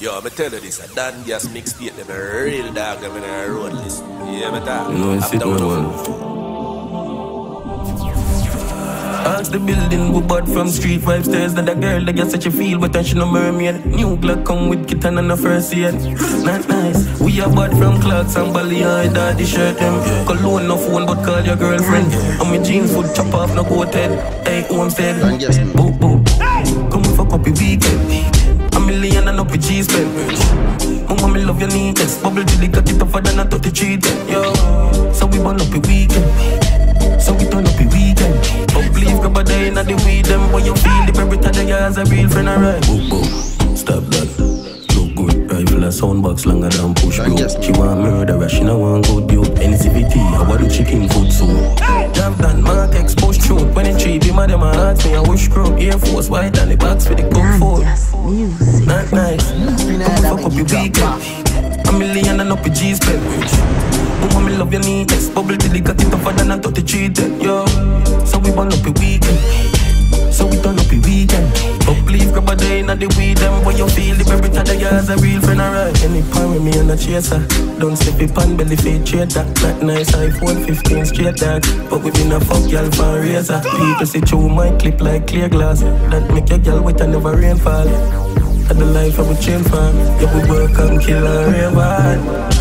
Yo, I'm telling you this, a Don Gas mixtape, them a real dog, them in a road list. Yeah, I'm talking. You know, it's sitting well. Ask the building, we bought from street vibes. There's not a girl that gets such a feel, but then she no mermaid. New Glock come with kitten and a first aid. Not nice. We are bought from clocks and Valiant, daddy shirt them. Cologne no phone, but call your girlfriend. And my jeans would chop off, no coated. Hey, homestead. Boo boo. Come fuck up your weekend. A million and up with G spend. Mama, me love your neatness. Bubble jelly got it tougher than a 33 then. Yo, so we burn up your weekend. So we turn up the weekend. But please grab a day in the weed them. When you feel the every time they has a real friend alright. Boop boop, stop that. Look good, rifle a soundbox longer than push bro. She want murderer, she no want good you. NCVT, I want the chicken food soon. Jab done, mark exposed truth. When it treat him, them a ask me, I wish crew. Air Force white and the box for the good food. Not nice. Come fuck up your weekend. A million and up your G's spend. Mama, me love your neatness. Bubble till it got it tougher than a 33 then, yo. So we burn up the weekend. So we turn up the weekend. But please grab a day in the weed them. When you feel the every time they has a real friend alright. Any pan with me and a chaser. Don't slip it pan belly fade trader. Not nice iPhone 15 straight dog. But we been a fuck y'all fan razor. People see through my clip like clear glass. That make your girl wet and never rainfall. At the life of a chain fan. Yeah, we work and kill a reward.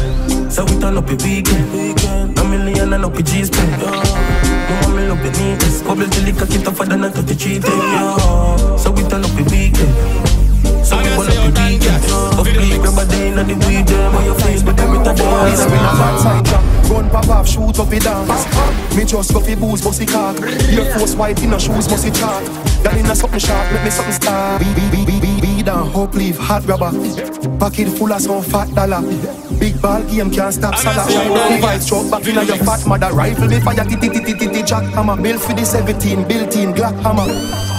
So we turn up a weekend. A million and up a G's spend. No one will up your needs. Bubble till it cock it tougher than a 33 then. So we turn up a weekend. So we burn up a weekend. But please grab a day in the weed them. On your face but every time they are. It's been a bad side job. Run pop off, shoot up the dance. Me just got the booze, bust the cock. Air Force white in the shoes, bust the chalk. That in a something sharp, let me something start. Be down, hope leave, hot rubber. Pocket full of some fat dollar. Big ball game can't stop Salah. Vice truck back in your fat mother. Rifle me fire, titty jack hammer. Built for the 17, built-in Glock hammer.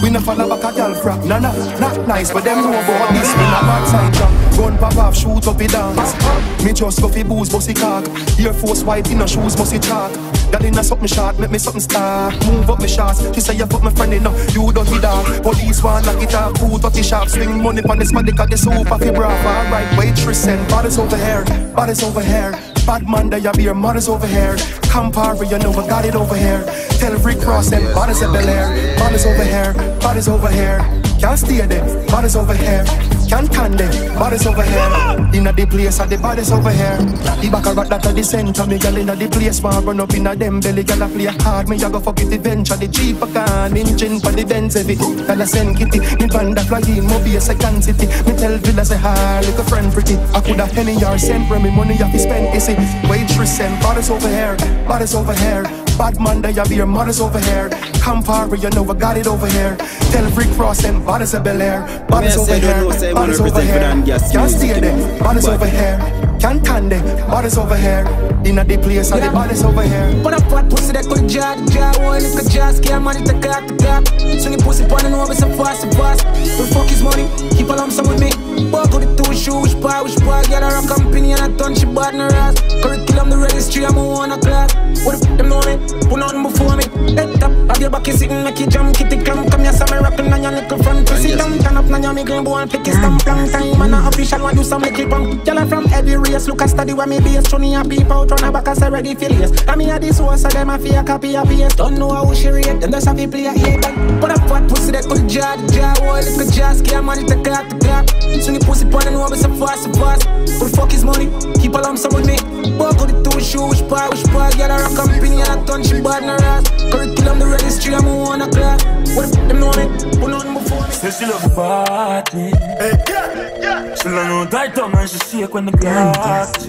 We no follow back a gal frack. Nah, not nice, but them know about this. We no backside track. Gun pop off, shoot up the dance. Me just go fi booze, bust the cock. Air Force white in the shoes, bust the chalk. Gal in a something shot, make me something start. Move up me shots, she say you fuck my friend enough. You don't be dark. Police want knock it off, food up the shop. Swing money pon this man, they got the super fi brava. Alright, waitress and bodies over here. Bodies over here, bad man that you be your mother's over here. Campari, you know I got it over here. Tell Rick Ross and bodies at Bel Air. Bodies over here, bodies over here. Can't steer them, bodies over here. Can't can them, bodies over here. Inna the place at the bodies over here. The back of that at the center, me girl inna the place. Ma run up inna them belly, girl I play hard. Me a go fuck it adventure, the Jeep a can. Engine for the Benz heavy, girl I send kitty. Me band a fly in, mo be a second city. Me tell Villa say hi, like a friend pretty. I coulda penny or cent where me money have to spend easy. Waitress and bodies over here, bodies over here. Bad man that you be your mother's over here. Campari, you know I got it over here. Tell Rick Ross and bodies at Bel Air. Bodies over here, bodies over here. Can't steer them, bodies over here. Can't tan them, bodies over here. Inna the place and the bodies over here. Put a fat pussy that could jar the jar. One could jar, scare money to cock the cock. Swing the pussy pon and over some fast and fast. Don't fuck his money, keep a lump sum with me. Buck out the two shoes, which bar, get her a company and I turn she bad in her ass. Curry kill him the registry, I'm a 1 o'clock. What the f*** them know me? Put on before me. Head up, I get back, you sitting like you jam. Kitty clam, come here, Sammy rapping on your little front. Pussy down, turn up, now you're making bone. Pick his stamp, long time, man, I official want you some little bump. Y'all from every race, look at study where me base. Shoney a peep out, turn her back, I say ready for this. I mean, at this horse, I them a fear, copy a pace. Don't know how she rate, them just have to play a hate. Put a fat pussy that could jar, the jar. Oh, little jar, scare money to clap, to clap. Swing the pussy pon and over some fast, some fast. But fuck his money, keep a lump sum with me. Buck out the two shoes, which bar, get her a company and I turn she bad in her ass. Curriculum the registry, I'm a 1 o'clock. What the f*** them know me? Put on before me. Still she love a party. Hey, yeah. She love no tight tongue and she shake when the glass.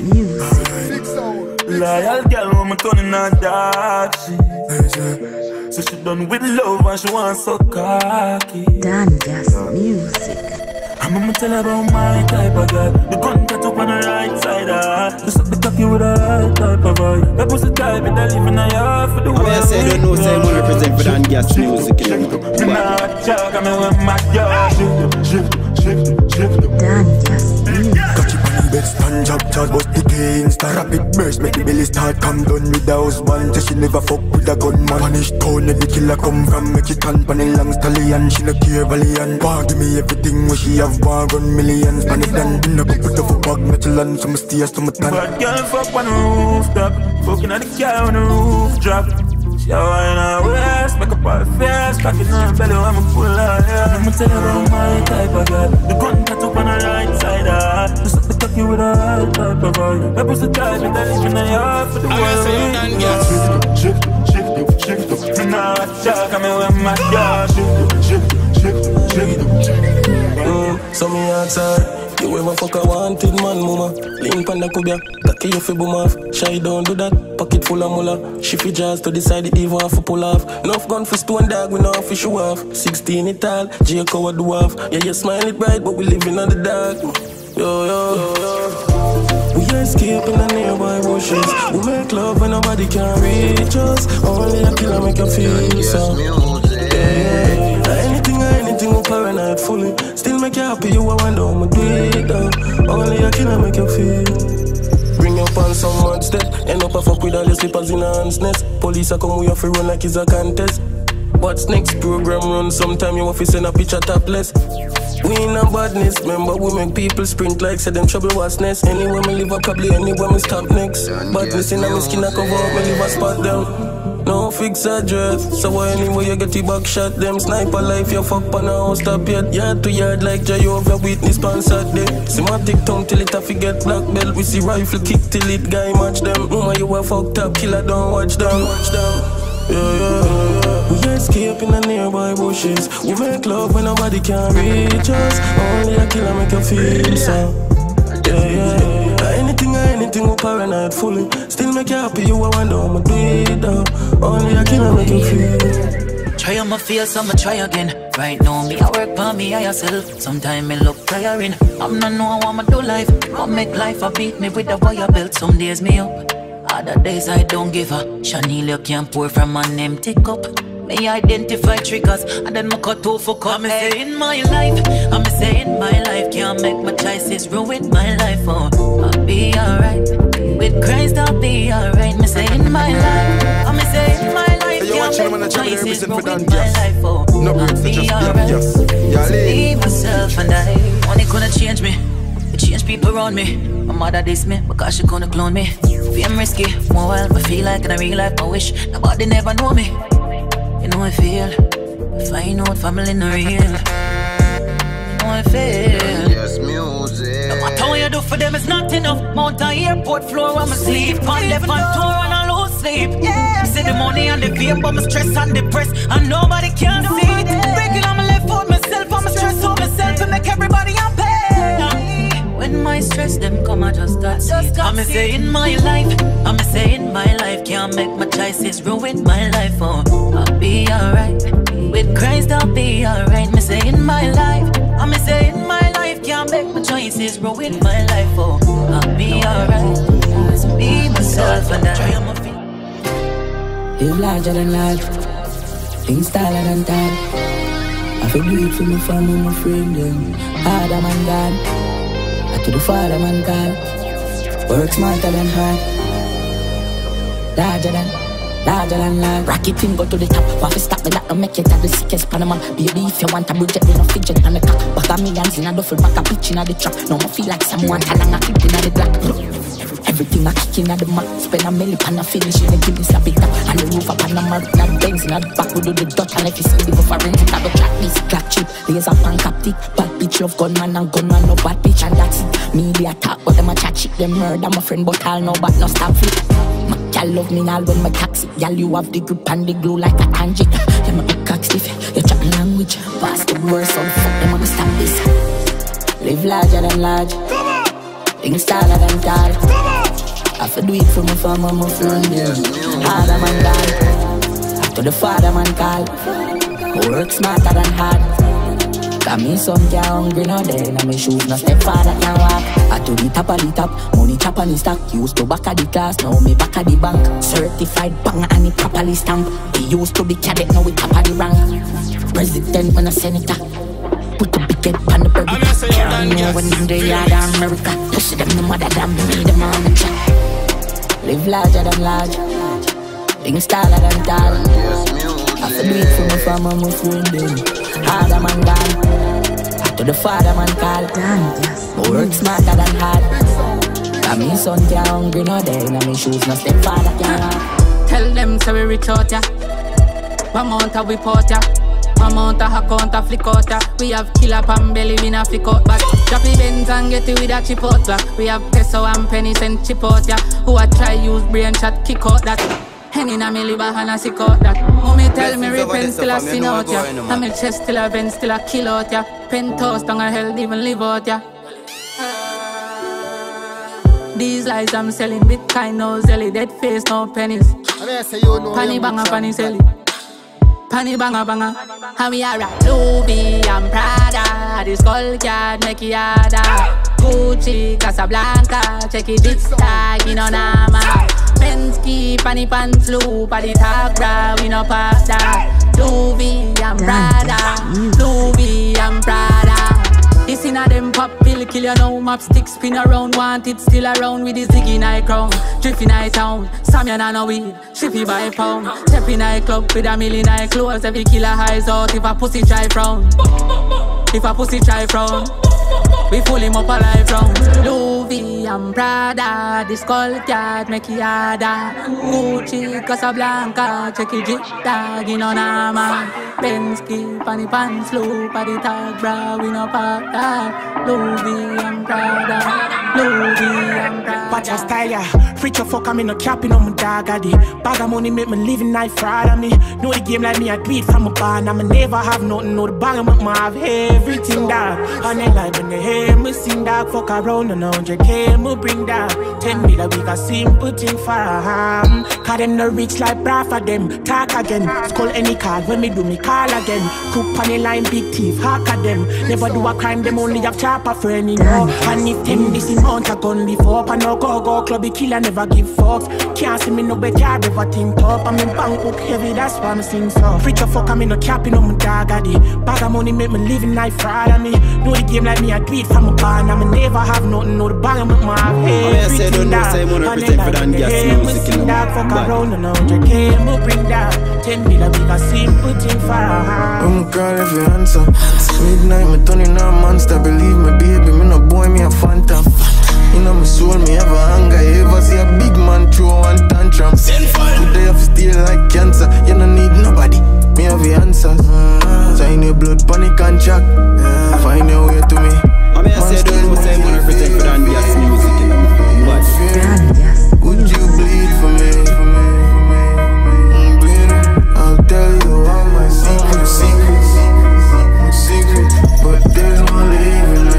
Loyal girl, woman turning her dark shit. So she done with love and she want so cocky. Don Gas music. I'm gonna tell her about my type of girl. The gun got up on the right side of her. Just up the cocky with the right type of vibe. That pussy type in the living I have for the world. I say don't know, say I'm gonna represent for Don Gas music. I'm not a joke, I'm a mad girl. Stand job, charge, bust the cane. Start rapid burst, make the belly start. Come down with the husband, till she never fuck with a gunman. Punish town, let the killer come from. Make it on, panning long stallion. She no care, Valiant. Give me everything when she have war, gun millions. And if done, in the put of a bug, metal and some stairs, some tan. Bad girl fuck on the rooftop, fucking on the car on the roof drop. She a wine her waist, make up her face, cracking her belly when me pull her hair. Let me tell you about my type of girl. The gun cut up on her right side of her. You with a high type of girl. That was the type of that you know you're for the world. I say you done girl. Shift up. Me now I talk, I'm in with my girl. Shift up. So me outside, you ever fuck a wanted man, mama. Lean panda kubia, cocky you fi boom off. Shy don't do that, pocket full of mula. She fi jazz to decide the evil half a pull off. Enough gun for stone dog, we know how fi show off. 16 it all, J coward do off. Yeah, you smile it bright, but we living on the dark. Yo. We escape in the nearby bushes. We make love when nobody can reach us. Only a killer make you feel so. Yeah. Anything we paranoid fully. Still make you happy, you are one down, do it down. Only a killer make you feel. Bring your pants some mud step. End up a fuck with all your slippers in a hand's nest. Police are come with you free run like it's a contest. What's next? Program run sometime you have to send a picture topless. We in a badness, remember we make people sprint like said them trouble was nest. Anywhere me live up, probably anywhere me stop next. Badness in a me skin I cover up, me leave a spot down. No fix address, so anyway you get the back shot. Them sniper life, you fuck pan now stop yet. Yard to yard like Jehovah Witness pan Saturday. Semantic tongue till it a forget black belt. We see rifle kick till it guy match them. Mama you a fucked up, killer don't watch them. Yeah. We escape in the nearby bushes. We make love when nobody can reach us. Only a killer make you feel so. Yeah. Anything we paranoid fully. Still make you happy, you a one down, do it down. Only a killer make you feel. Try on my face, I'ma try again. Right now, me I work for me, I yourself. Sometimes me look tiring. I'm not know how I'ma do life. I make life a beat me with a wire belt. Some days me up, other days I don't give a. Chanel you can't pour from an empty cup. Me identify triggers and then me cut off for cut. I'm saying my life can't make my choices, ruin my life. Oh, I'll be alright with Christ, I'll be alright. Me saying my life, I'm saying my life can't make my choices, ruin my life. Oh, I'll be alright. Leave myself and I. Money couldn't change me, it changed people around me. My mother dissed me because she couldn't clone me. Fame risky, more wild, but feel like in a real life I wish nobody never know me. You know I feel, if I know family no real. You know I feel. Yes, music. No matter what you do for them, it's not enough. Mount an airport floor, I'm asleep. On left on tour and I lose sleep. Yeah, see the money and the vape, but I'm stressed and depressed, and nobody can see it. Regular, I'm left for myself, I'm stressed out myself, and make everybody unpaid. When my stress them come, I just start seeing. I'm saying my life can't make my choices, ruin my life. Oh, I'll be alright with Christ, I'll be alright. I'm saying my life can't make my choices, ruin my life. Oh, I'll be alright. Be myself and I. Live larger than life, things taller than time. I feel do it for my family, my friend, them Adam and God. To the father man call, work smarter than hard, larger than large. Rocket him go to the top, waffle stop me that no make it at the sickest Panama. Baby if you want a budget, we no fidget on the cock. Back a millions in a duffel, back a bitch in a the trap. Now me feel like someone talang a clip in a the black. Everything I kick in a the map, spend a milli pan a finish in a Guinness a bit up. And the roof up on a mark, not Benz in a back, we do the Dutch. And if you see the foreign, I go track this clock chip. Laser pan cap tick, bad bitch love gunman and gunman no bad bitch. And that's it, media talk, but them a chat shit, them murder my friend. But all no bad, no stop flip. Y'all love me now when my taxi. Y'all you have the grip and the glue like a tangic. Them a cock stiff, you trap me language. Pass the words so fuck them I'ma stop this. Live larger than large, things taller than tall. I fi do it for my family, my friend. Harder man call, after the father man call. Work smarter than hard. Got me some get hungry now, then I'm a shoes, no stepfather can walk. I to the top, money chop on the stack. Used to back at the class, now me back at the bank. Certified banger and it properly stamped. He used to be cadet, now we top of the rank. President when a senator, put the big get on the burger. Carol knew when I'm the yard of America. Push them no matter than me, them on the track. Live larger than large, things taller than tall. I feel weak for my family, my friend, them harder man gone. To the father man call, I work smarter than hard. And me son can't hungry no day, and me shoes no step father can't. Tell them so we reach out ya, one month we port ya. Amount of account a flick out we have killer pan belly we na flick out back. Droppy Benz and get it with a chip out back. We have peso and penny cent chip out ya. Who a try use brain shot kick out that. Henny na me liver and a sick out that. Mommy tell me repent still a sin out ya. And me chest still a bend still a kill out ya. Penthouse down a hell even live out ya. These lies I'm selling Bitcoin no zelly. Dead face no pennies. Panny banger panny selly. Honey banger banger, and we are at Louis and Prada. This culture make it harder. Gucci, Casablanca, check it this tag in on Nama. Penske, panty pants loop, at the Tagra, we no pass that. Louis and Prada, Louis and Prada. This inna them pop pill, kill you now. Map stick spin around, want it still around with the ziggy night crown. Drippin' I town, Samia na no weed, shippy by pound. Steppin' I club with a million I clothes. Every killer highs out if a pussy try frown. If a pussy try frown, we pull him up alive round. Louis and Prada, this culture make it harder. Gucci, Casablanca, check it jig tag in on Nama. Penske, panty pants loop, paddy tag bra, we no pack that. Louis and Prada, Louis and Prada. Watch your style, yeah. Free to fuck, I'm in a capping on my dog addy. Bag of money make me living night fraud on me. Know the game like me, I tweet from a barn. I'ma never have nothing, know the bag of me have everything dog. And they like when they hear me sing dog, fuck around and 100K me bring dog. 10 million we got simple thing for him. Cause them no rich like bra for them. Talk again, skull any card, when me do me call again. Cook on the line, big thief, hack at them. Never do a crime, them only have chopper friend, you know. And if them this in hunt, I gun live up. And no go go club, the killer never give fucks. Can't see me no bed yard, never think up. I'm in bank hook heavy, that's why I'm sing so. Free to fuck, I'm in a capping on my dog addy. Bag of money make me living like fraud on me. Know the game like me, I tweet from a barn. I'ma never have nothing, know the bag of my head. Everything that, and then I can hear me sing that. Fuck around and 100K me bring that. 10 million we got simple thing for her. I'm a girl if you answer. Midnight me turning a monster. Believe me baby, me no boy, me a phantom. You know my soul, me ever hunger. You ever see a big man throw one tantrum? You die off still like cancer. You don't need nobody, me have the answers. Sign your blood, panic and track. Find your way to me. I'm here to say those who say I'm gonna present for DonnGassMusiQ. But would you bleed for me? I'll tell you all my secrets, but there's no leaving me.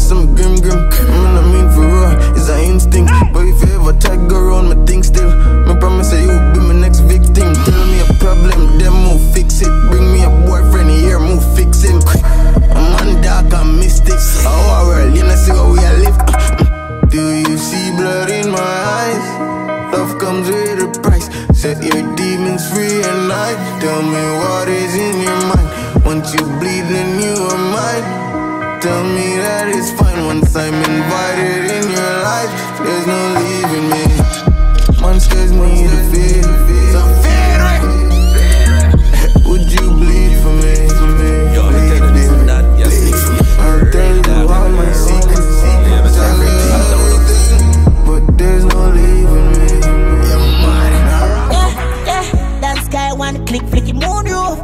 Some grim grim, I mean for real, it's an instinct. But if you ever tag around, my thing still. My promise that you be my next victim. Tell me a problem, then move fix it. Bring me a boyfriend here, move fix him. I'm on dark, I'm mystic. Our world, you know, see how we live. Do you see blood in my eyes? Love comes with a price. Set your demons free at night. Tell me what is in your mind. Once you bleed, then you are mine. Tell me that it's fine once I'm invited in your life. There's no leaving me. Monsters need a fear. So fear it. Would you bleed for me? Yo, bleed, bleed, bleed. I'll tell you all my secrets. Tell me everything, but there's no leaving me. Dance guy wanna click, flicky moon roof.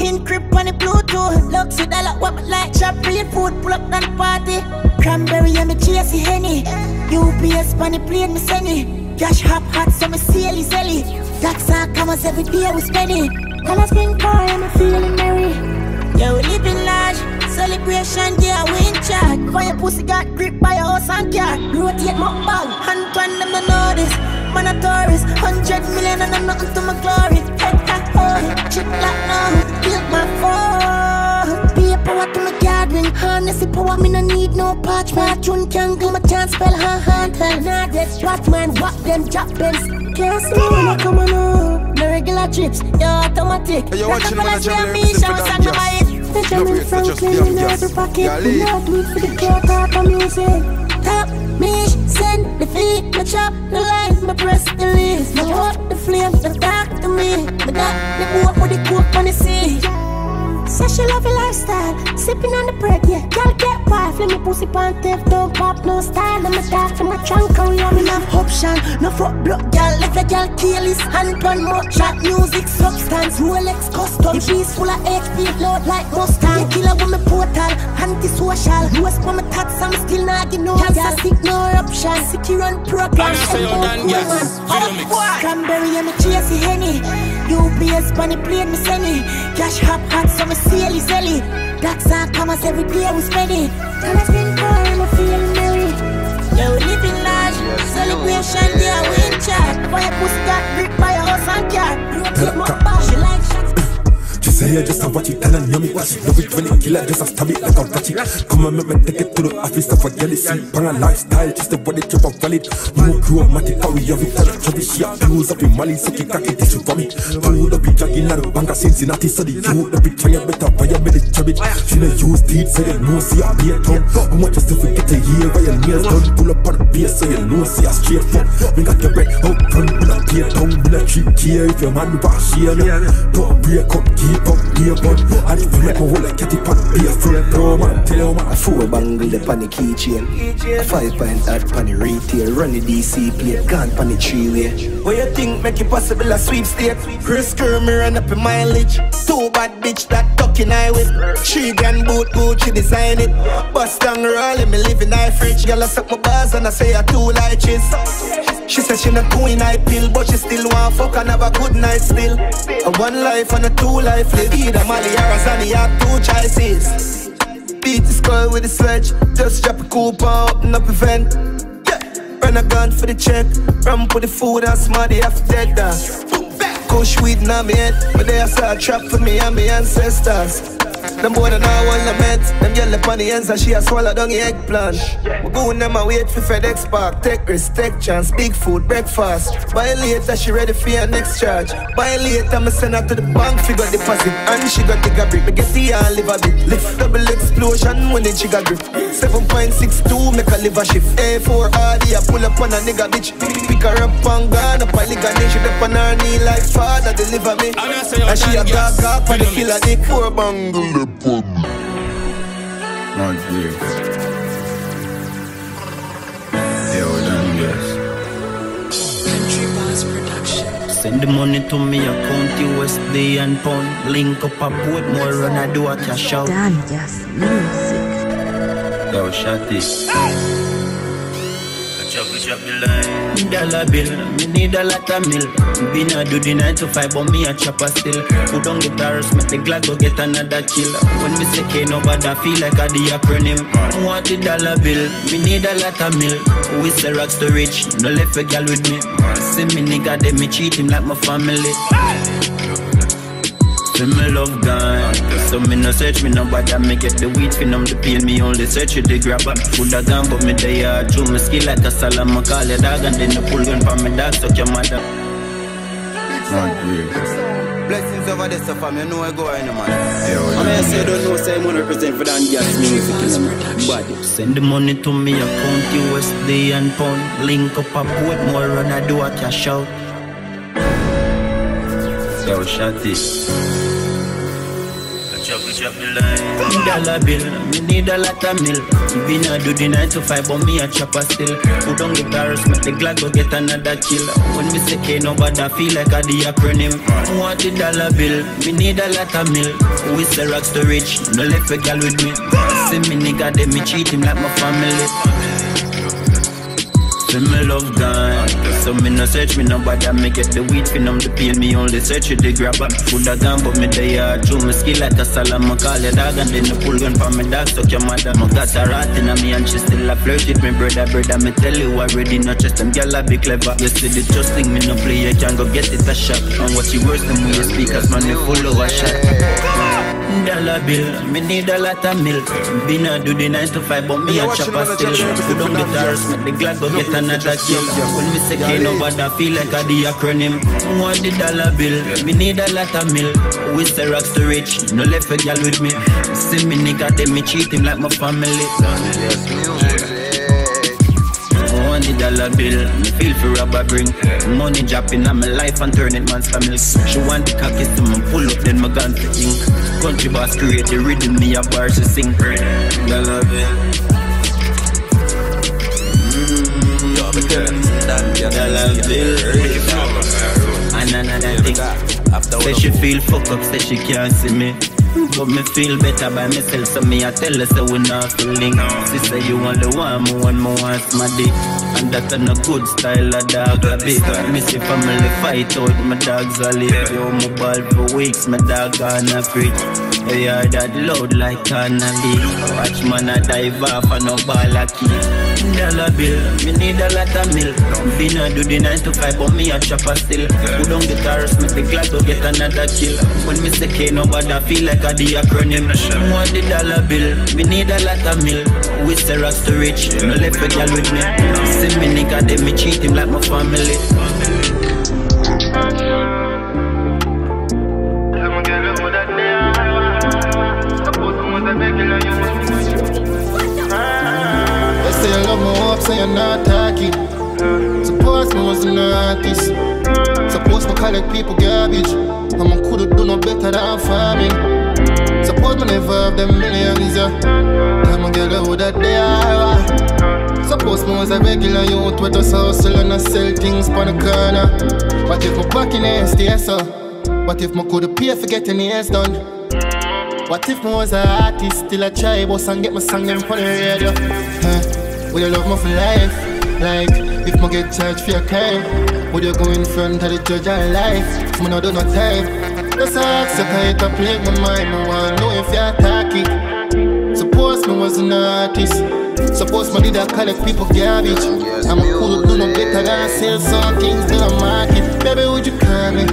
In crib on the Bluetooth. Luxy dollar, what like. Real food, pull up that party. Cranberry and me chasey henny. UPS funny plane me send it. Cash hop hot so me silly zelly. That's our commas every day we spend it. When I spin car and me feeling merry. Yeah we living large, celebration yeah we in charge. Fire pussy got grip by your horse and car. Rotate my bag, Antoine them don't know this. Man a tourist, 100 million and I'm nothing to my glory. Head that hole, chip like now, build my phone. Be a power to my gathering, harness the power, me no need no patch. My tune can't go, my chance spell, hand. Nah, that's right, man, what them, drop them. Can't see me, come on up. Merry regular trips, you're automatic. You're watching when I jam me, show us at my age. The jamming from Cleveland, every pocket. We not wait for the pure pop of music. Top me, send the feet, my chop the lines, my press the leaves, my walk the flames, my talk to me, my got the boat with the coke on the sea. Say she love the lifestyle, sipping on the bread, yeah. Girl get wife, let me pussy pantive, don't pop no style. Let me talk from my trunk, I love enough option. No front block, girl, let the girl kill his hand, pan more track, music, substance, Rolex, custom. The piece full of HP, load like Mustang. The killer with my portal, anti-social. Lose for my tats, I'm still not getting no cancer, sick, no eruption, secure on program. I'm so done, yes, Cranberry and my chasey henny. UPS, bunny, plane, me send it. Cash hop, hot, so silly, silly. That's our commas every day we spend it. Tell us in power, I'm a feeling merry. Yeah, we live in large, celebration, yeah, we in charge. For your pussy got brick by your house and car. She like shots. She say, I just have what you tell and know me. She love it when it kill her, just a stab it like a ratchet. Come and make me take it to the office, stuff for jelly. See, bang a lifestyle, just the body trip of valid. More chromatic, how we have it, all the trouble. She have blues up in Mali, so kick a kid, she vomit. Food up in Jaggin, out of Banga, Cincinnati, so the youth up in China, better buy a minute, chub it. She no use teeth, so you know she a beer tongue. I want just to forget to hear why your nails done. Pull up on the base, so you know she a straight foot. We got your bread out front, we not tear down, we not treat care if your man wash here. Don't break up, keep up, dear bud. And if you make a hole like Catty Pat, be a front door, man, tell him. A four bangle, the pan the keychain. A 5 pint hard pan the retail. Run the DC plate, gone pan the three-way. What you think make it possible a sweepstake? Risk her, me run up in mileage. Too bad bitch that talking I with. 3 grand boot, Gucci design it. Bust down roll in me live in high fridge. Girl I suck my bars and I say I too like cheese. She said she not queen I pill, but she still want fuck and have a good night still. A 1 life and a 2 life live. Either Mali or Azani have 2 choices. Beat the skull with a sledge. Just drop a coupon, open up a vent. Run a gun for the check. Ram for the food and smarty after dead dance. Kush weed in my head, but they saw a trap for me and my ancestors. Them more than I want to met. Them yellow on the ends and she a swallow down the eggplant. We go in them and wait for FedEx Park. Take risk, take chance, big food, breakfast. By later she ready for your next charge. By later me send her to the bank, figure deposit. And she got the grip, me get the all live a bit. Lift double explosion when the jigger grip. 7.62 make a liver shift. A4 RD I pull up on a nigga bitch. Pick her up and gone up a nigga then she dip on her knee like father deliver me. And she a gaga for the killer dick. Poor bungle. Not you. Yo, DonnGass. CountryBoss Production. Send the money to me, account USD and pound. Link up a port more run, I do a cash out. DonnGassMusiQ. Yo, Shati. Hey! Dollar bill, me need a lot of milk. Been a do the 9 to 5, but me a chopper still. Who don't get arrows, make the glad go get another chill. When me say K, nobody feel like a the acronym. Want the dollar bill, me need a lot of milk. We say rocks to rich, no left a girl with me. See me nigga, they me treat him like my family. See me love gone, so me no search me nobody. Me get the weed, phenom the pain, me only search you the grab up. Food a gun, but me they are true. Me skill like a salam, I call your dog and then the pull gun for me dog, suck your mother. Not great. Blessings over the stuff, I know I go in the man. I say don't know, say I'm gonna represent for DonnGassMusiQ. But send the money to me, account USD and pound. Link up a port, more run I do a cash out. Yo, Shati. Dollar bill, me need a lot of milk. Been a do the 9 to 5, but me a chopper still. Who don't get arrows, make the glad go get another chill. When me say K, nobody feel like a the acronym. Want the dollar bill, me need a lot of milk. We say rocks to rich, no left a girl with me. See me nigga, they me treat him like my family. See me love gone, so me no search me nobody. Me get the weed, phenom the peel, me only search you the grab up. Food a gun, but me they are true. Me skill like a salam, I call your dog and then the pull gun for me dog, suck your mother. Me got a rat in me and she still a flirt with me brother, me tell you already, no trust them gal a be clever. You see the trusting me no play, you can go get it a shot. And what you worse than we speakers, man, me follow a shot. $1 bill. Me need a lot of milk. Dinner do the 9 to 5, but me a chopper still. Put on the tires, make the glad go get another kill. When me say K nobody feel like a the acronym. Want the dollar bill. Me need a lot of milk. With the rocks to rich, no left a girl with me. See me nigga, they me cheat him like my family. $1 bill, me feel for rubber bring. Money dropping on my life and turn it man's family. She want the cocky to me, pull up then my gun to ink. Country boss create the rhythm, me a bar to sing. $1 bill. Yo, me killing $1 bill. And another thing, say she feel fuck up, say she can't see me. But me feel better by myself, so me I tell her so we not feeling. She say you only want me when me want my dick. And that's a no good style of dog a bit. Me see family fight out, my dogs a live. Yo, my ball for weeks, my dog on a freak. You hear that loud like on a beat. Watch man a dive off and no ball a kick. $1 bill, me need a lot of milk. Dinner do the 9 to 5, but me a chopper still. Put on the tires, make the glad to get another kill. When me say K nobody feel like a the acronym. Want the dollar bill, me need a lot of milk. With the rocks to rich, no left a girl with me. See me nigga, they me cheat him like my family. Say you love me up, say you're not talking. Suppose me wasn't an artist. Suppose me collect people garbage. And me could've done no better than farming. Suppose me never have them millions, yeah. Tell me girl how that they are. Suppose me was a regular youth with us hustle and I sell things pon the corner. What if me back in the STS? What if me could've paid for getting years done? What if me was an artist, still a try boss and get my song them for the radio? Would you love me for life? Like, if I get charged for your crime, would you go in front of the judge and life? I don't do no time. Just ask, you can't play my mind. I want to know if you attack it. Suppose me was an artist. Suppose me did a collect people garbage. I'm a cool, do no better than sell some things to the market. Baby, would you call me?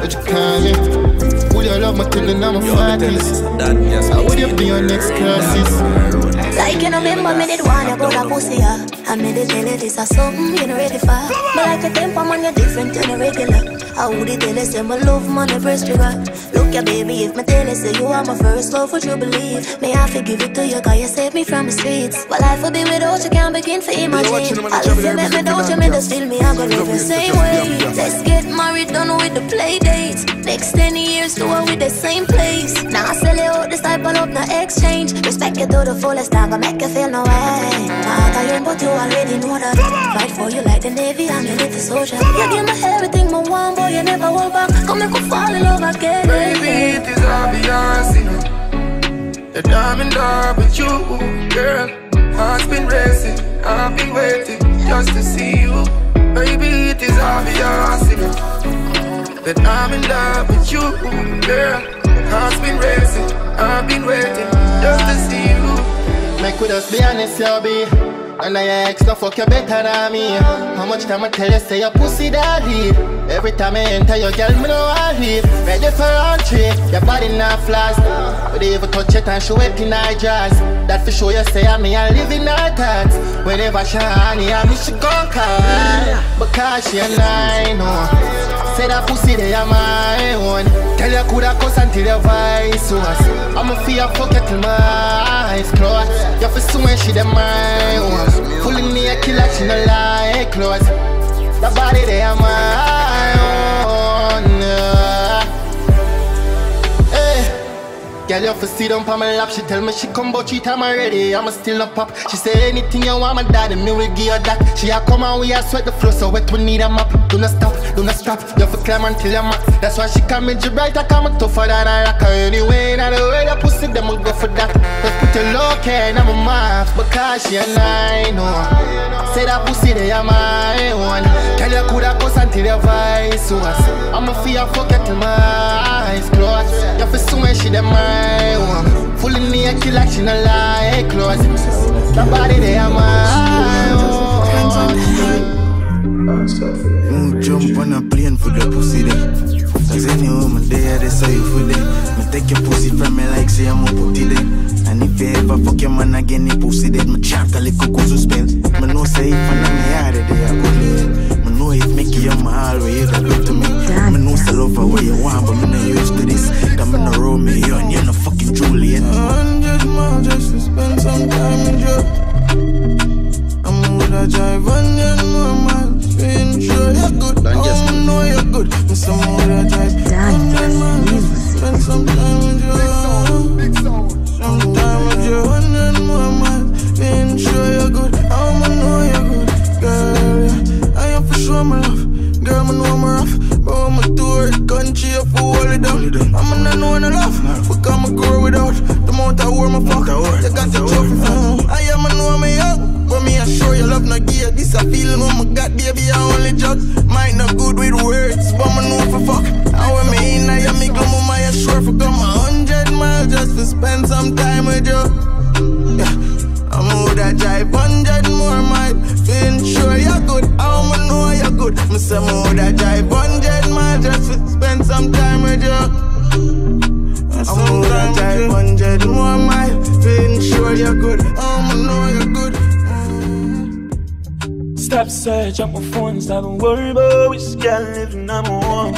Would you call me? Would you love me till the number 40s? How would you be your next crisis? Like you know, remember me did want you got a pussy, yeah. And me did tell you this is something you know ready for. But like a temper man, you're different than a regular. I would tell you say my love money first trigger. Look ya baby, if me tell you say you are my first love, would you believe? May I forgive it to you, cause you saved me from the streets. Well life would be without you, can't begin to imagine. All if you make me doubt you, me just feel me, I'm gonna live the same way. Let's get married, done with the play dates. Next 10 years, do it with the same place. Now I sell you out, this type of love, no exchange. Respect you to the fullest, I'm gonna make you feel no way. I'm tired, but you already know that. Fight for you like the Navy, I'm your little soldier. You give me everything I want, boy, you never hold back. Come make me fall in love again. Baby, it is obvious, you know, that I'm in love with you, girl. Heart's been racing, I've been waiting just to see you. Baby, it is obvious, you know, that I'm in love with you, girl. Heart's been racing, I've been waiting just to see you. Make with us be honest, y'all be. And I ex no fuck you better than me. How much time I tell you say your pussy daddy? Every time I enter your girl, me know I leave. Ready for entry, your body not flaws. But they even touch it and show it in her dress. That for sure you say I me I live in her thoughts. Whenever she honey, I miss she gon' call. Because she and I know. Say that pussy they are my own. Tell you coulda cuss until your voice was. I'ma feel fuck you till my eyes close. You feel so when she the my own. Pulling me a killer, she no like clothes. The body they are my own, hey. Girl, you fi sit down on my lap. She tell me she come but she time already. I'ma still not pop. She say anything you want, my daddy, me will give her that. She a come and we a sweat the floor, so wet we need a map. Do not stop, do not stop. You fi climb until you max. That's why she come in Gibraltar, come tougher than a rocker. Anyway, now the way that pussy, them will go for that. Let's put your low care in my mouth. Because she and I know. Say that pussy they are my own. Tell you coulda cuss until your voice was. I'ma feel fuck you till my eyes close. You feel so when she the my own. Fooling me a killer, she no like clothes. That body they are my own. Jump on a plane for the pussy they. Cause anyway, my day I saw you for them. Me take your pussy from me like say I'm a putty them. And if you ever fuck your man again, he pussy dead. Me chop a little kuzu spell. Me no say if I'm me hard, they are good. Me know if make you my all way, that good to me. Me know sell over where you want, but me no used to this. That me no roll me on, you're no fucking Juliet. 100 miles just to spend some time in jail. I'm with a drive on your normal. Being sure you're good, I know you're good. And some other guys, spend some time with you. Some time with you, 100 more miles. Being sure you're good, I know you're good. Girl, I am for sure my love. Girl, I know my rough. But I'm a tour, country, I for all it down. I'm not knowing I love, but I'm a girl without. The amount I wear my fuck, I got the trophy. I am a know my young. But me I show you love no gear. This a feeling when my god baby I only judge. Might not good with words, but I know for fuck. I when me in I make no mama I sure for come 100 miles just to spend some time with you. Yeah. I'm out I drive 100 more miles. Feeling sure you're good, I'm a know you're good. Me say I'm out I drive 100 miles just to spend some time with you. I'm out I drive 100 more miles. Feeling sure you're good, I'm a know you're good. Stop search up my phone, stop and worry about which girl living on my own.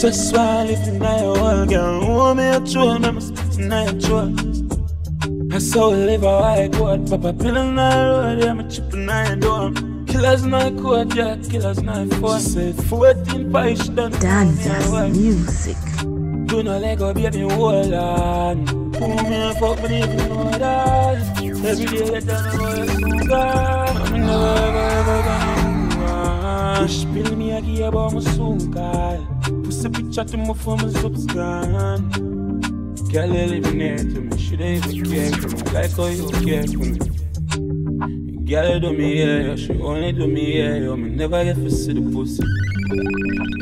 Just while living in my world, girl, oh, me a troll, me must sit I a troll. I saw we live how I got, Papa pill on the road, yeah, me chippin' I don't. Killers not caught, yeah, killers not fought. She said, 14 pies, she done. DonnGassMusiQ. Do not let go, baby, hold on. Pull me and fuck me, if you know that. Every day let down the world, push pill me a give about my soon call. Pussy picture to my phone, my zup's gone. Girl, eliminate to me, she don't even care for me. Like how you care for me. Girl, do me hear you, she only do me hear you. Me never get to see the pussy. Do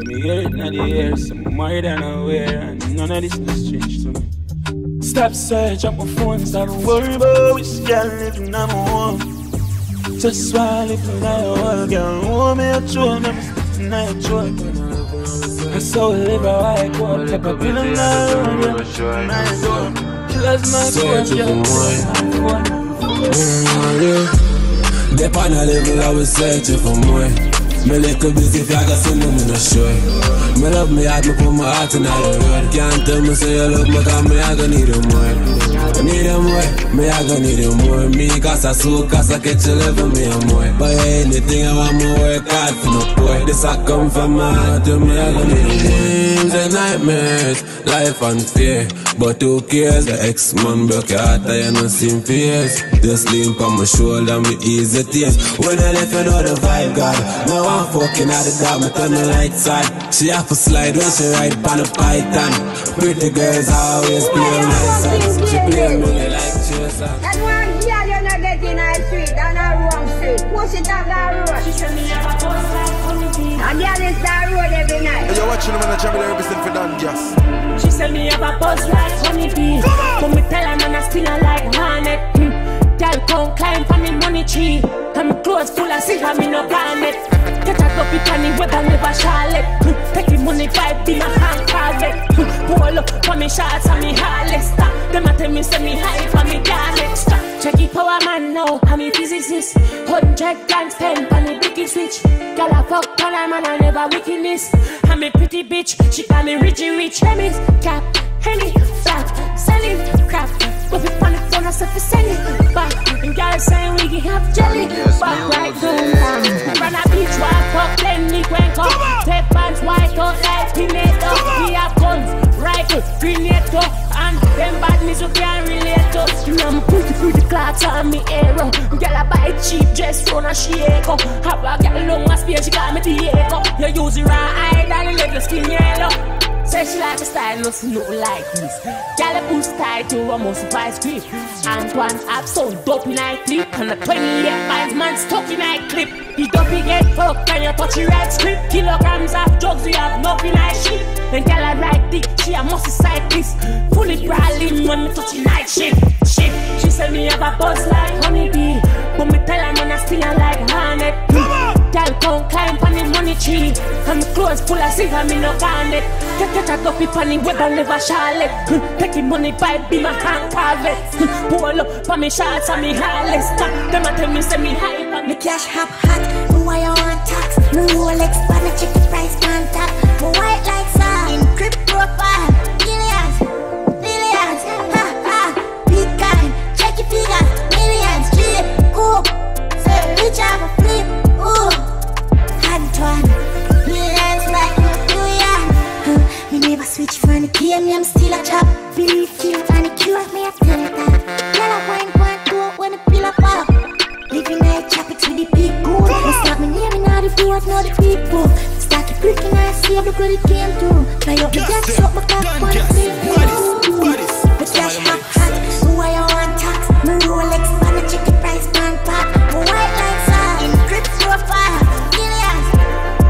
me hear it in the air, so I'm married and aware. And none of this changed to me. Stop search up my phone, start worry about which girl living on my own. Just while if you know all girl, oh, me a troll, me sitting on a troll. I saw we live how I got, Papa pill on the road, yeah, sitting on a troll. Killers not caught, yeah, killers not caught. They pan a level, I was searching for more. Me little busy, if I got some me no sure. Me love me heart, me put my heart in the road. Can't tell me say you love me, cause me I gon' need you more. Need them more, me I gon' need them more. Me cause I soak, cause I catch a level, me a more. But anything I want me work hard for no boy. This I come from my heart, to me I gon' need them more. Dreams and nightmares, life and fear. But who cares, the ex-man broke your heart, I ain't no seen fears. Just lean on my shoulder, me easy tears. When I left, you know the vibe got. Now I'm fucking out the dark, me turn the light side. She have to slide when she ride on a python. Pretty girls always play on my side. That one girl you're not getting on the street, on the wrong street. Push it off that road. She said me never post like comedy. A girl is that road every night. You're watching them on the channel, representing for DonnGass. She said me never post like honeybee. Come me tell her man I still like honey. Girl come climb from the money tree. Come close full of silver, me no planet. Get a copy canny weather never Charlotte. Take the money vibe, be a hand carpet. Pull up for me shots and me harless. Them a tell me say me high for me garlic. Check it power man now, I'm a physicist. 100 grand spent on a big switch. Girl I fuck all I'm and I never wickedness. I'm a pretty bitch, she call me Richie Rich. Hemi, cap, Hemi, flap, selling crap. But we on the phone I said for selling. But and girls saying we can have jelly. But right now, run a beach walk, fuck them me when come. Take pants white out like Pineda. We have guns. Rifle, grenade up, and them bad me so can't relate up. I'm pretty, pretty clouds on me arrow. Girl, I buy a cheap dress from a shake up. Have a girl long as spear, she got me the egg up. You use it right eye, then you let your skin yellow. Say she like the style, nothing look like this. Girl, I push tight to almost a vice grip. And one up so dopey night clip. And a 28-5 man stuck in night clip. You dopey get fucked and you touch your right script. Kilograms of drugs, you have nothing like shit. Then girl, I ride dick. She a musty cyclist, fully brawling when me touch the night shift. Shit, she said me have a buzz like honeybee, but me tell her man I still like honey. Girl can't climb on the money tree. And clothes full of silver, me no garnet. Take a copy on the web and never Charlotte. Take the money by be my hand private. Pull up for me shots and me harless. Them a tell me say me high, me cash hop hot. Me wire on tax, me Rolex, but me check the price on top. Me white like sand, in crypto file. Millions, billions, ha ha. Bitcoin, check your figures, millions, drip, ooh. Say rich I'm a flip, ooh. Antoine, millions like a billion. Me never switch from the game, me I'm still a chap. Blue kill and the cure, me a tell that. Yellow wine, one, two, when the pill up up. Living like chappies with the big goal. I start my name and all the viewers know the people. Start the freaking I see how the credit came through. Fly up the gas, shot my car, one flip. The cash hot hot, the wire on tax. My Rolex, but my check the price on top. My white lights are in crypto fire. Millions,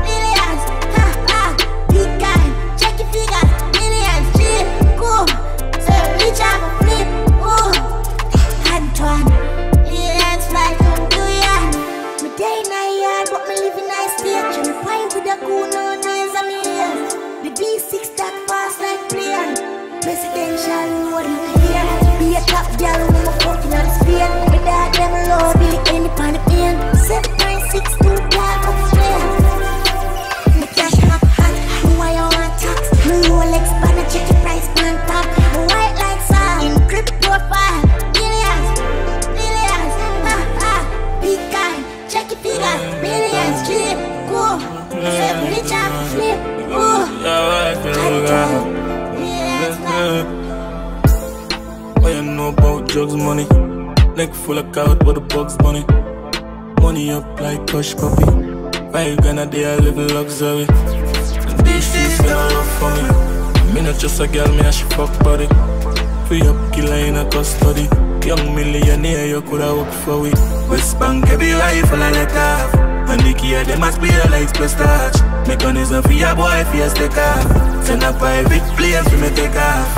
millions, ha ha. Big guy, check your figures. Millions, drip, cool. So rich I'm a flip, ooh. Antoine, millions fly to day in a yard, but me live in a stage. Me pine with a cool, no noise on me ears. The B6 that fast like player. Presidential road in the air. Be a top girl when I'm fucking on the spear. Me dad them low, be the end upon the end. 7.6 too dark of flare. Me cash hot hot, me wire on tax. Me Rolex, but I check the price on top. Me white like sand, in crypto file. Millions, millions, ha ha. Big guy. Check your figures, millions, drip, cool. Rich and flip, ooh. All you know about drugs, money. Neck full of clout, but the bugs money. Money up like Kush puppy. 5 grand a day, I live in luxury. And these she's gonna love for me. Me not just a girl, me a she fuck buddy. Free up, killer in a custody. Young millionaire, you coulda worked for it. West Bank, every rifle I let off. And the key, they must be a light plus touch. Mechanism for your boy, for your stick off. Send a private plane for me take off.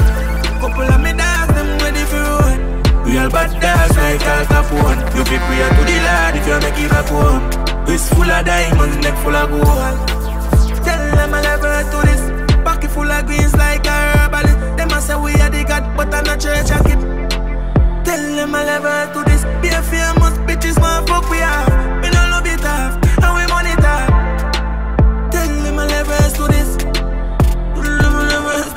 Couple of me dogs, them ready for road. We all bad dogs like Al Capone. You be prayer to the Lord if you make it back home. Wrist full of diamonds, neck full of gold. Tell them I love her to this. Pocket full of greens like a herbalist. Them a say we are the God, but I'm not church and keep. Tell them I love her to this. Be a famous bitches, man, fuck we have. We no love it half, and we money half. Tell them I love her to this.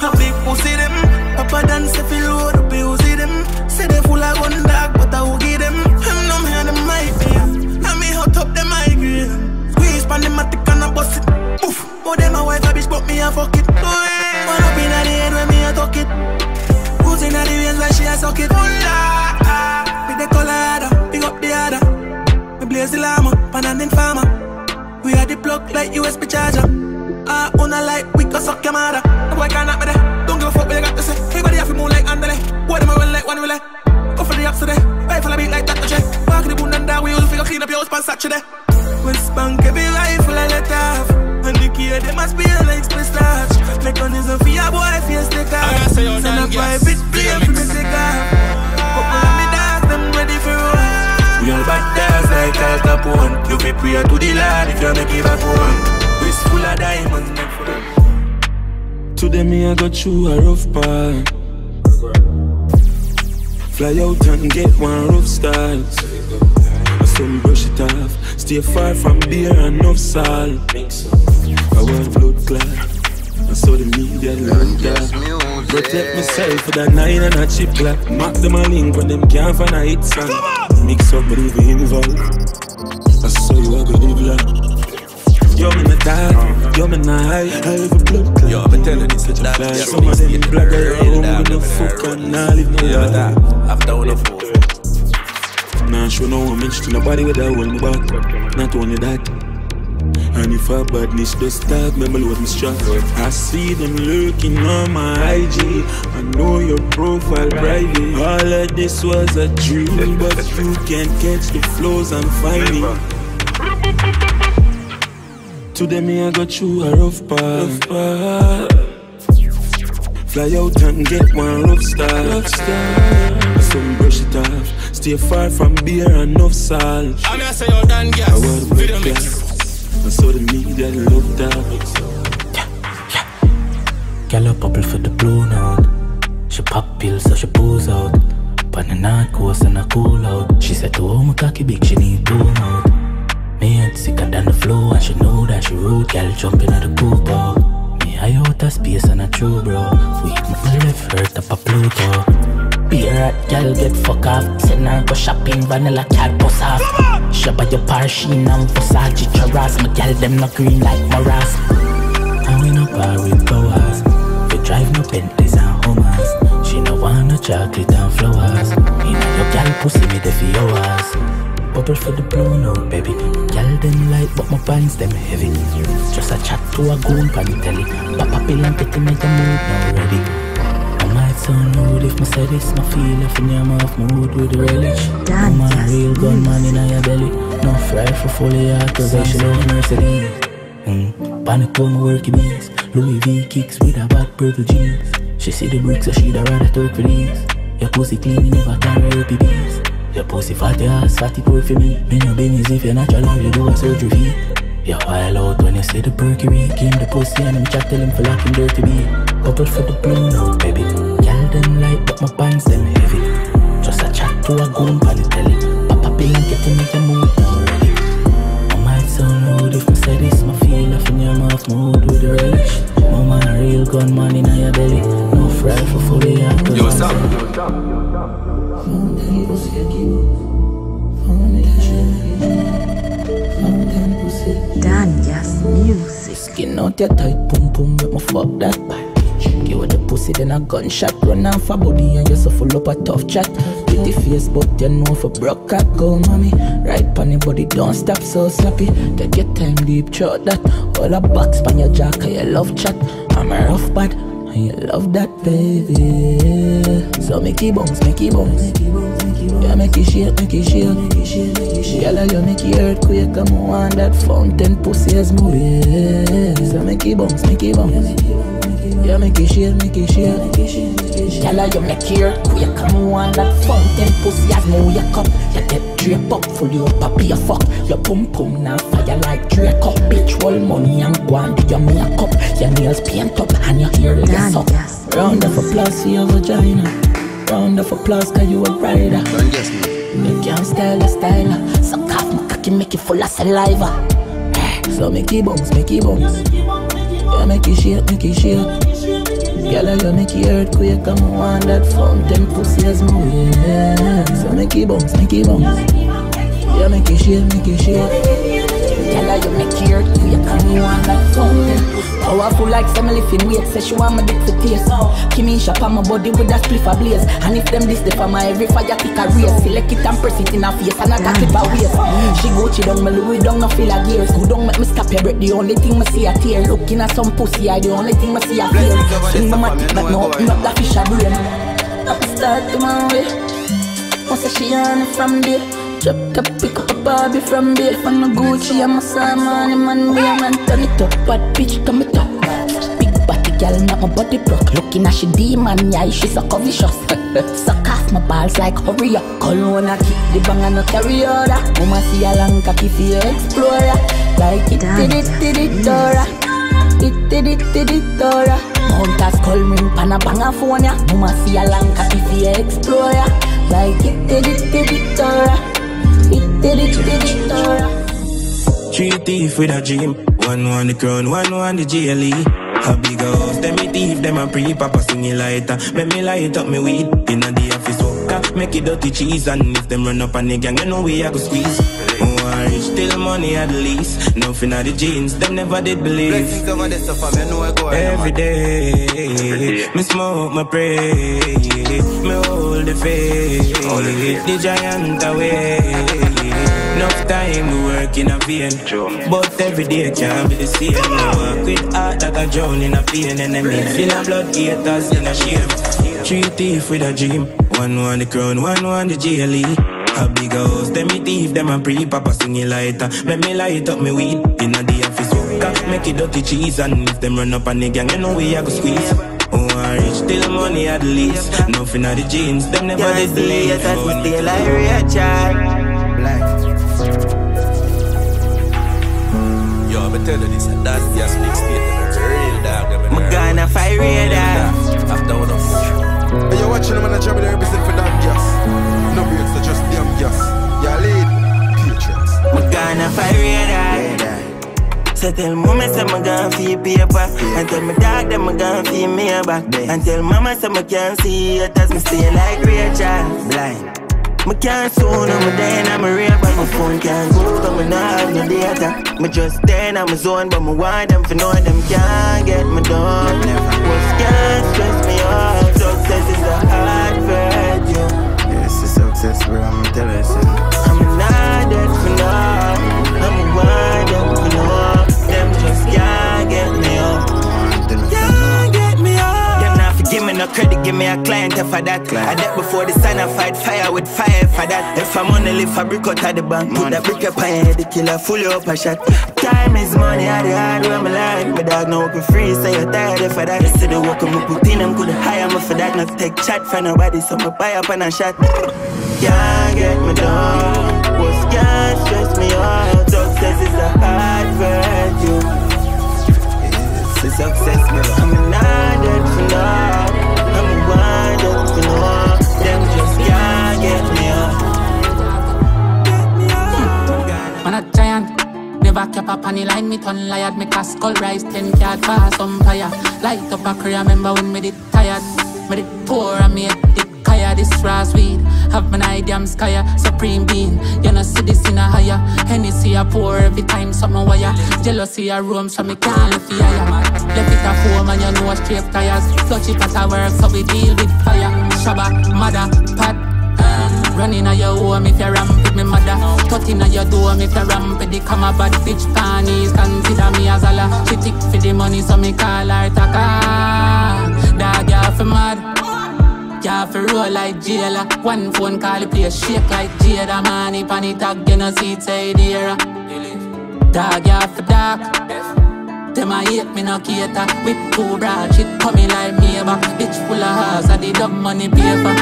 A big pussy them. Papa dance if you load up, you see them. Say they full of gun dog, but I will give them. And them here, them might be. And me hot up, them I agree. Squeeze pan them, I take and I bust it. Oof, oh, them my wife, a bitch, but me a fuck it. Oh, yeah. One up in the head when me a talk it. Who's in the ways when she a suck it. Oh, yeah. The color, pick up the other. We blaze the llama, banana farmer. We are the plug like USB charger. I own a light, we can suck your mother. The boy can't knock me there. Don't give a fuck what you got to say. Everybody have to move like Andale. What am I run like, one will I? Go for the ups today. Why full of beat like that to check? Walk the boon and down, we all figure clean up your house on Saturday. West Bank, every rifle I let off. And the key, they must be a like split starch. Mechanism for your boy, if you stick out. Send a private plane for me stick out. We all bad dogs like Al Capone. You be prayer to the Lord if you make it back home. Wrist full of diamonds, neck full of. Today me I got through a rough part. Fly out and get one rough start. Some brush it off. Stay far from beer and no salt. I want blood clot. I saw the media learn that. Protect myself for that 9 and a chip clap. Mark them a link when them can't find a hit song. Mix up, but if you involved, I saw you a good evil. Yo, me not die, yo, me not high. I live a blood clot. Yo, me tell you this, that fly. Some of them black are home with no fuck and I live no life. I've done a fool. Nah, show no homage to nobody with that one back. Not only that. And if I badness does start, me load me strap. I see them lurking on my IG. I know your profile private. All of this was a dream, but you can't catch the flows I'm finding. Today me I got through a rough path. Fly out and get one rough start. Some brush it off. Stay far from beer and no salt. I'm here say you're DonnGass. I want to and so the me that love that. Yeah, yeah. Girl a purple for the blue now. She pop pills so she pulls out. Pan a night course and a cool out. She said to home cocky big, she need blow out. Me head sicker than the flow, and she know that she rude. Girl jumping at the coop out. Me high out a space and a true bro. Sweet my left hurt up a Pluto. Beer at girl get fuck off. Send her go shopping, vanilla cat puss off. She buy your parachine and Versace Charas. My girl them no green like morass. And we no bar with powers. We drive no Bentleys and Hummers. She no want no chocolate and flowers. You know your girl pussy me the for yours. Bubble for the blue now, baby. Girl them light but my pants them heavy. Just a chat to a goon pan telly. Papa pill and petty make a mood now ready. I might sound rude if I say this. My feel if in your mouth mood with relish. I'm a real gunman in your belly. No fry for fully out cause I should love Mercedes. Panic on worky bees. Louis V kicks with a bad purple jeans. She see the bricks so she'd rather talk for these. Your pussy clean, you never carry your PBs. Your pussy fatty ass, fatty poor for me. Me no business if you're natural or you do a surgery fee. You're wild out when you see the perky. Came the pussy and him chat tell him for locking dirty bee. Couple for the blue note, baby. Girl them light but my pants them heavy. Just a chat to a goon pan the telly. Papa pill and get him make a mood already. I might sound rude if I say this. My feel off in your mouth mood with the relish. Mama a real gunman in your belly. Right for fully after. Yo, what's up? DonnGassMusiQ. Skin out your tight pum pum, make me fuck that bite. Give her the pussy, then a gunshot. Run off her body and you're so full up a tough chat. Pretty face, but you know for broke cat. Go mommy, right pan your body, don't stop, so sloppy. Take your time, deep throat that. All a box pan your jack, I you love chat. I'm a rough bad. And you love that baby. So make it bounce, make it bounce. Yeah, make it shake, make it shake. Girl, I love make it earthquake. I'm on that fountain pussy as movie. So make it bounce, make it bounce. Yeah, make it shake, make it shake. Girl, I love make it earthquake. I'm on that fountain pussy as movie. You get drape up, full your papi a fuck. Your pum pum now fire like Draco. Bitch, roll money and go and do your makeup. Your nails paint up and your hair lace up. Round of applause for your vagina. Round of applause cause you a rider. You can't style a styler. Suck off my cocky, make it full of saliva. So make it bounce, make it bounce. Yeah, make it shake, make it shake. Girl, I love make it earthquake. I'm on that fountain pussy as movie. So make it bounce, make it bounce. Yeah, make it shake, make it shake. Girl, I love make it earthquake. I'm on that fountain. Powerful like semi-lifting weight, say she want my dick for taste. Kimmy shop on my body with a spliff ablaze. And if them this, they for my every fire pick a race. Select it and press it in her face and attack it by waist. She go she down, me Louis down, no feel like gears. Go down, make me stop your breath, the only thing me see a tear. Looking at some pussy, I the only thing me see a fear. Swing my mat, but no, open up that fish a brain. Up start to my way. Once she on from there. Drop top, pick up a Barbie from there. From the Gucci, I'm a Salmon, man, beer, man. Turn it up, bad bitch, come it up. Big body girl, not my body broke. Looking at she demon, yeah, she's so covetous. Suck off my balls like hurry up. Colonna kick the bang and no carry order. Mama see a long cocky for explorer. Like it did it, did it, Dora. It did it, did it, Dora. Mounters call me, pana bang a phone, yeah. Mama see a long cocky for explorer. Like it did it, did it, Dora. Three teeth with a gym. One want the crown, one want the GLE. A big house, them me thief, them a pre. Papa sing it lighter, make me light up me weed. Inna the office walker, make it dirty cheese. And if them run up on the gang, you know we I go squeeze. More rich, till money at least. Nothing at the jeans, them never did believe. Every day, me smoke, me pray. Me hold the faith, the giant away. Enough time we work in a vein, but every day can't be the same. I work with heart that I drown in a pain. Enemies in a blood, haters in a shame. Three thief with a dream. One want the crown, one want the GLE. A big house, them me thief, them a pre. Papa sing it lighter, make me light up me weed. Inna the office walker, make it dirty cheese. And if them run up on the gang, you know we I go squeeze. Oh, I rich till money at least. Nothing at the jeans, them never did believe. Still I reach out. Yo, I'ma tell you this, and that's just big state and a real dog. I'm gonna fire that. After one of them. Hey, you're watching them and I travel there represent for DonnGass. No breaks, so just DonnGass. Y'all lead, patriots. I'm gonna fire that. So tell mama say I'm gonna feel paper, and tell my dog that I'm gonna feel me back, and tell mama say I can't see it as me stay like Rachel, blind. I can't soon, I'm dying, I'm a rap, but my phone can't go, cause I not have no data. I just stand on my zone, but I want them for know them can't get me done. Wolf can't stress me out, success is a hard virtue. Yeah, it's a success, bro, I'm telling you. I'm not dead for love, I'm a wild them for love. Them just can't get me up. Can't get me up. Give me no credit, give me a client for that. I dead before the sun, I fight fire with fire for that. If I'm on the lift, I brick out of the bank. Put that brick up on your head, the killer fully up a shot. Time is money, I the hard way my life. My dog no working free, so you're tired for that. Instead of working, my routine, I'm gonna hire me for that. Not take chat for nobody, so I buy up and a shot. Can't get me down, what's can't stress me out. Success is a hard virtue. It's a success, man. I'm not dead for love. I'm a giant, never kept up on the line, me turn liar, make a skull rise, 10 yards for some fire. Light up a career, remember when me did tired, me did poor and me did kaya, this ras weed, have an idea, I'm skyer, supreme being, you know see this in a higher, Hennessy I pour every time something wire, jealousy I roam so me can't live the higher, left it at home and you know straight tires, clutch it at our work so we deal with fire, shabba, mother, pat. Running at your home if you ramp with me mother. Tutting at your dome if you ramp with the camera. Bad bitch panties consider me as a la. She tick for the money so me call her Taka. Dog ya for mad, ya for roll like jailer. One phone call you play shake like Jada. Money panty tag you no see it's a dearer. Dog ya for dark, them I hate me no cater. With two broad shit coming like me back. Bitch full of house and the dumb money paper.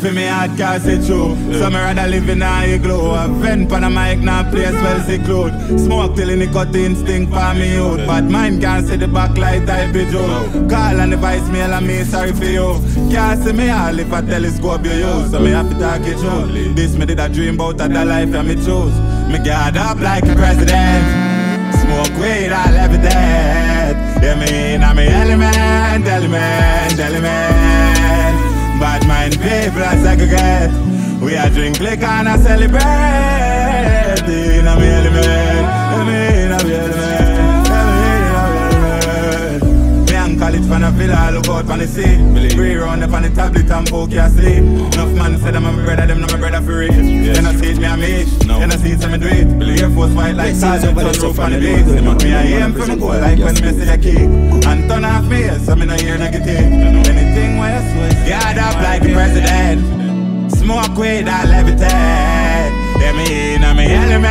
For me, I can't say true. Some rather live in a glow. A vent on a mic, now place well secluded. Smoke till in the cut instinct for me out. But mine can't see the backlight I be Joe. Call and the voice mail and me sorry for you. Can't see me all if a telescope you use. So me have to talk it through. This me did a dream about that life and me chose. Me guard up like a president. Smoke weed, I levitate. Yeah, me in a me element, element, element. Bad mind people I segregate. We a drink liquor and I celebrate. In a me element, in a me element, in a me element. Me and college fan a villa, look out fan the sea. Free round up on the tablet and poke your sleep. Enough man said I'm my brother, them not my brother for real. Then I see it, me a mage, then I see it, so me do it. Air Force fight like Sergeant, turn roof on the beach. Me a aim for me goal like when me see a kick. And turn off me, so me no hear negative. Guard up like the president. Smoke weed, I levitate. Let me in, I'm a element,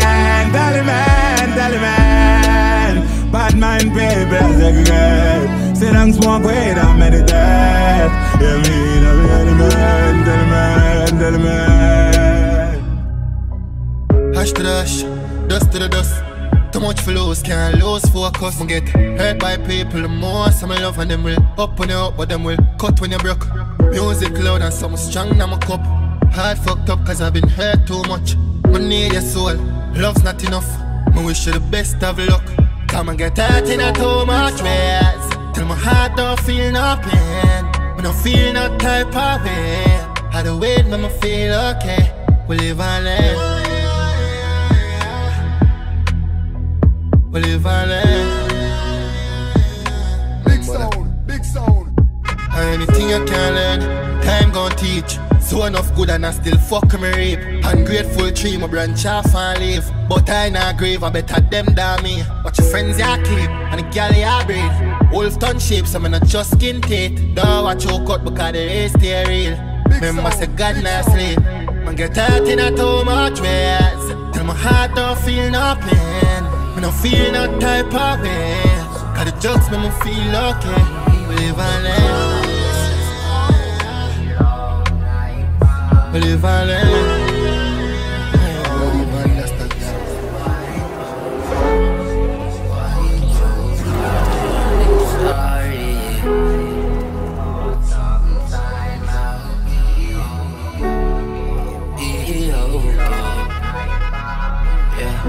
element, element. Bad mind, baby, I segregate. Sit down, smoke weed, I meditate. Let me in, I'm a element, element, element. Hash to the hash, dust to the dust. Too much for lose, can't lose focus. I get hurt by people the most. I'm in love and them will up when you up, but them will cut when you broke. Music loud and something strong in my cup. Heart fucked up cause I've been hurt too much. I need your soul, love's not enough. I wish you the best of luck. Come and get hurt in a too much ways. Till my heart don't feel no pain. I don't feel no type of way. I don't wait when I feel okay. We live and live. We live and learn. Big sound, big sound. Anything you can learn, time gon' teach. So enough good and I still fuck me rape. Ungrateful tree, my branch off and leave. But I not grave, I better them than me. Watch your friends ya keep, and the gal ya breed. Wolf ton shapes, I'm not just skin tate. Don't watch your cut because they stay real. Remember say God not sleep. Man get hurt in a too much ways. Till my heart don't feel no pain. I don't feel no type of way. Cause the jokes make me feel okay. We live and learn. les valets.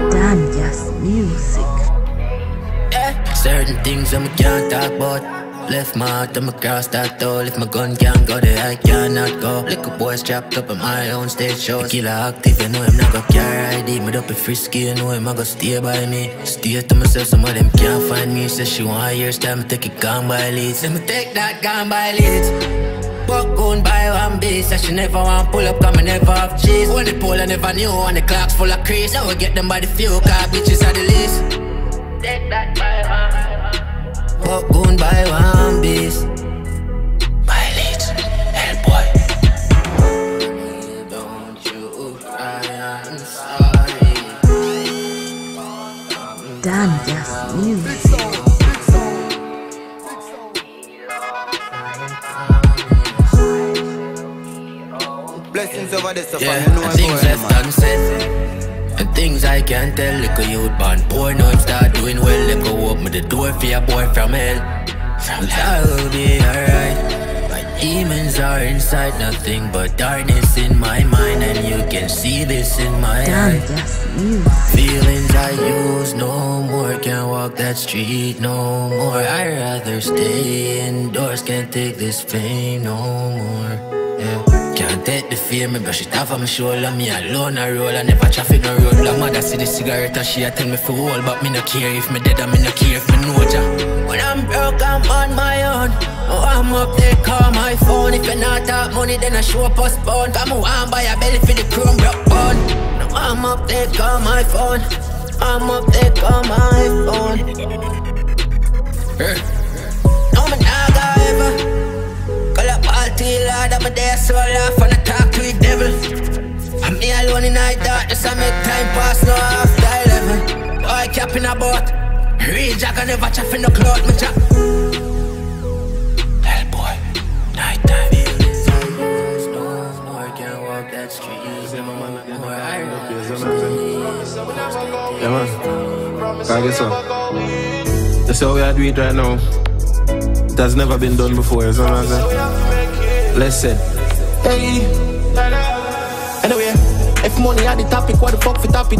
DonnGassMusiQ. Certain things I'm can't talk about. Left my heart, I'm across that door. If my gun can't go there, I cannot go. Little boys trapped up on my own stage shows. Killer active, you know him not gonna carry ID. Me up be frisky, you know him not gonna stay by me. Stay to myself, some of them can't find me. Says she want a year's time, I take it gone by leads. Let me take that gone by leads. Buck on by one beat. Says she never want pull up, cause me never have cheese. When the pole I never knew, and the clock's full of crease. Now we get them by the few, cause bitches are the least. Take that by one. Buck goon by one beast. My leech, Hellboy. Don't you cry, I'm sorry. DonnGassMusiQ. Blessings over this, yeah, no things left unsaid. Things I can't tell, little youth born poor, now him start doing well. Let go open the door for your boy from hell. I'll be alright. My demons are inside, nothing but darkness in my mind, and you can see this in my eyes. Feelings I use no more, can't walk that street no more. I'd rather stay indoors, can't take this pain no more. Can't take the fame, me brush it off on my shoulder. Me alone I roll, I never traffic no road. Black mother see the cigarette and she a tell me for all. But me no care if me dead and me no care if me know ya. When I'm broke I'm on my own. Oh, I'm up there, call my phone. If you not have money then I show up a spawn. Come on, buy a belly for the chrome broke bone. No, I'm up there, call my phone. I'm up there, call my phone. No, me nah go ever I'm there, so I laugh and I talk to the devil. I'm me alone in my darkness, I make time pass now after 11. Boy, capping about real jack, I never chaff in the cloud, my jack. Hellboy, night time. No more, can't walk that street. Yeah, man, I guess so. That's how we are doing it right now. It has never been done before, you know what I'm saying? Listen, hey, anyway, if money had the topic, what the fuck for topic?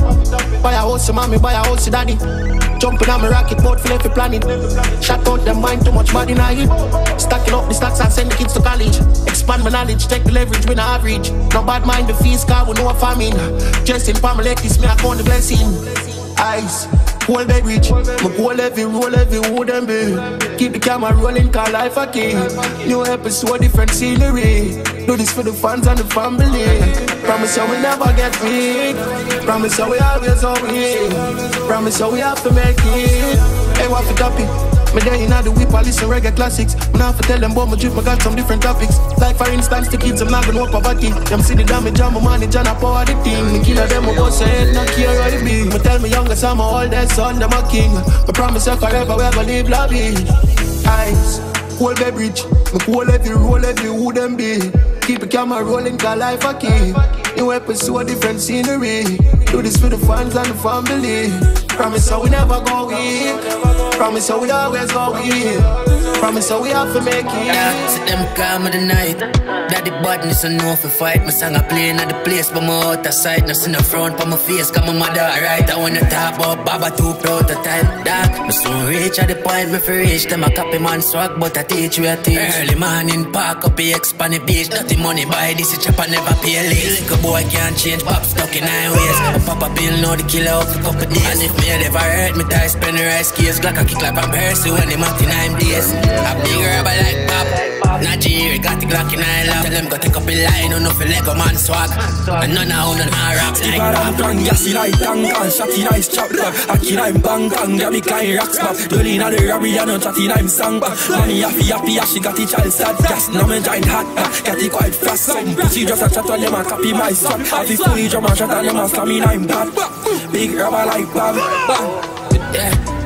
Buy a house for mommy, buy a house for daddy. Jumping on my rocket, boat for left for planet. Shut out them mind, too much body now. Stacking up the stacks and send the kids to college. Expand my knowledge, take the leverage, we not average. No bad mind, the fees, car, we know a famine. Dressing for my ladies, me I count the blessing. Eyes, whole beverage, my goal heavy, roll heavy, who them be? Keep the camera rolling, call life a king. New episode, different scenery. Do this for the fans and the family. Promise you we never get weak. Promise you we always out here. Promise you we have to make it. Hey, what for topic? Me day inna the whip, I listen reggae classics. Me nah fi tell them about my drip, me got some different topics. Like for instance, the kids, I'm not gonna walk over kid. Them see the damage, I'm a manage and I power the team. The killer them a boss head, not care how it be. Me tell me youngest, I'm a oldest son, them a king. Me promise you forever, we ever live lovely. Ice, whole beverage, me roll every who them be. Keep the camera rolling, cause life a key. New episode, different scenery. Do this for the fans and the family. Promise you we never go weak. Promise so we always go in. Promise so we have to make it. Sit them calm of the night. Daddy badness, I know if I fight. My song I play in the place, but my out of sight. Now in the front, but my face, cause my mother alright. I wanna talk about Baba, too proud to type. Dark, I soon reach at the point, me for reach. Them a copy man swag, but I teach you a teach. Early morning, park up the X on the beach. Dirty money, buy this, a chap I never pay a lease. Little boy can't change, pop stuck in highways. My papa bill, now the killer out for couple days. And if me never hurt, me die, spend the rice case. Glock, I kick like I'm Percy when I'm out in 9 days. A big rubber like pop. Nigeria got the Glock in my lap. Tell them go take up a line, on no for Lego man swag. And none of them are rap like that. Tang, yassi like tang, and shotty nice chop back. Aki like bang, tang, grabby kind rocks back. Dolly na the rabbi, and no chatty like sang back. Money happy, happy, as she got the child sad. Gas, no me giant hat back, got it quite fast. Some she just a chat on them and copy my son. Happy fully drum and shot on them and slam me like bad. Big rubber like bam, bam.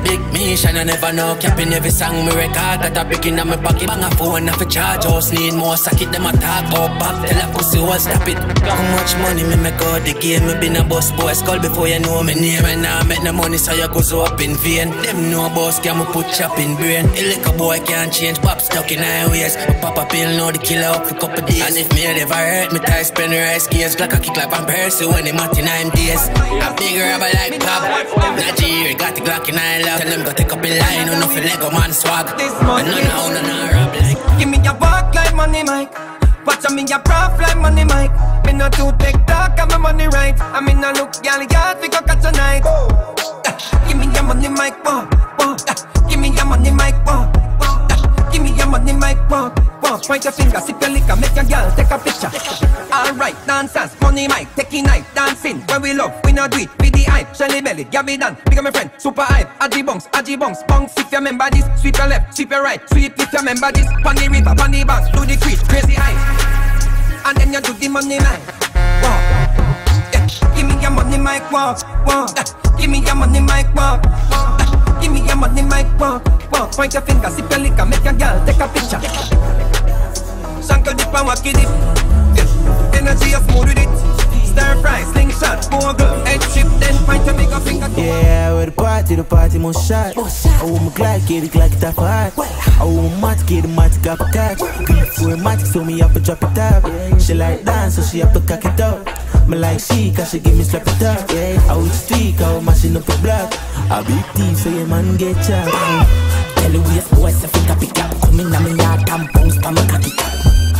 big mission. I never know, capping every song me record. That I breaking in my pocket, bang a phone off a charge. House need more socket, them attack. Go back, tell a pussy what stop it. How much money me make out the game? Me been a boss boy, skull before you know me name. And now I make no money, so you goes up in vain. Them no boss can me put chop in brain. A little boy can't change, pop stuck in highways. My papa pill know the killer up for couple days. And if me ever hurt, me tie spend the rice case. Glock a kick like I'm Percy when I'm at 9 days. A big rubber like pop. Nigeria got the Glock in I love. Tell them go take up a line, no nothing Lego man swag. And no rap like. Give me your walk like Money Mike. Watch me your prof like Money Mike. Me not too take talk, I'm my money right. I mean I look y'all yard, we go catch a night. Give me your Money Mike, whoa, whoa. Give me your Money Mike, whoa, whoa. Give me your Money Mike, whoa, whoa. Point your finger, sip your liquor, make your girl take a picture. Alright, dancers, Money Mike, taking night, dancing. Where we love, we not do it, with the hype. Shelly belly, Gabby Dan, become a friend, super hype. Addy bunks, bunks if you remember this. Sweep your left, sweep your right, sweep if you remember this. Pandy river, pandy banks, do the crease, crazy eyes. And then you do the Money Mike. Yeah. Give me your Money Mike, walk, walk. Give me your Money Mike, walk, walk. Give me your Money Mike, walk, walk. Point your finger, sip your liquor, make your girl take a picture. Shankle dip and wacky dip. Yeah. Energy of mood with it. Stir fry, slingshot, mogul, head trip. Then point your bigger finger. Yeah, where the party must shot. I want my Glock, get the Glock top hot. I want my Matic, get the Matic up a catch. Before Matic, so me up a drop it up. She like dance, so she up to cock it up. Me like she, cause she give me slap it up. I would streak, I would mashing up a block. I be thief, so your man get chopped. Tell the waist boys, I think I pick up. Come in, I'm in yard, I'm bounce, I'm a cocky top.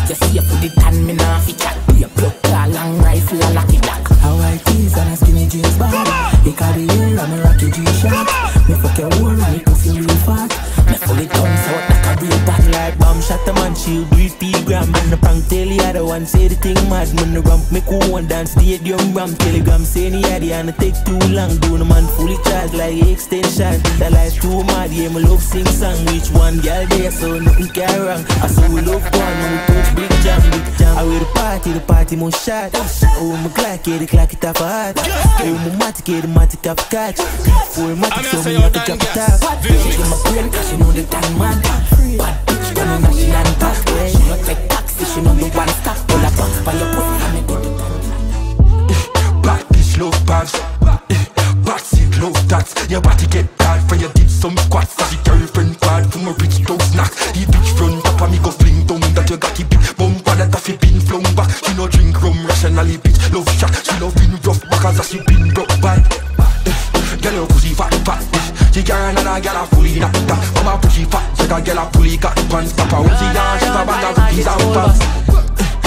You see, you put it on, me now fit chat. Be a block, a long rifle, a lucky black. How I tease on a skinny jeans bar. You carry in, I'm a rocky G-shot. Me fuck your wall, me puff you real fat. Me pull it down, so like a real bad. Like bomb shot a man, she'll do it P-gram. And the prank tell the other one, say the thing mad. When the ramp make one dance, the young ram. Telegram say the idea, and it take too long. Do the man fully charged like extension. That life too mad, yeah, me love sing song. Which one, girl there, so nothing can wrong. I saw we love one, we touch big jam, big jam. I wear the party must shot. Oh, my Glock, yeah, the Glock it up a hat. Oh, my Matic, yeah, the Matic up catch. Before Matic, so me up to drop it up. She's in my brain, cause she know the time man. Bad bitch, don't know she done back. She not take taxi, she know the one stop. Pull a box by your pussy, and me do the time. Bad bitch, love bags. Bad sick, love tats. Your body get bad for your did some squats. She girlfriend bad for my rich dog snacks. He bitch front up and me go fling down. That you got the big bumper that I been flung back. She no drink rum, rationally bitch, love shot. She love in rough back as she been broke bad. Girl, your pussy fat, fat. She carry another girl a fully knocked up. Come a pussy fat, she got girl a fully got pants. Papa wants she down, she's a bag of rookies and pants.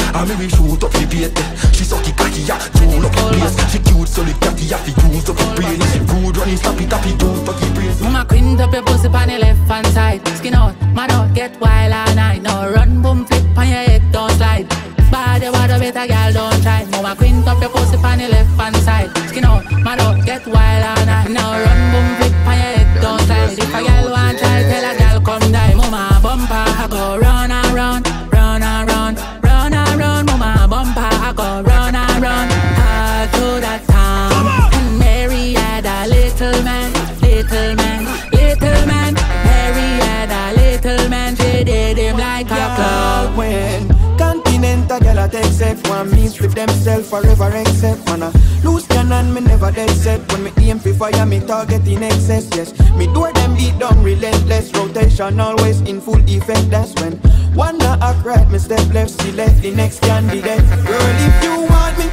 I mean we shoot up the bait. She suck the cocky, yeah, roll up the place. She cute, so the catty, yeah, she use up the brain. She rude, running, slappy, tappy, don't fuck the brains. Mama quint up your pussy on the left hand side. Skin out, man out, get wild all night. Now run, boom, flip on your head, don't slide. Bad, you want a better girl, don't try. Mama quint up your pussy on the left hand side. Skin out, man out, get wild all night. Now run, boom, flip on your head, don't slide. If a girl want try, tell a girl come die. Mama bumper, I go round and round, round and round, round and round. Mama bumper, I go round and round, all through that town. And Mary had a little man, little man, little man. Mary had a little man, she did him like a clown. When Continental girl a take set, want me strip themself forever except man a loose cannon, me never dead set. When me aim for fire, me target in excess, yes. Me door them beat down relentless, rotation always in full effect. That's when one a act right, me step left, see left, the next can be dead. Girl, if you want me,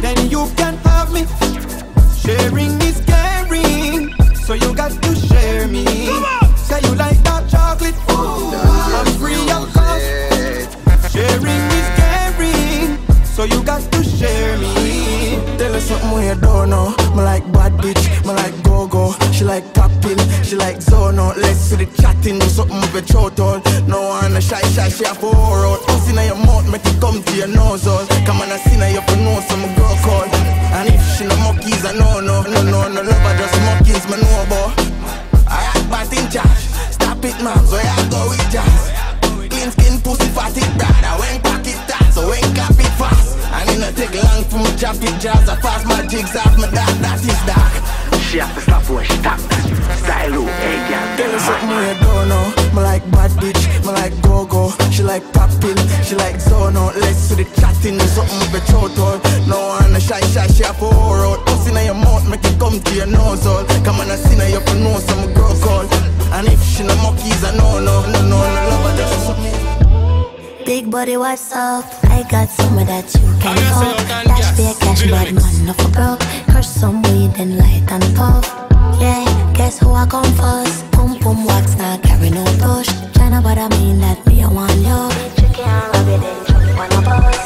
then you can have me. Sharing is caring, so you got to share me. Say you like that chocolate, ooh, I'm free of cost. Sharing is caring, so you got to share me. Tell her something you don't know. Me like bad bitch, me like go-go. She like popping, she like zono. Let's see the chatting, do something with your total. No one shy, she have a whore out. Puss in your mouth, make it come to your nose all. Come on, I see now you for nose, some girl call. And if she no monkeys, I no love her, just monkeys, man know about. I act bad in charge, stop it man, so I go with jazz. Skin pussy fat it bad, I went pack it tight, so ain't cap it fast. I need not take long for me chop it jazz. I fast my jigs off my dad, that is dark. She has to stop when she tap. Kylo, hey, girls up me a dono. Me like bad bitch, me like go-go. She like poppin', she like zono. Let's do the chatting, there's something with your total. No one a shy, she have a whore out. Pussy in your mouth, make it come to your nose all. Come on, I see now you for know some girl call. And if she no monkeys, I know, no love her, just up me. Big body, what's up? I got some of that you can fuck. Dash be a cash, bad man, no for broke. Crush some weed, then light and puff. Yeah, guess who I come first? Pum pum wax, not carry no touch. China, but I mean that me, I want you. Tricky and rubbing, then jump on a bus.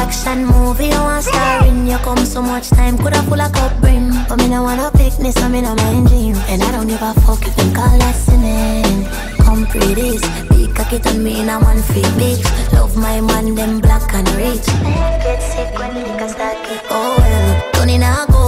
Action movie, I want starring. You come so much time, coulda full a cup brim. But me no wanna pick this, I mean I'm in dream. And I don't give a fuck if them call that sinning. Come pretty, big cocky on me in a one free bitch. Love my man, them black and rich. I get sick when niggas start kick. Oh well, Tony now go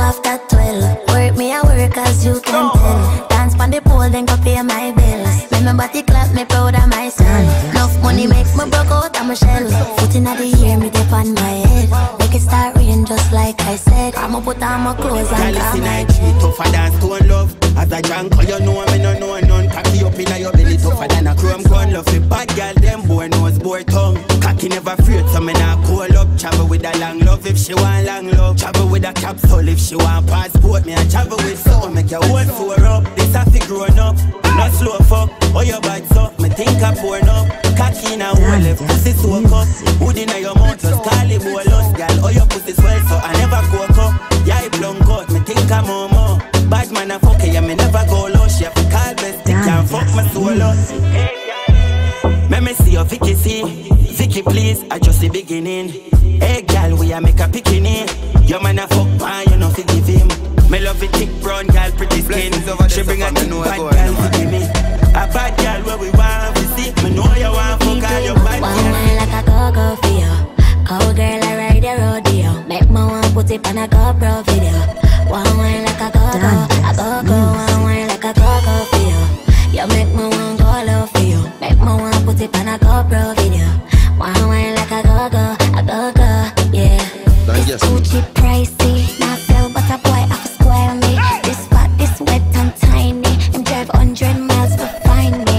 after 12. Work me a work as you can tell. Dance on the pole then go pay my bills. Make my body clap, me proud of myself. Enough money make me broke out of my shell. Foot inna the ear, me dip on my head. Make it start rain just like I said. I'ma put on my clothes and grab my head. Tougher than stone love. As a jungle you know me no know none. Cocky up inna your belly tougher than a chrome gun. Love the bad girl them boy nose boy tongue. Cocky never afraid so me nah call up. Travel with a long love if she want long love. Travel with a capsule if she want passport. Me a travel with someone make your whole floor up. This a fi grown up, not slow fuck. Oh your bad up, me think I born up. Cocky inna hole left pussy soak up. Hood inna your mouth just call it bowl us. Girl oh your pussy swell so I never coke up. Yeah I blown cut, me think I'm more. Bad man a fuck ya, yeah, me never go low. She have to call best, they can't fuck my soul up. Let me see your Vicky see, Vicky please, I just the beginning. Hey girl, we a make a bikini. Your man a fuck man, you know fi give him. Me love it thick brown girl, pretty skin. She bring a thick bad girl fi give me. A bad girl where we want to see. Me know you want fuck all your bad girl. One man like a go-go for you. Cold girl I ride the rodeo. Make my one put it on a GoPro video. One wine like a go-go, one wine like a go-go for you. You make me one go low for you. Make me one put it on a GoPro video. One wine like a go-go, yeah. This Gucci pricey, not sell but a boy off a square me. This spot, this wet and tiny, him drive 100 miles for find me.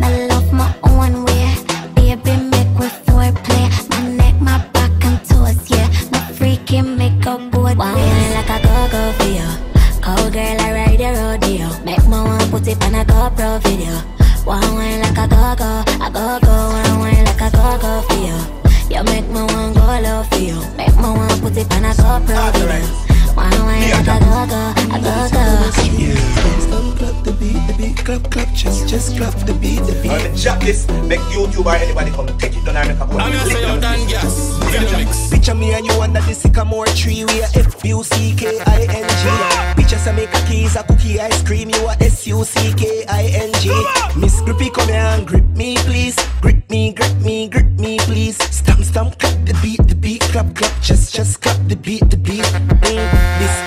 My love my own way, baby make with foreplay. My neck, my back and toes, yeah. My freaky make a board way. Go for you. Cold girl, I ride the rodeo. Make my one put it on a GoPro video. One wine like a go-go, one wine like a go-go for you. You make my one go low for you. Make my one put it on a GoPro video. One wine like a go-go. Clap the beat, clap, just clap the beat. I'm drop this, make YouTube or anybody come take it down and make a point. I'm gonna say you're Don Gas. Picture me and you under the sycamore tree. We are FUCKING. Picture some make cookies, a cookie ice cream. You are SUCKING. Miss Grippy, come here and grip me, please. Grip me, please. Stamp, clap the beat, clap, just clap the beat. This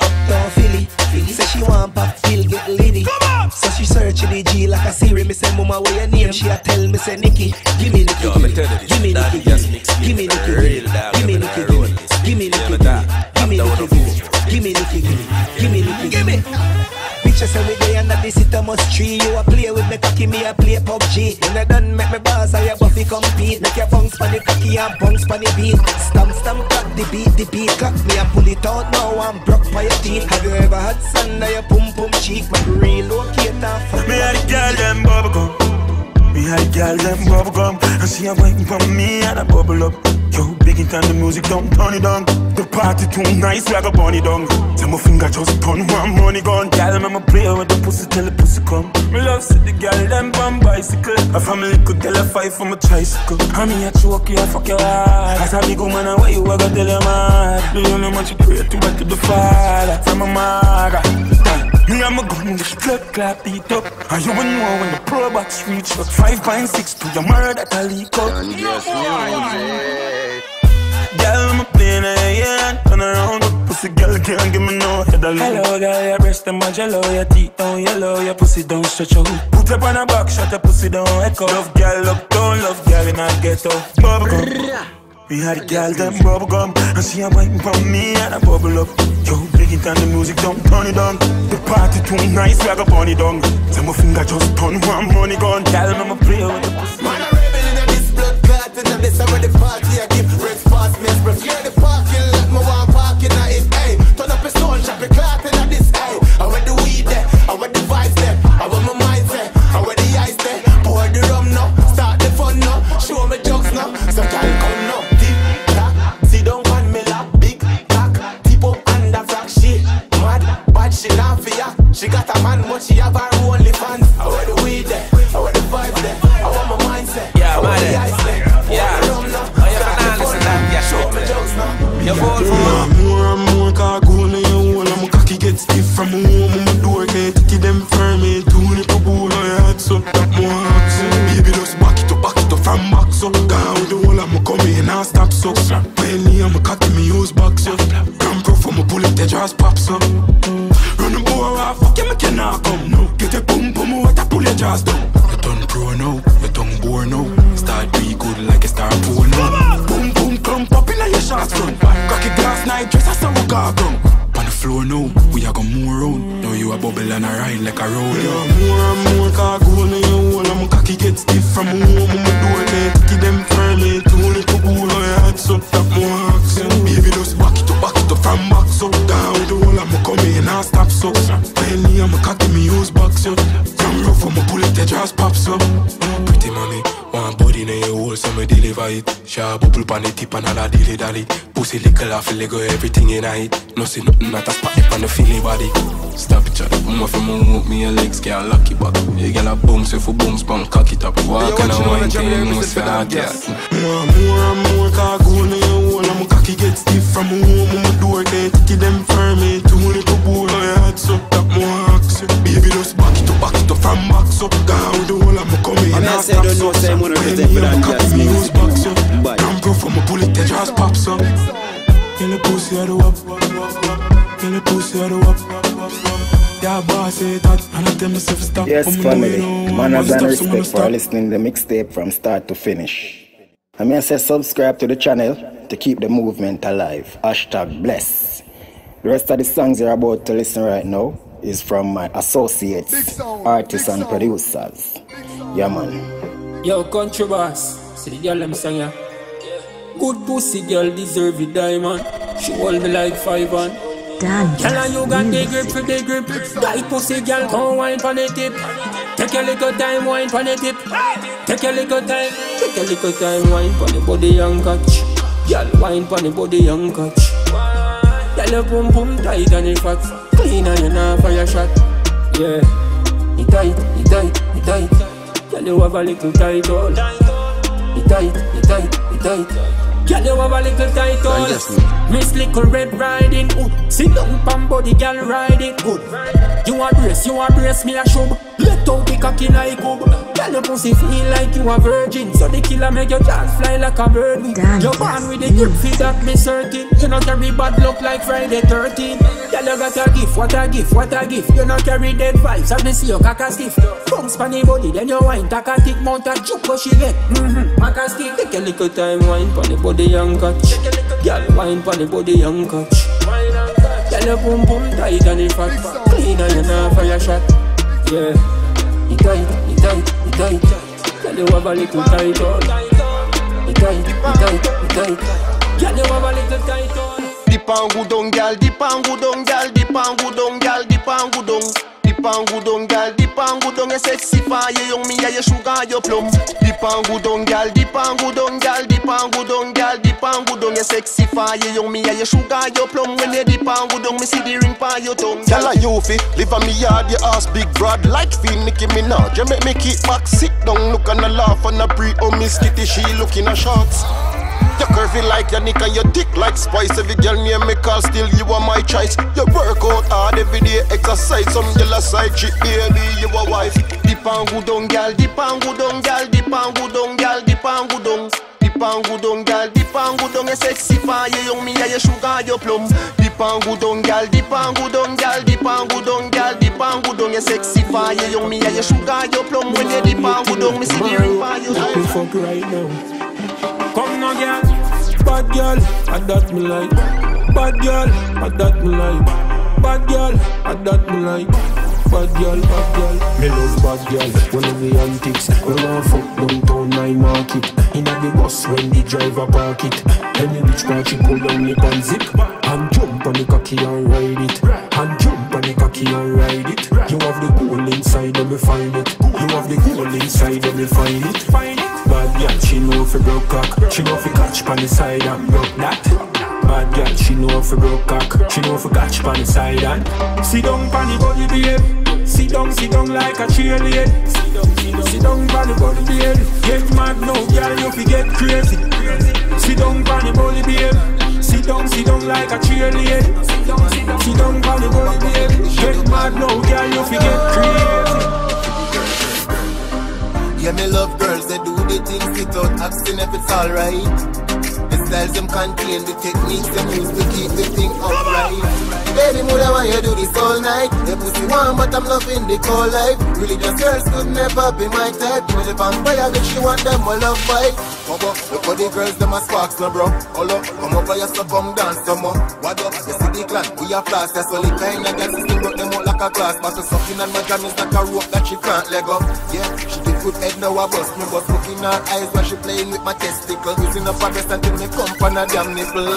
uptown Philly, say she want pop pill, get lady. So she searching the G like a Siri. Me say, mama, what your name? She a tell me, say, Nikki. Give me Nikki, give me. Bitches every day under the sycamore tree. You a play with me cocky, me a play PUBG. When I done make me boss, I a buffy compete. Make your bounce pan the cocky and bounce pan the beat. Stamp, clap the beat, clap me and pull it out now and broke by your teeth. Have you ever had sand on your pum pum cheek? But relocate and fuck. Me had girl them bubblegum. Me had girl them bubblegum. And she a waiting for me and I bubble up. Yo, big it and the music don't turn it down. The party too nice, we have a bunny down. Tell my finger just turn one money gone. Girl, I'm a player with the pussy till the pussy come. Me love see the girl, them on bicycle. A family could tell a fight from a tricycle. I mean, I choke you, I fuck your heart. As a big woman, I wait you, I got tell you mad. The only man she pray to, I to the father. From a mother. Me and my gun, just clap, beat up. And you will know when the pro box reach. 5.6 to your murder that I leak up. And just girl, I'm a plane, yeah, turn around, but pussy girl can't give me no head alone. Hello, girl, your breast and my jello, your teeth don't yellow, your pussy don't stretch out. Put up on a back shot, your pussy don't echo. Love girl, up, don't love girl, and I get up. Bubblegum. We had a gal that bubble gum, and she a waiting for me and I bubble up. Yo, break it down the music, don't turn it down. The party too nice, we got bunny down. Tell my finger just turn one money gone. Tell them I'm a player with the pussy. Man, I'm rebel in this blood clot, and I'm this around the party. I give rest fast, me express. Here in the parking lot, my one parking lot is hey. Turn up a soul, shop the clot, and I'm this hey. I wear the weed there, I wear the vibes there, I wear my mind there, I wear the ice there. Pour the rum now, start the fun now, show me jokes now, so can come now. She laughing for ya, she got a man, but she have her only fans. I want the weed there, I want the vibe there, I want my mindset, yeah, I want the ice there, yeah. I want the rum now, oh, yeah, start the fun now, yeah, show me jokes now. You're bold for me. More and more, cause I go on your own, and my cocky get stiff from my home, and my door can't take them firm, and two little bowl, I had some that more hats. Baby, just back it up from back, so down with the wall, I'm coming and I stop, so mainly I'm cocky, me use back, so come pro from my bullet, the dress pops up. Fuck you, me cannot come now. Get a boom boom, what I pull your jaws down. Your tongue pro now, your tongue bore now. Start be good like a star pro now. Boom boom, come popping like your shots from. Cocky glass night dress as some car come. On the floor now, we are going more round. Now you a bubble and a ride like a road. Yeah, more and more car go on your wall. I'm cocky get stiff from home. I'm a door there, take them firmly. Too little cool, I had some top more action. Baby, just back it up from back so. Down with the wall, I'm coming and I stop so. I'm a cocky, me use box up. Come rough from a bullet, the dress pops up. Pretty money, one body in your hole, so me deliver it. Sharp bubble pan the tip and all that dilly dally. Pussy lickle off the Lego, everything in a hit. No see nothing not a spot up on the feely body. Stop it, chat, move from my rope, me your legs, get a lucky back. You get a boom, so for boom, spunk, cock it up. Walk and I want you, no sad, yes. More and more, car go in your hole, I'm a cocky, get stiff from my home, on my door, can't take them firm, ain't too little boy, I had so. Baby, just back it up from max up. Down with the wall, I'm coming and I say don't know, say I'm gonna present for DonnGassMusiQ. But I'm pro from a bullet, the jazz pops up. Kill the pussy out the wop, kill the pussy out the wop. That boss say that, and I tell myself stop. Yes, family, manners and respect for listening the mixtape from start to finish. I mean, I say subscribe to the channel to keep the movement alive. #bless. The rest of the songs you're about to listen right now is from my associates, artists and producers. Yeah, man. Yo, CountryBoss, see the girl them sang ya. Good pussy girl deserve a diamond. She hold me like 5 on. Damn. Tell her you got the grip for the grip. Tight pussy girl, come wine for the tip. Take a little time, wine for the tip. Take a little time, take a little time, wine for the body and catch. Girl, wine for the body and catch. Tell her boom boom tight and it fat. Clean and you know fire shot. Yeah. It tight, it tight, it tight. Girl, you have a little tight all. It tight, it tight, it tight. Girl, you have a little tight all. Miss Little Red Riding Hood. Sit down pam body girl riding good. You are dress me a shub. Let out the cocky like hub. Girl, your pussy feel like you a virgin. So the killer make your chance fly like a bird. You're born with the grip feet that me certain. You know carry bad luck like Friday 13. Girl, you got a gift, what a gift, what a gift. You not carry dead vibes, I me see your caca stiff. Bounce pan the body, then you wine, take a thick mount a juke, but she get, maca stiff. Take a little time, wine pan the body and catch. Girl, wine pan the body and catch. Girl, you boom boom tight and it fat. Clean and you not fire shot. Yeah, it tight, it tight, it tight. Girl, you have a little tight on. It tight, it tight, it tight. Girl, you have a little tight on. Dip and go down, girl. Dip and go down, girl. Dip and go down, girl. Dip and go down. Dip and go down, girl. Dip and go down. You sexy fire, you young me, you sugar, you plum. Dip and go down, girl. Dip and go down, girl. Dip and go down, girl. Dip and go down. You sexy fire, you young me, you sugar, you plum. When you dip and go down, me see the ring for your tongue. Girl, I you fi live on me yard, your ass big broad like Finn Nicki Minaj. You make me kick back, sit down, look and a laugh and a breathe. Oh, Miss Kitty, she looking a shots. You curvy like your nick and your dick like spice. Every girl near me call, still you are my choice. You work out hard every day, exercise. Some girl a side chick, baby, you a wife. Dip and go down, girl, dip and go down, girl. Dip and go down, girl, dip and go down. Dip and go down, girl, dip and go down. You sexy fire, you young me, you sugar, you plum. Dip and go down, girl, dip and go down, girl. Dip and go down, girl, dip and go down. You sexy fire, you young me, you sugar, you plum. When you dip and go down, me see the ring for you. Fuck right now. Come now, girl. Bad girl, and that me like. Bad girl, and that me like. Bad girl, and that me like. Bad girl, bad girl. Me love bad girl. One of the antics. We want fuck downtown night market. In the bus when the driver park it. Any which part she pull down lip and zip. And jump on the cocky and ride it. And jump on the cocky and ride it. You have the goal inside and me find it. You have the goal inside and me find it. Bad girl, she know fi broke cock. She know fi catch pan the side and broke that. Bad girl, she know fi broke cock. She know fi catch pan the side and sit down pan the body behave. Sit down like a cheerleader. Sit down pan the body behave. Get mad now, girl, you fi get crazy. Sit down pan the body behave. Sit down like a cheerleader. Sit down pan the body behave. Get mad now, girl, you fi get crazy. Yeah, me love girls that do the things without asking if it's alright. Them contain the techniques them use to keep the thing upright. Baby, mother, why you do this all night? The pussy warm, but I'm loving the cold life. Religious girls could never be my type. You know the vampire that she want them all love fight. Come up, look for the girls, them a sparks, no bro. All up, come up, I just a bum dance, come up. What up, you see the clan, we are fast. That's all the kind of girls, still got them out like a glass. But something on my jam is like a rope that she can't leg up. Yeah, she did good head, now I bust. Me bust looking in her eyes while she playing with my testicle. Using up her breast until me come from a damn nipple.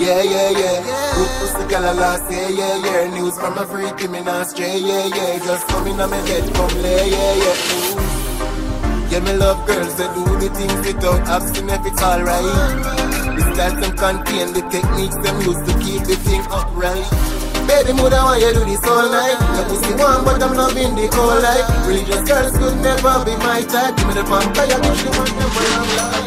Yeah, yeah, yeah, yeah. Good pussy girl, I lost, yeah, yeah, yeah. News from a freaky me not stray, yeah, yeah. Just come in on my bed, come lay, yeah, yeah. Ooh. Yeah, me love girls that do the things without asking if it's alright. This class them contain the techniques them use to keep the thing upright. Baby, mother, why you do this all night? The pussy warm, but I'm loving the cold life. Religious girls could never be my type. Give me the vampire, cause she want them all life.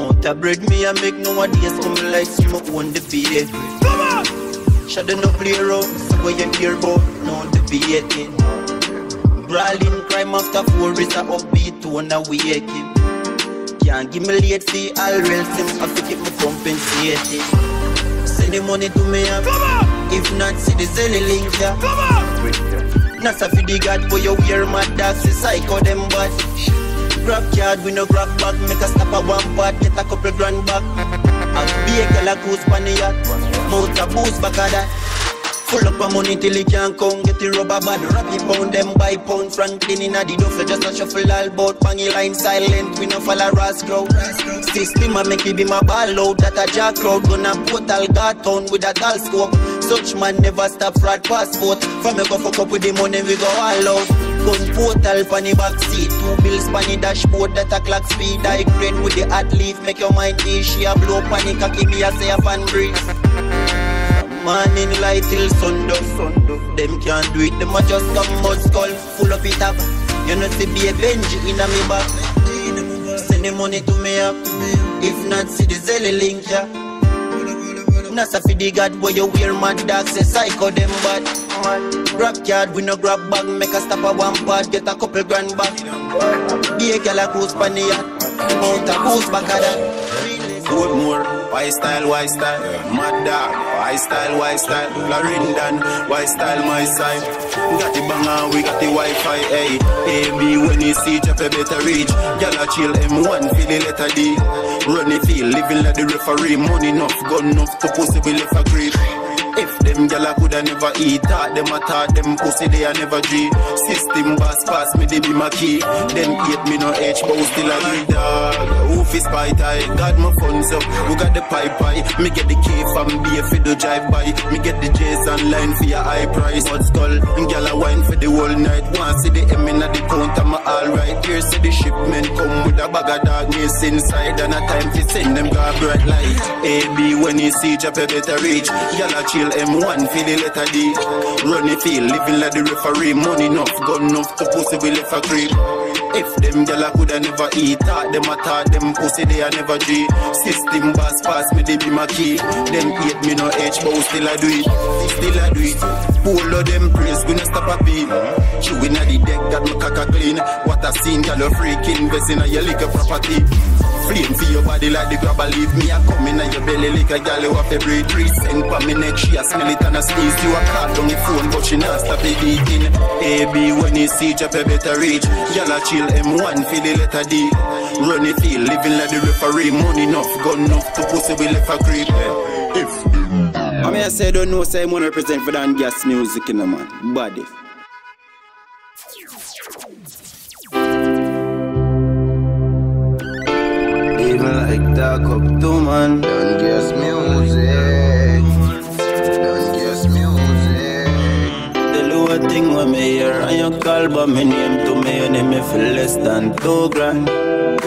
Mount a bread me and make no one days come like smoke on the beat. Come on! Shadow no play around, so what you hear about, no the beat it. Brawling crime after 4 is a upbeat tone a waking. Can't give me late fee, all real things have to keep me compensated. Send the money to me up. If not, see the Zelly link ya. Not a fiddy god, boy you wear my dogs, the psycho them bad. Grab card, we no grab back, make a stop at one part, get a couple grand back. I'll be a girl a cruise pan the yacht, mouth a boost back of that. Full up my money till it can't come, get the rubber band, wrap it pound, them by pound, Franklin in a the duffel, just a shuffle all bout, pangy line silent, we no follow Ross crowd. System a make it be my ball out, that a jack crowd, gonna put all got town with a doll scope. Such man never stop fraud passport, from me go fuck up with the money we go all out. Gun portal pan the backseat, 2 bills pan the dashboard, that a clock speed, I grade with the hot leaf, make your mind easy, a blow panic, a keep me a safe and breathe. Morning light till sundown. Them can't do it, them are just come mud skull full of it up. You know see be a Benji in a me back. Send the money to me up. If not, see the Zelly link ya. Nasa fi the god boy you wear mad dogs, say psycho them bad. Grab card, we no grab bag, make a stop at one part, get a couple grand back. Be a girl a cruise pan the yacht, mount a boost back a that. Good more. White style, mad dog, white style, Larindan, white style, my side. We got the banger, we got the Wi-Fi, hey. AB when you see Jeff a better reach. Gala chill, M1, feel the letter D. Run the field, living like the referee. Money enough, gun enough, to pussy be left a grip. If them gala coulda never eat, taught them a taught them pussy they a never dream. System boss pass me they be my key. Them hate me no H but we still a great dog. Woof is pie tie, got my funds up. We got the pie pie. Me get the K from BF for the drive by. Me get the J's online for your high price. Hot skull, gala wine for the whole night. Wanna see the M in the counter, my alright. Here see the shipment come with a bag of darkness inside and a time to send them got bright light. AB when you see Jaffa better reach, gala chill. M1 feel the letter D. Run it feel, living like the referee. Money enough, gun enough, to pussy we left a creep. If them gala coulda never eat, taught them a taught them pussy they a never G. System boss pass me they be my key. Them hate me no H but we still a do it. Still a do it. Pull all them praise we no stop a beat. Chewing at the deck got my caca clean. What a scene, gal a freak invest in a your liquor property. Flame for your body like the grabber leave me. I come in at your belly like a gal who have to breathe. 3 cents for me neck she a smell it and a sneeze. You a call down the phone but she not stop the beating. AB when you see Jeff a better reach. Gal a chill M1 feel the letter D. Run the field, living like the referee. Money enough, got enough to pussy we left a creep. I mean, I say don't know, say I'm gonna represent for DonnGassMusiQ in the man. Body. Even like dark up too, man. DonnGassMusiQ. DonnGassMusiQ. The lower thing when me hear and you call but me name to me, you need me for less than 2 grand.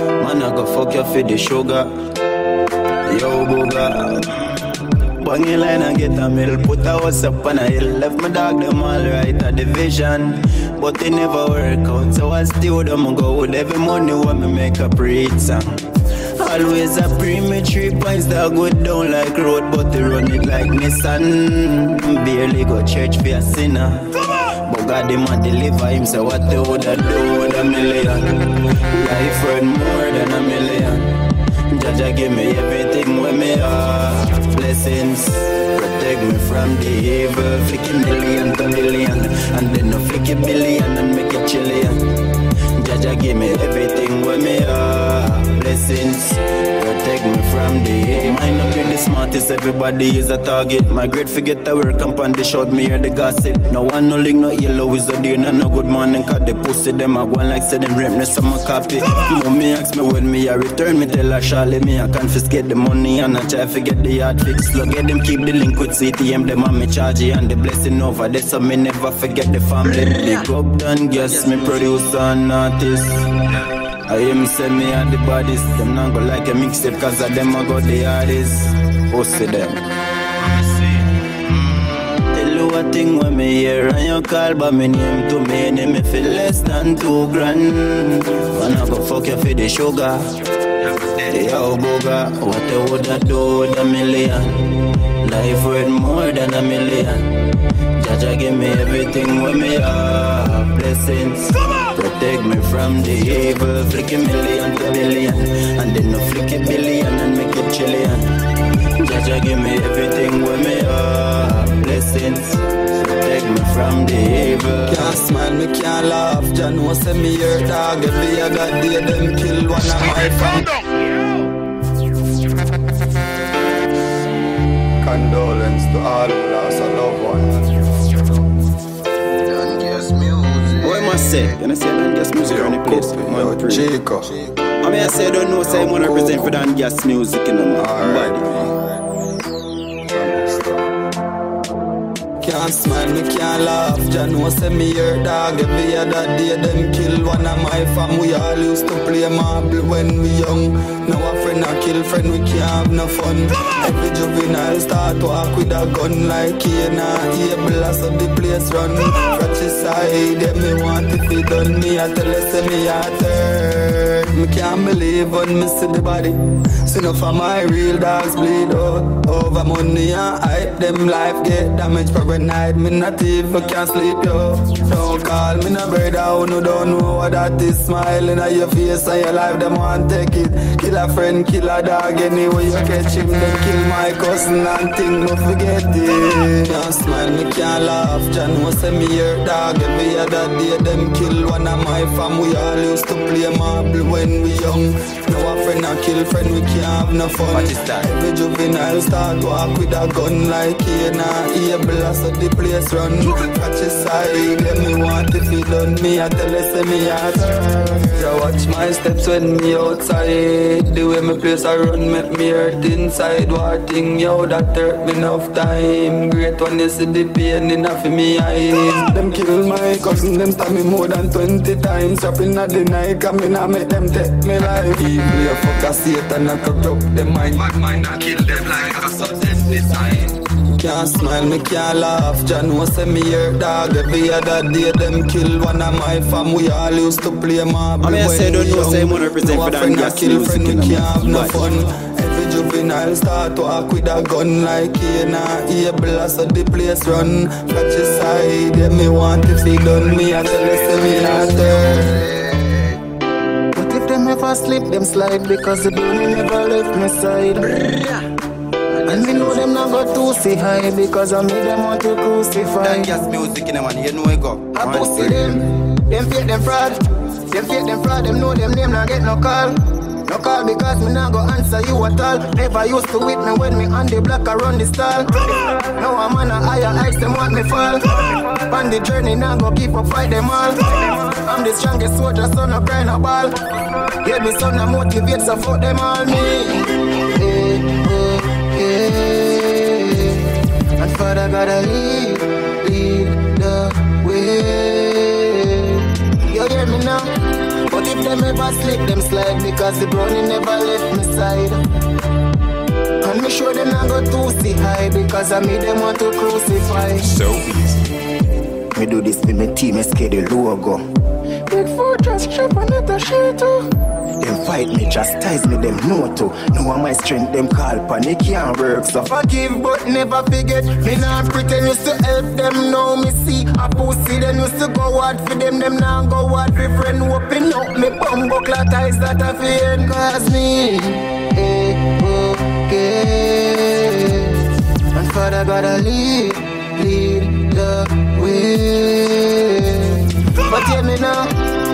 Man, I go fuck you for the sugar. Yo, booga. Bang your line and get a mill. Put a house up on a hill. Left my dog them all right at the vision. But they never work out, so I still them go with every money when me make a pre-song. Always a premium 3 points that go down like road, but they run it like Nissan. Barely go church for a sinner, but God him a deliver him, so what they woulda do with $1 million? Life worth more than $1 million. Jaja give me everything when me are. Blessings, protect me from the evil. Flick a million to million, and then I flick a billion and make it chillian. Jaja give me everything with me blessings. Protect me from the aim. I know you're the smartest, everybody is a target. My grade forget to work up and they shout me hear the gossip. No one no link, no yellow is a day, no no good morning. Cause they pussy them a one like say them rapness on my copy. Mommy ask me when me a return, me tell her Charlie me I confiscate the money and I try to get the yard fixed. Look at them keep the link with CTM, them on me charge and the blessing over there, so me never forget the family. Big up DonnGass, me producer and I am send me at the bodies. Them not go like a mixtape cause of them I got the artists. Oh see them. The lower thing when me hear and you call by me name to me, and me feel less than 2 grand. When I go fuck you for the sugar. They how booger. What they woulda do with $1 million? Life worth more than $1 million. Jaja give me everything with me blessings. Protect me from the evil. Flick a million to billion, and then no flick a billion and make it chillian. Jaja give me everything with me blessings. Protect me from the evil. Can't smile, me can't laugh. Jah know say me your dog. Every other day them kill one of my friends. Condolence to all who lost a loved one. I say, and I say DonnGassMusiQ on the place. I mean I say don't know, say I'm gonna represent for DonnGassMusiQ in the body. Can't smile, me can't laugh. Jah know say me your dog. Every other day them kill one of my fam. We all used to play marble when we young. Now a friend a kill friend, we can't have no fun. Every juvenile start walk with a gun like he not able as of the place run. Them me want to be done, me I tell her say me a third. Me can't believe on me see the body. See enough of my real dogs bleed out. Over money and hype, them life get damaged for a night. Me not even can't sleep yo. Don't call me no brother who don't know what that is. Smiling at your face and your life, them want take it. Kill a friend, kill a dog, anyway you catch him. They kill my cousin and think no forget it. Can't smile, me can't laugh. Jah know say me your dog. Every other day them kill one of my fam. We all used to play marble when we young. Now a friend a kill friend, we can't have no fun. Every juvenile start walk with a gun like he not able as of the place run. Catch his side, let me want if he done. Me I tell her say me a turn. I watch my steps when me outside. The way me place I run make me hurt inside. What thing yo that hurt me enough time. Great when they see the pain enough in me eyes. Them kill my cousin, them stab me more than 20 times. Up in the night, coming and make them take me life. Evil, you fuck a Satan and corrupt them mind. Bad mind and kill them like a sudden design. Can't smile, me can't laugh. Jah know say me your dog. Every other day them kill one of my fam. We all used to play marble. I mean I say don't know say 100% for that. Now a kill friend, we can't have no fun. Juvenile start walk with a gun like he not able as of the place run. Catch his side, yeah, me want if he done me I tell us me not there. But if them ever slip, them slide because the bully never left my side. And me know them not got too see high because I made them want to crucify. DonnGassMusiQ in a man, you know I go. I pussy them, them fake them fraud. Them fake them fraud, them know them name not get no call. No call because me not go answer you at all. Never used to it now when me on the block around the stall. Now I'm on a higher heights, them want me fall. On the journey now go keep up fight them all. I'm the strongest soldier, so no cry no ball. Yeah, me son no motivate, so fuck them all me. And Father gotta lead the way. You hear me now? But if them ever slip, them slide, because the brownie never left my side. And me show them I go too see high, because I made them want to crucify. So easy. Me do this with my team, I scare the logo. Big food just chop another shit too. Them fight me, chastise me, them know to. Know my strength, them call panic can't work. So forgive but never forget. Me not pretend used to help them, now me see a pussy. Them used to go out for them now go out with friend. Open up me bumbo clot eyes that I fear. Cause me okay. And Father gotta lead the way. But hear me now.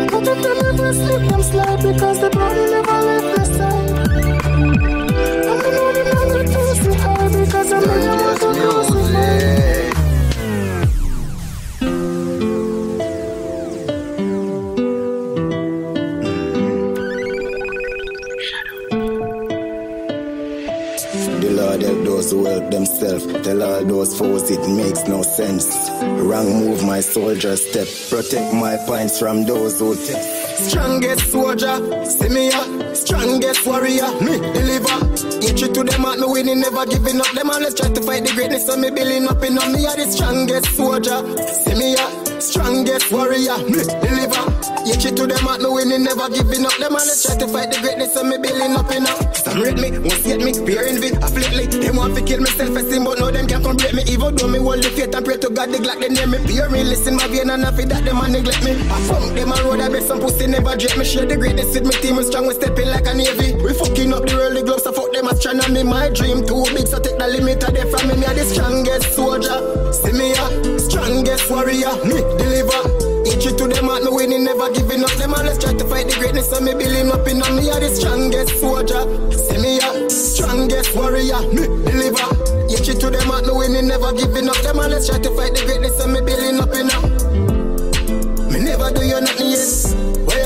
But if them ever slip, them slide, because the body never left the side. And I know them not get too so high, because I'm in the world to crucify. The Lord help those who help themselves. Tell all those foes it makes no sense. Wrong move, my soldier step. Protect my pints from those who test. Strongest soldier, see me up. Strongest warrior, me deliver. Get you to them at me winning, never giving up. Them always try to fight the greatness of me building up in on me. Are the strongest soldier, see me up. Strongest warrior, me deliver. Get you to them at me winning, never giving up. Them always try to fight the greatness of me building up in up. Some rate me, won't get me, peer envy, afflict me. Them want to kill me self-esteem, but no, them can't complete me. Even though me hold the faith and pray to God, the Glock, they name me. Peer me, listen my vein and I feel that them a neglect me. I fuck them a road, I bet some pussy never dread me. Share the greatness with me team, we strong, we stepping like a navy. We fucking up the world, the gloves, so fuck them astronomy. My dream too big, so take the limit of them from me. Me are the strongest soldier, see me a strongest warrior, me deliver. To them at me winning, never giving up. Them always try to fight the greatness of me building up in on me. Are the strongest soldier, see me a strongest warrior, me deliver. You to them at me winning, never giving up. Them always try to fight the greatness of me building up in on me. Never do you nothing yet.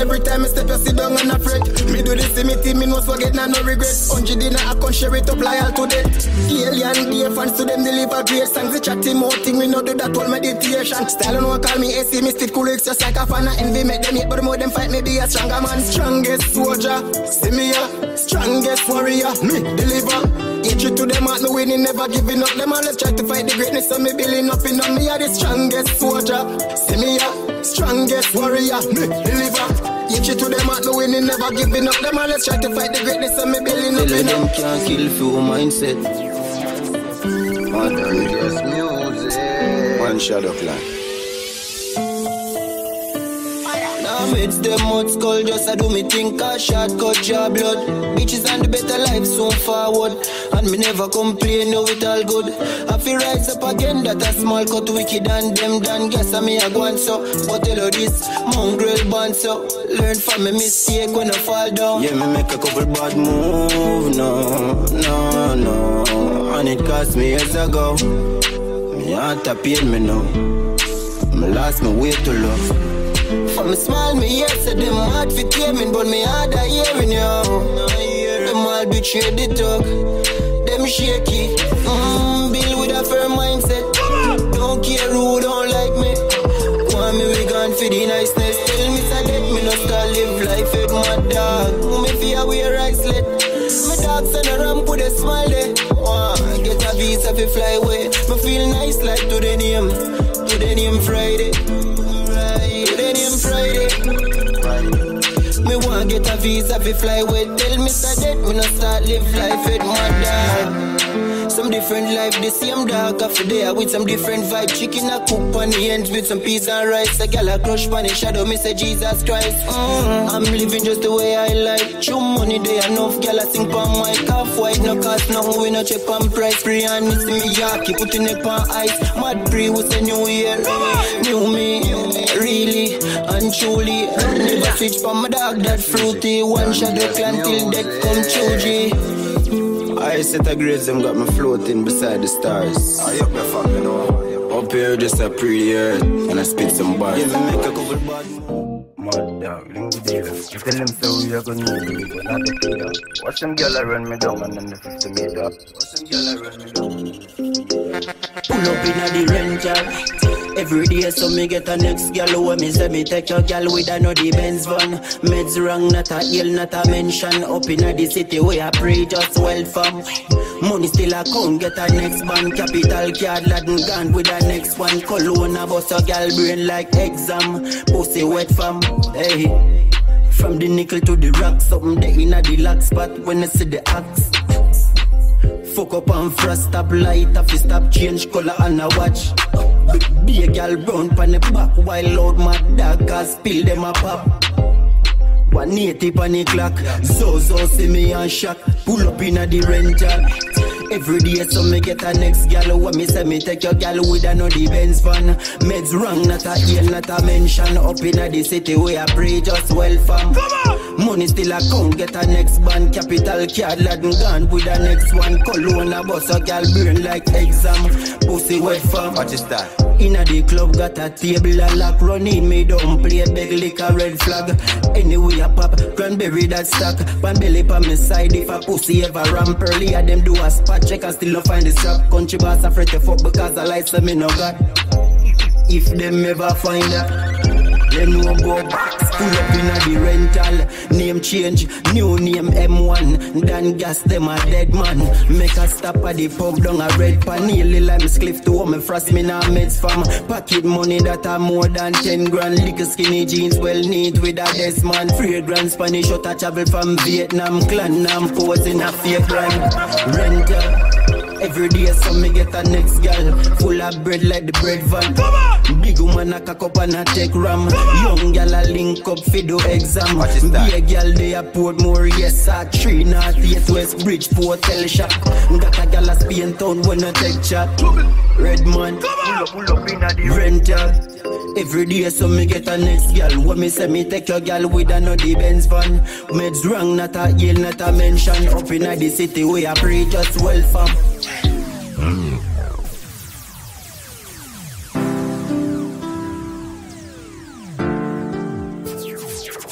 Every time I step, I sit down and I fret. Me do this in me team, me no forget, nah, no regret. 100 dinner, I can't share it up loyal to death. Alien, dear fans to them, deliver great songs. The chatty more thing, we no do that all meditation. Style and one call me AC, me still cool, it's just like a fan. I envy, make them hate, but the more them fight, me be a stronger man. Strongest soldier, see me a strongest warrior, me deliver. Eat you to them at me winning, never giving up. Them always try to fight the greatness of me building up in on me. Are the strongest soldier, see me a strongest warrior, me deliver. Get you to them at the winning, never giving up. Them always try to fight the greatness of me building up. Tell them can't kill few mindset. DonnGassMusiQ. One Shadowklan. It's them mud skull, just I do me think I shortcut your blood. Bitches and the better life soon forward. And me never complain, no it all good. I feel rise up again, that a small cut wicked and them DonnGass and me a go so. But tell her this, mongrel band so. Learn from me mistake when I fall down. Yeah, me make a couple bad move, no. And it cost me years ago. Me heart a pain me now. Me lost my way to love. For me smile, me yes, so them hard for taming, but me hard a hearing yo. Them all betray the talk, them shaky. Build with a firm mindset. Don't care who don't like me. Want me we gone for the niceness. Tell me so that me no start live life with my dog. Me fear wear I slit. My dog send a ramp with a smile there. Get a visa fi fly away. Me feel nice like today name Friday. Me wanna get a visa fi fly away. Tell me so that me no start live life with my dog. Some different life, the same dog. After there with some different vibe. Chicken a cook on the ends with some peas and rice. A gal a crush on the shadow, me say Jesus Christ. I'm living just the way I like. True money day enough, gal a sing pon my calf white. No cost nothing, we no check on price. Free and me see me yaki, putting it on ice. Mad pre was a new year, new me, really. And truly. Never switch from my dog that fruity. One Shadowklan till death come true, G. I set a graves, them got me floating beside the stars. I up my fucking over. Up here just a pretty earth, and I spit some bars. Yeah, we make a couple bars. Mud dog, link deal. You tell them so we are gonna do it, but not the kid up. Watch them girl I run me down and then the 50 made up. Watch them girl I run me down. Pull up in the Ranger. Every day so me get a next girl when me say me take a girl with a no Benz van. Meds wrong, not a ill, not a mention. Up in the city where I pray just well from. Money still a count, get a next band. Capital card, Latin gone with a next one. Cologne a bust a girl brain like exam. Pussy wet fam. Hey, from the nickel to the rock, something there in a deluxe spot when I see the axe. Fuck up and frost, stop light, off stop change color and I watch. Be a gal brown pan the back while loud my dog cause spill them a pop. 180 pan the clock, so see me and shock. Pull up in a the rental. Every day so me get a next gal when me say me take your gal with a no Benz van. Meds wrong, not a deal, not a mention. Up in the city where I pray just well fam. Money still a count, get a next band. Capital card, Latin gone with a next one. Cologne a bust a gal burn like exam. Pussy wet fam. What is that? In the club got a table a lock. Running me down play beg like a red flag. Anyway I pop, cranberry that stock. One belly pa me side if a pussy ever ramp early. I them do a spot. Check and still don't find the shop. CountryBoss afraid to fuck because I like some me no got. If them ever find her, them no go back. Pull up in the rental. Name change, new name M1. Don Gas them a dead man. Make a stop at the pub down a red panel. Like me cliff to home and frost me now meds fam. Pocket money that are more than 10 grand. Little skinny jeans well need with a desk man. Fragrance Spanish out a travel from Vietnam. Clan I'm posing a fake brand. Rental. Every day so me get a next gal full of bread like the bread van. Big woman a cock up and a take ram. Young gal a link up for do exam. Be a gal they a Portmore, yes a 3 North 8 West Bridgeport tell shop. Got a gal a Spain town when I take chat. Red man, pull up in the rental. Every day so me get a next gal when me say me take your gal with a no Benz van. Meds wrong, not a ill, not a mention. Up in the city where I pray just well fam. DonnGassMusiQ.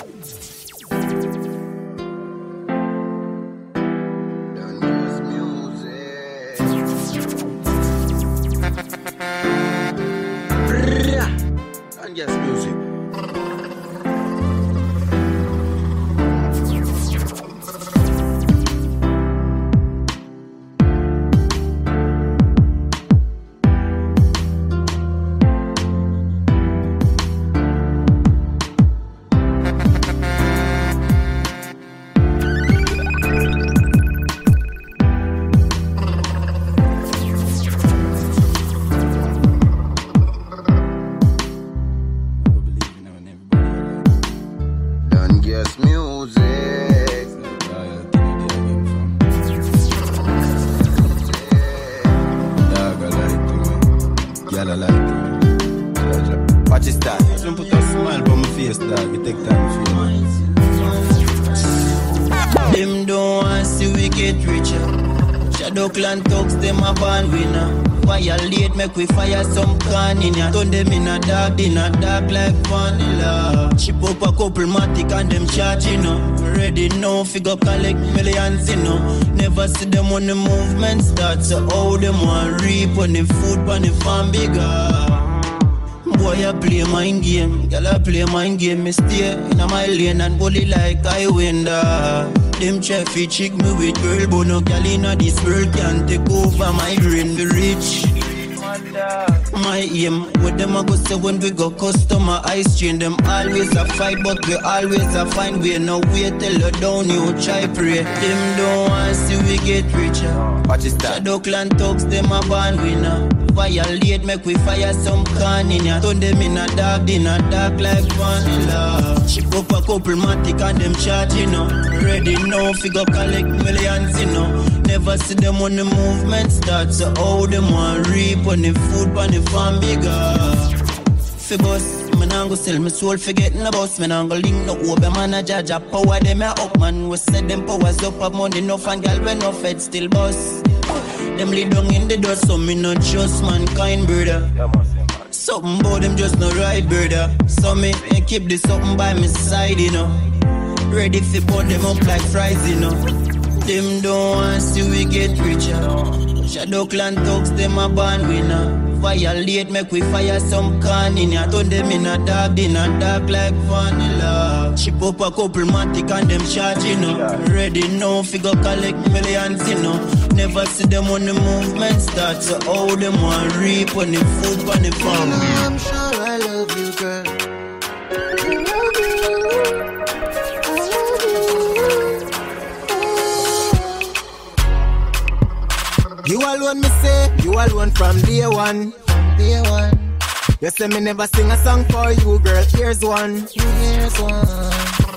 Them don't want to see we get richer. Shadowklan talks them a born winner. Violate make we fire some can in ya. Turn them in a dark like vanilla. Ship up a couple matic and them charging up. Ready now, figure collect millions you know. Never see them when the movement starts. So all them want reap on the food pan the farm bigger. Boy, I play mind game, girl, I play mind game. Me stay in my lane and bully like I win that. Them chefy chick me with girl, but no girl in this world can take over my brain. Be rich. My aim, with them I go say when we go customer ice chain. Them always a fight, but we always a find way. No wait till you down, you try pray. Them don't want to see we get richer. What is that? Shadowklan talks, them a born winner. Violate, make we fire some can in ya. Turn them in a dark like vanilla. Ship up a couple matic and them charging up. Ready now, figure collect millions you know. Never see them when the movement starts. So all them want reap on the food pan the farm bigger. Fibos me nah go sell me soul forgetting the boss. Me nah go link no over man a judge a power them a up man. We set them powers up of money enough and gal when no fed still boss. Them lay down in the dust so me not trust mankind brother. Something about them just no right brother. So me keep this something by me side you know. Ready to burn them up like fries you know. Them don't want see we get richer. Shadowklan talks them a band winner. Violate, make we fire some can in ya. Turn them in a dark like vanilla. Ship up a couple matic and them charging up. Ready now, figure collect millions, you know. Never see them on the movement start. So all them want reap on the food, on the farm. I'm sure I love you, girl. I love you. I love you. You alone, me say. You alone from day one. You say me never sing a song for you, girl. Here's one.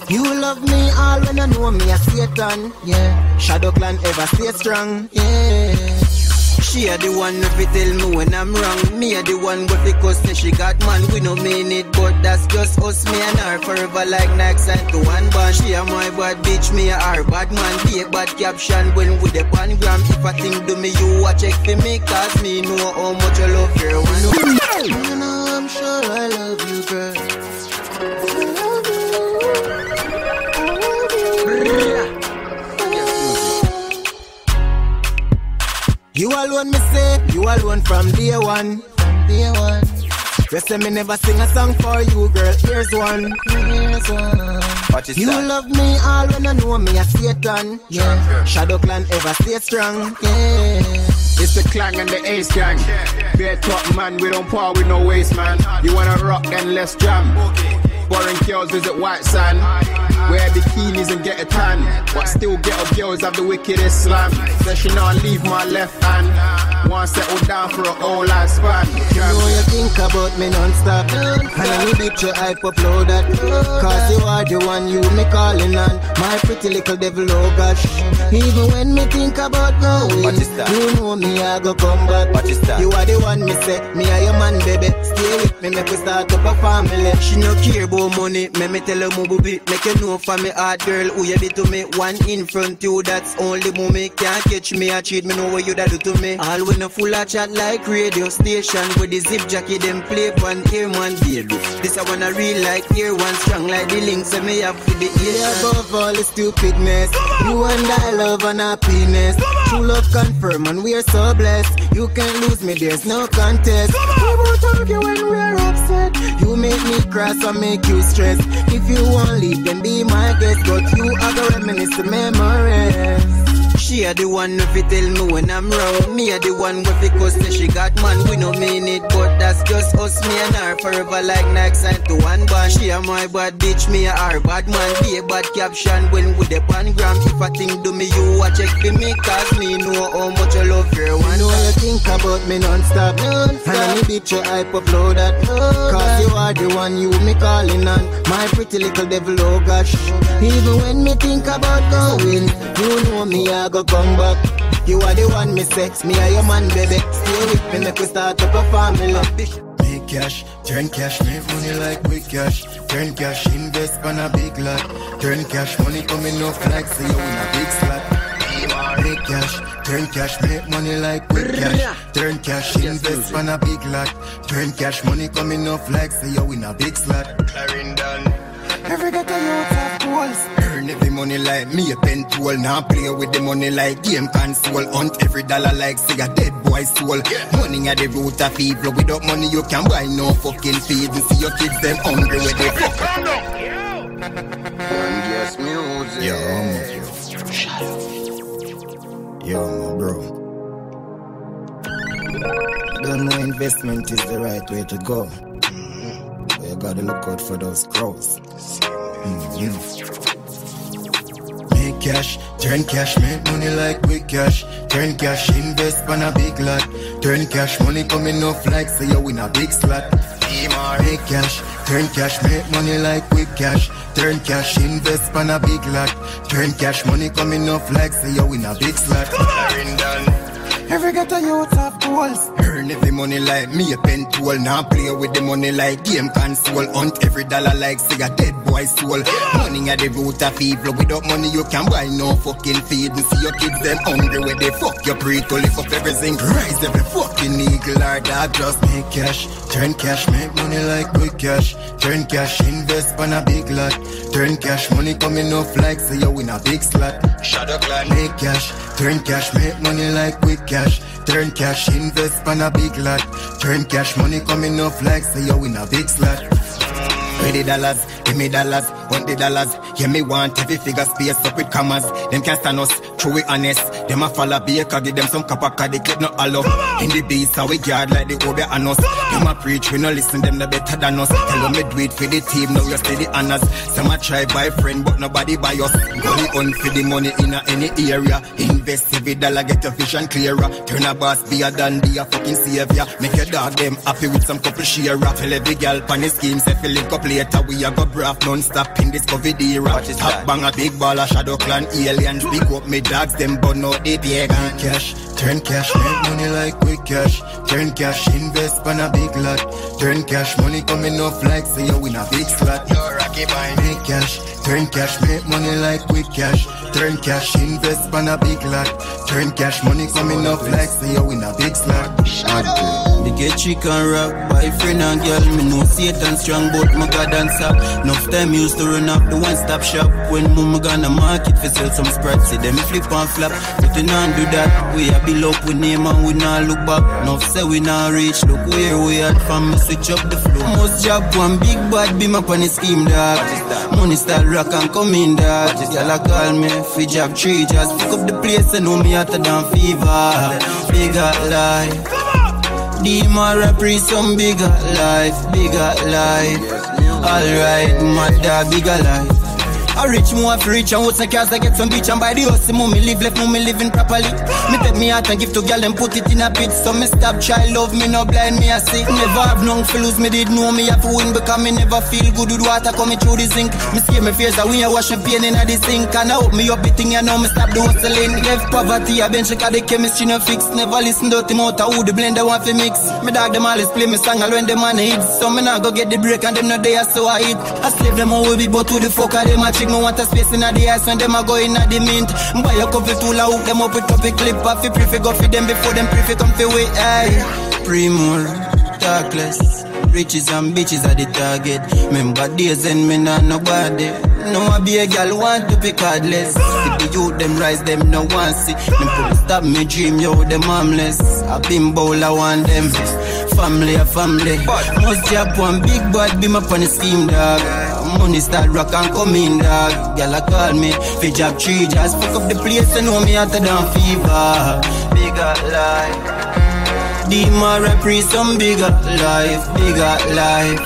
You love me all when you know me a Satan. Yeah. Shadowklan ever stay strong. Yeah. She a the one if you tell me when I'm wrong. Me a the one but because she got man. We no mean it but that's just us. Me and her forever like Nikes and to one band. She a my bad bitch, me a her bad man. Be a bad caption when we the pan gram. If a thing do me you a check for me cause me know how much I love her. You know I'm sure I love you girl. You alone, me say, you alone from day one. You say me never sing a song for you, girl. Here's one. What is you that? Love me all when I know me a Satan. Yeah. Shadowklan ever stay strong. Yeah. It's the clang and the ace gang. Bare top man, we don't par with no waste man. You wanna rock then let's jam. Boring girls visit white sand. Wear bikinis and get a tan. But still get up girls have the wickedest slam. Then she not leave my left hand. Wanna settle down for a whole lifespan. You know you think about me non-stop. And I need it to hype up low that. Cause you are the one you me calling on. My pretty little devil oh gosh. Even when me think about going, you know me I go come back. You are the one me say, me are your man baby. Stay with me make we start up a family. She no care about money, me tell her move a bit. Make you know for me hard girl who you be to me. One in front you, that's only me. Can't catch me, I cheat, me know what you da do to me. All when a full of chat like radio station. With the zip jacket them play one ear man baby. This I wanna real like ear one strong like the links and me have with the ear. Yeah, above all the stupidness, you and I love and happiness. True love confirm and we are so blessed. You can't lose me, there's no contest. We won't argue when we're upset. You make me cry, so make you stress. If you won't leave, then be my guest. But you are the reminisce the memories. She a the one if you tell me when I'm wrong. Me a the one with the cause that she got man. We no mean it but that's just us. Me and her forever like Nikes and to one band. She a my bad bitch, me a her bad man. Be a bad caption when we the pan gram. If a thing do me you a check for me cause me know how much I love her one. You know you think about me non-stop. And me bitch your hype up low that. Cause you are the one you me calling on. My pretty little devil oh gosh. Even when me think about going, you know me I go come back. You are the one me sex, me are your man baby. Stay with me, make we start up a family. Big cash, turn cash, make money like big cash. Turn cash, invest on a big lot. Turn cash, money coming off like see you in a big slot. Big cash, turn cash, make money like big cash. Turn cash, invest on a big lot. Turn cash, money coming off like see you in a big slot. Clarendon. Every get a lot of goals. Every money like me a pen tool. Now play with the money like game console. Hunt every dollar like see a dead boy soul. Money at the root of evil. Without money you can buy no fucking feed. And see your kids them hungry with the fuck. Yo, bro, don't know investment is the right way to go. But you gotta look out for those crows. Big cash, turn cash, make money like big cash. Turn cash, invest on a big lot. Turn cash, money coming off like say you win a big slot. Big cash, turn cash, make money like big cash. Turn cash, invest on a big lot. Turn cash, money coming off like say you win a big slot. Every ghetto youth have goals. Earn every money like me a pen tool. Now play with the money like game console. Hunt every dollar like say a dead boy soul. Money at the root of evil. Without money you can buy no fucking feed. And see your kids them hungry where they fuck your pre to lift up everything. Rise every fucking eagle or dog. Just make cash, turn cash, make money like big cash. Turn cash, invest on a big lot. Turn cash, money coming off like say you win a big slot. Shadowklan, make cash, turn cash, make money like quick cash. Turn cash, invest on a big lot. Turn cash, money coming off like say you win a big slot. $20, give me dollars, $100. Yeah, me want every figure space up with commas. Them can't stand us, true we honest. Them a follow baker, give them some copper, cause they get no allow. In the beast, how we guard like the Obi and us. Them a preach, we no listen, them no better than us. Tell them me do it for the team, now you steady the honors. Some a try by friend, but nobody by us. Money on for the money in any area. Invest every dollar, get your vision clearer. Turn a boss, be a don, be a fucking savior. Make your dog them happy with some couple share. Tell every girl, pan his schemes, if you link up later, we a go braff non-stop in this COVID era. Top bang a big baller, Shadowklan, aliens. Big up me dogs, them but no they be cash. Turn cash, make money like quick cash. Turn cash, invest on a big lot. Turn cash, money coming off like say you win a big slot. You're rocky mine. Make cash, turn cash, make money like quick cash. Turn cash, invest on a big lot. Turn cash, money coming off like say you win a big slot. They get chick and rap, boyfriend and girl. Me know Satan strong, but my God and sap. Enough time used to run up the one-stop shop. When mama gonna market for sell some sprats, see them flip and flap. But we not do that. We a build up with name and we not look back. Enough say we not rich, look where we at. From me switch up the flow. Most job one big bad beam up on the scheme dog. Money style rock and come in dog. Y'all a call me for job 3 just pick up the place and know me hotter than fever. Bigger life. Demar a pre some bigger life, bigger life. Alright, my dog, bigger life. I reach more for rich and what's a cars I get some bitch and buy the house. Mommy live left, mommy living properly. Me take me out and give to girl and put it in a pit. So me stop try love me, no blind me I say. Never have none for lose, me did know me have to win. Because me never feel good with water coming through the sink. Me see my face I win, I wash my pain in the sink. And I hope me up the thing and now me stop the hustling. Left poverty, I been check out the chemistry no fix. Never listen to them out of who the blender want to mix. Me dog them always play me song and when them man hits. So me not go get the break and them no day so I hit. I slave them all will be but who the fuck are them a chick. Me want a space in the ice when them a go in the mint. Buy a couple tool and hook them up with copy clip. I fi pre fi go fi them before them pre fi come fi wait. Pre-more, talk less. Riches and bitches are the target. Remember days and me not nobody. No a be a girl want to be cardless. See the youth them rise them no want see. Them people stop me dream yo them harmless. I been bowl I want them. Family a family. Most job one big bad be my funny scheme dog. Money start rock and come in dog. Girl a call me for job 3 just pick up the place and know me hotter than fever. Bigger life. Demar a pre some bigger life. Bigger life.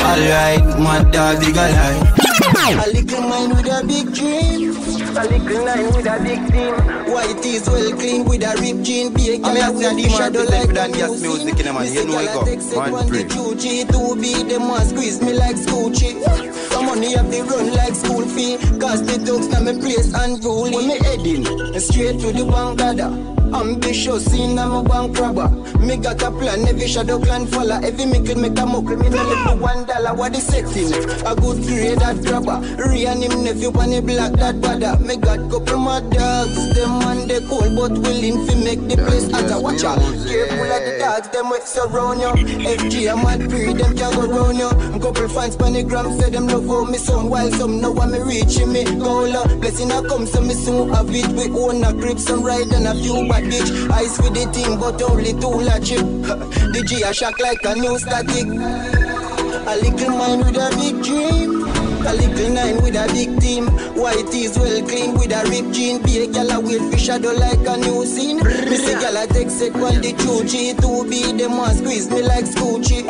Alright my dog bigger life. A little mind with a big dream. A little line with a big team. White is well clean with a ripped jean. Be a girl with a shadow like DonnGassMusiQ. You know I got one break. To be them must squeeze me like Scoochie. Some money have to run like school fee. Cause the dogs now my place and rule. When me heading straight to the bank ladder. Ambitious, seen I'm a bank robber. Me got a plan, every Shadowklan follow. Every me could make a muckle, me no live for $1. What the setting? A good grade that grabber. Rian him nephew pan the black that bother. Me got couple my dogs. Them and they cold but willing fi make the place hotter. Watch out, careful of the dogs. Them we surround you. FG and mad breed, them can go round you. Couple fans pan the gram say them love how me sound. While some know I'm reaching me goal. Blessing I come so me soon have it. We own a crib, some ride and a few bags. Bitch, ice with the team, but only two latchip. The G a shock like a new static. A little mind with a big dream. A little nine with a big team. White is well clean with a ripped jean. Be a gala with fish shadow like a new scene. Missy gala take second the 2G. To be them must squeeze me like Scoochie.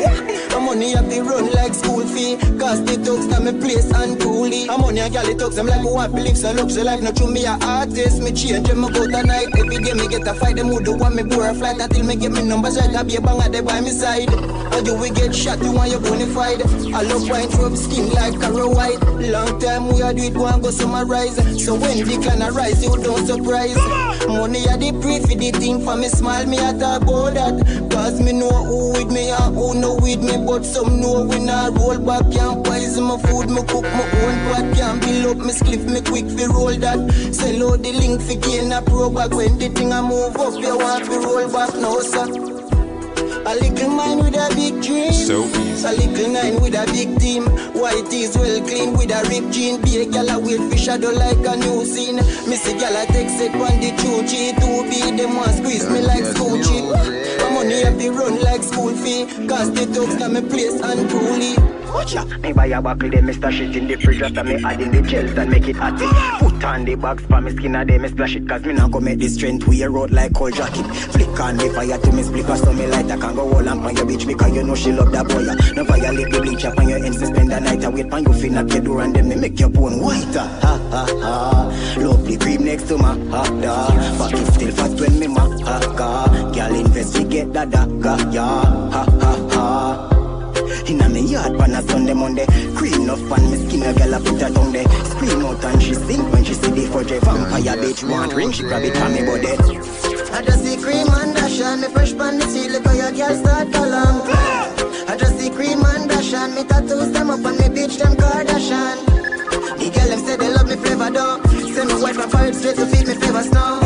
The money have to run like school fee. Cause the thugs na me place and coolly. I'm on your galley thugs, I'm like who I believe so looks so life not true me a artist. Me change them, I go tonight. Every day me get a fight, them who do want me bore a flight until me get me numbers right. I be a banger there by my side. How do we get shot, you want your bonified? I love wine from skin like Carol White. Long time we are do it, one go summarize. So when the clan arise, you don't surprise. Money are the brief, the thing for me smile, me at about that. Cause me know who with me and who know with me. But some know when I roll back, can't poison my food, me cook my own pot. Can't build up me spliff, me quick fi roll that. Sell out the link fi gain a pro back. When the thing I move up, you want fi roll back now, sir. A little man with a big dream. So easy. A little nine with a big team. White is well clean with a ripped jean. Be a gala with fish shadow like a new scene. Missy gala text it one the two G two B. Them one squeeze me like school cheat. My money have to run like school fee. Cause the dogs come me place and coolly. Watch out. Me buy a buckle, then me stash it in the fridge. After me add in the gels and make it hot. Put on the bags for me skin and then me splash it. Cause me not go make this strength wear out like cold jacket. Flick on the fire to me split so me light. I can go all and pan your bitch because you know she love that boy. No violate the bleach up on your ends, spend the night. I wait pan you fin up your door and then me make your bone whiter. Ha ha ha. Lovely cream next to my harder. But you still fast when me ma ha. Girl investigate that da ya. Ha ha ha. Inna me yard pan a Sunday Monday. Cream no fan me skin a girl a put her tongue there. Scream out and she sing when she see the fudge. Vampire bitch want ring she grab it from me body. I just see cream and dash and me fresh pan the seal because your girl start column. I just see cream and dash and me tattoos them up on me bitch them Kardashian. The girl them say they love me flavor though. Send me wife and parrot straight to feed me flavor snow.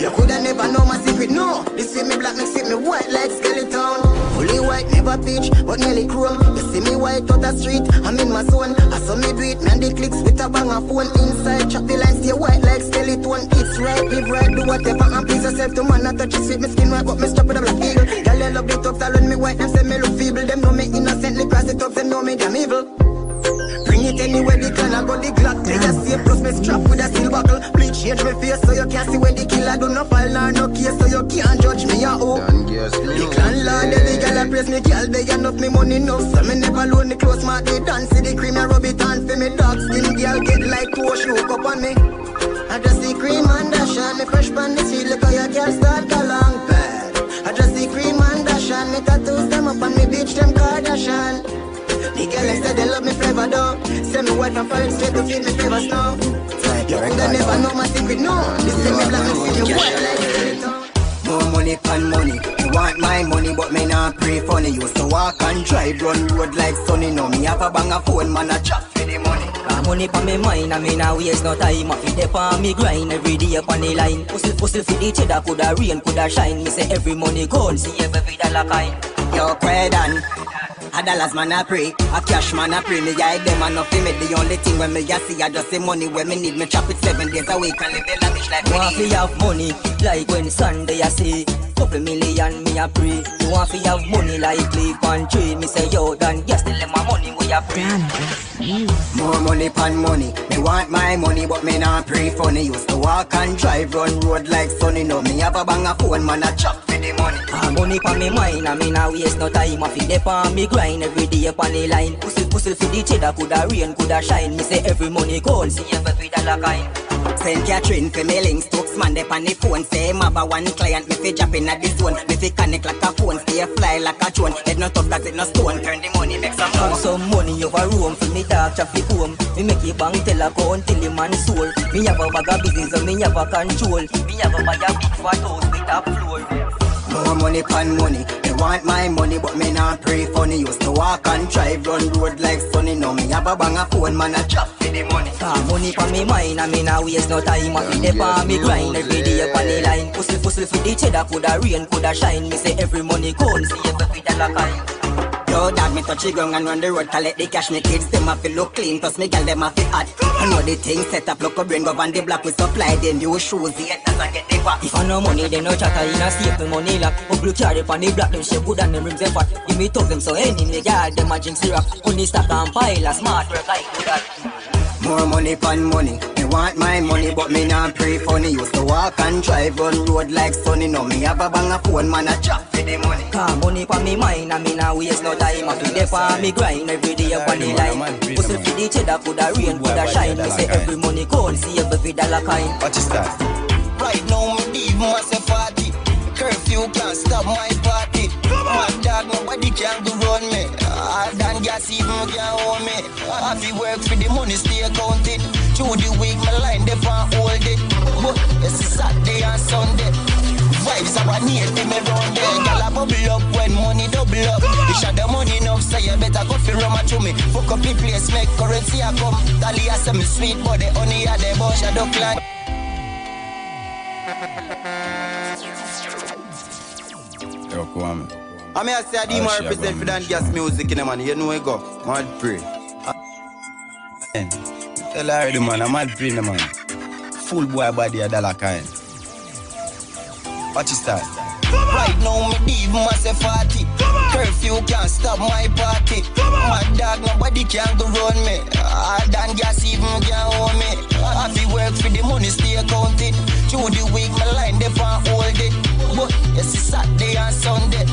You coulda never know my secret no. This see me black makes it me white like skeleton. Fully white, never peach, but nearly chrome. You see me white out the street, I'm in my zone. I saw me do it, man, the clicks with a banger phone. Inside, chop the lines, stay white like skeleton. It's right, live right, do whatever and please yourself. To man, I touch it sweet, me skin right up, me strap with a black eagle. Girl, I love the talks, I run me white, them say me look feeble. Them know me innocently, cross the talks, them know me damn evil. Bring it anywhere, the clan, I got the Glock. They just say, plus me strap with a steel buckle. Bleach, change my face, so you can't see where the killer do no fall, nah, no case, so you can't judge me, ya oh. The clan lord, every girl I praise me, girl, they enough me money enough. So me never loan the clothes, my they dance, see the cream, I rub it on for me dark skin, girl, get like to wash look up on me. I just see cream and dash and me fresh pan the street, look how your girl start galang. I just see cream and dash and me tattoos them up on me bitch, them Kardashian. The girl I said they love me forever though. Send me wife and parents straight to feed me favors now. You coulda never know my secret, no. This thing me black, me see you white like more money pan money. You want my money but me nah pray funny. Used to walk and drive run road like sunny. Now me have a banger phone man a chat for the money. My money pa me mind and me nah waste no time. If they pa me grind every day up on the line. Hustle hustle for the cheddar coulda rain coulda shine. Me say every money gone see every dollar kind. Yo pray done. A dollars man I pray, a cash man I pray. Me hide them and nothing me. The only thing when me ya see I just say money. When me need me chop it 7 days a week and live a lavish life. Want fi have money like when Sunday I see couple million me a pray. You want fi have money like leaf and tree. Me say yo Don, yes still my money we a pray. More money pan money. Me want my money but me not pray funny. Used to walk and drive run road like sunny. Now me have a banger phone man I chop for the money. Money pan me mind and me not waste no time. I fi dey pan me every day upon the line. Hustle, hustle for the cheddar, coulda rain, coulda shine. Me say every money gold, see every dollar kind. Send Catherine for me links, talks man dey on the phone. Say him have a one client, me fi jump in at this one. Me fi connect like a phone, stay fly like a drone. Head no tough like it no stone, turn the money make some more. Some money over room, for me talk traffic home. Me make it bang till I go until the man soul. Me have a bag of business and me have a control. Me have a buy a big fat house with a floor. More money pan money. They want my money but me not pray funny. Used to walk and drive run road like sunny. Now me have a banger phone man a chop for the money. Money pan me mind and me not waste no time. I fit dey pan me grind every day pan the line. Hustle hustle for the cheddar coulda rain coulda shine. Me say every money gold see every dollar kind. Yo dog, me touch the ground and run the road. Collect the cash, me kids, them a fi look clean. Plus me gal, them a fi hot. I know the thing set up, look a brain, go on the block. We supply them new shoes, the haters a get the back. If I no money, they no chatter, in a safe, me money lock. Up blue carry pan the block, them shape good and them rims them fat. Give me thugs them so any me gal, them a drink syrup. Only stack and pile, a smart work like that. more money pan money. Me want my money but me not pray funny. Used to walk and drive on road like sunny. Now me have a bang a phone man a chop for the money. Come money pan me mind and me not waste no time. I feel there me grind every day up on the line. Pussle for the cheddar, for the rain, for the shine. Me say every money cold, see every dollar kind. Watch this time. Right now me leave myself party. Curfew can't stop my party. My dog, nobody can go run me. DonnGass even can own me. I be work for the money, stay counted. Through the week, my line, they can't hold it. But it's Saturday and Sunday. Vibes are a need to me round there. Girl, I bubble up when money double up. You shot the money enough, so you better go for rum to me. Fuck up the place, make currency I come. Talia say me sweet, but the honey are the bunch. Shadowklan. Yo, go on, man. I mean, I say I do more represent for DonnGassMusiQ, in man. You know it go. Mad pray. Tell her already, man. I'm mad pray, man. Full boy body, a dollar kind. Watch it start. Right now, me leave myself party. Curfew can't stop my party. My dog, nobody can go run me. DonnGass even can own me. I be work for the money, stay counted. Through the week, my line, they can't hold it. But it's Saturday and Sunday.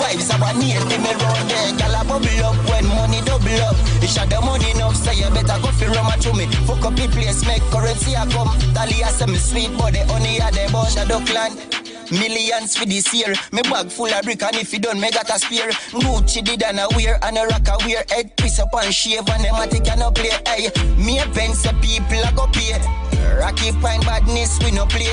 Vibes are a need to me round there. Girl, I bubble up when money double up. You shot the money enough, so you better go for rum to me. Fuck up the place, make currency I come. Talia say me sweet, but the honey are the bunch. Shadowklan. Millions for this year. Me bag full of brick, and if you don't, me got a spear. Gucci did and a wear, and a rock a wear. Head piece up and shave, and them a take and a play. Ay, me a pence a people a go pay. Rocky Pine badness, we no play.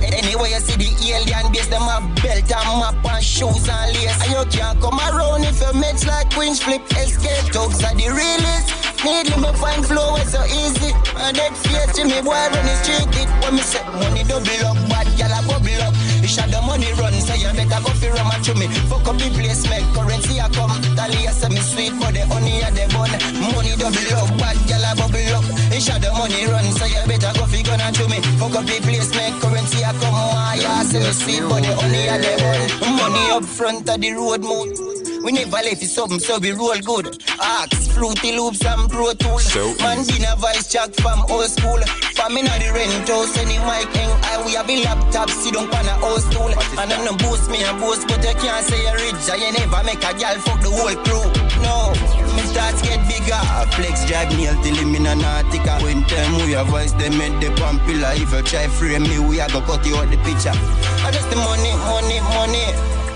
Anyway, you see the alien base, them a belt and map and shoes and lace. And you can't come around if you match like queens flip. Escape talks are the realest. Need me find flow, it's so easy. And that face to me, boy, when it's cheated. When me set money double up, bad y'all a bubble up. You shot the money run, so you better go for rum to me. Fuck up the place, make currency I come. Talia say me sweet, but the honey at the bun. Money double up, bad y'all a bubble up. You shot the money run, so you better go for gun to me. Fuck up the place, make currency I come. I say me sweet, but the honey at the bun. Money up front of the road, mood. We never left it something, so we roll good. Axe, fruity loops and pro tool. So man dinner vice jack from old school. Famine on the rent house, any mic hang high. We have a laptop, sit down on a old stool. And I no boost me and boost, but you can't say you're rich. I you never make a girl fuck the whole crew. No, my stats get bigger. Flex drive nail till him in a nautica. When time we have voice, they made the pump pillar. If you try frame me, we have to cut you out the picture. I just the money, money, money.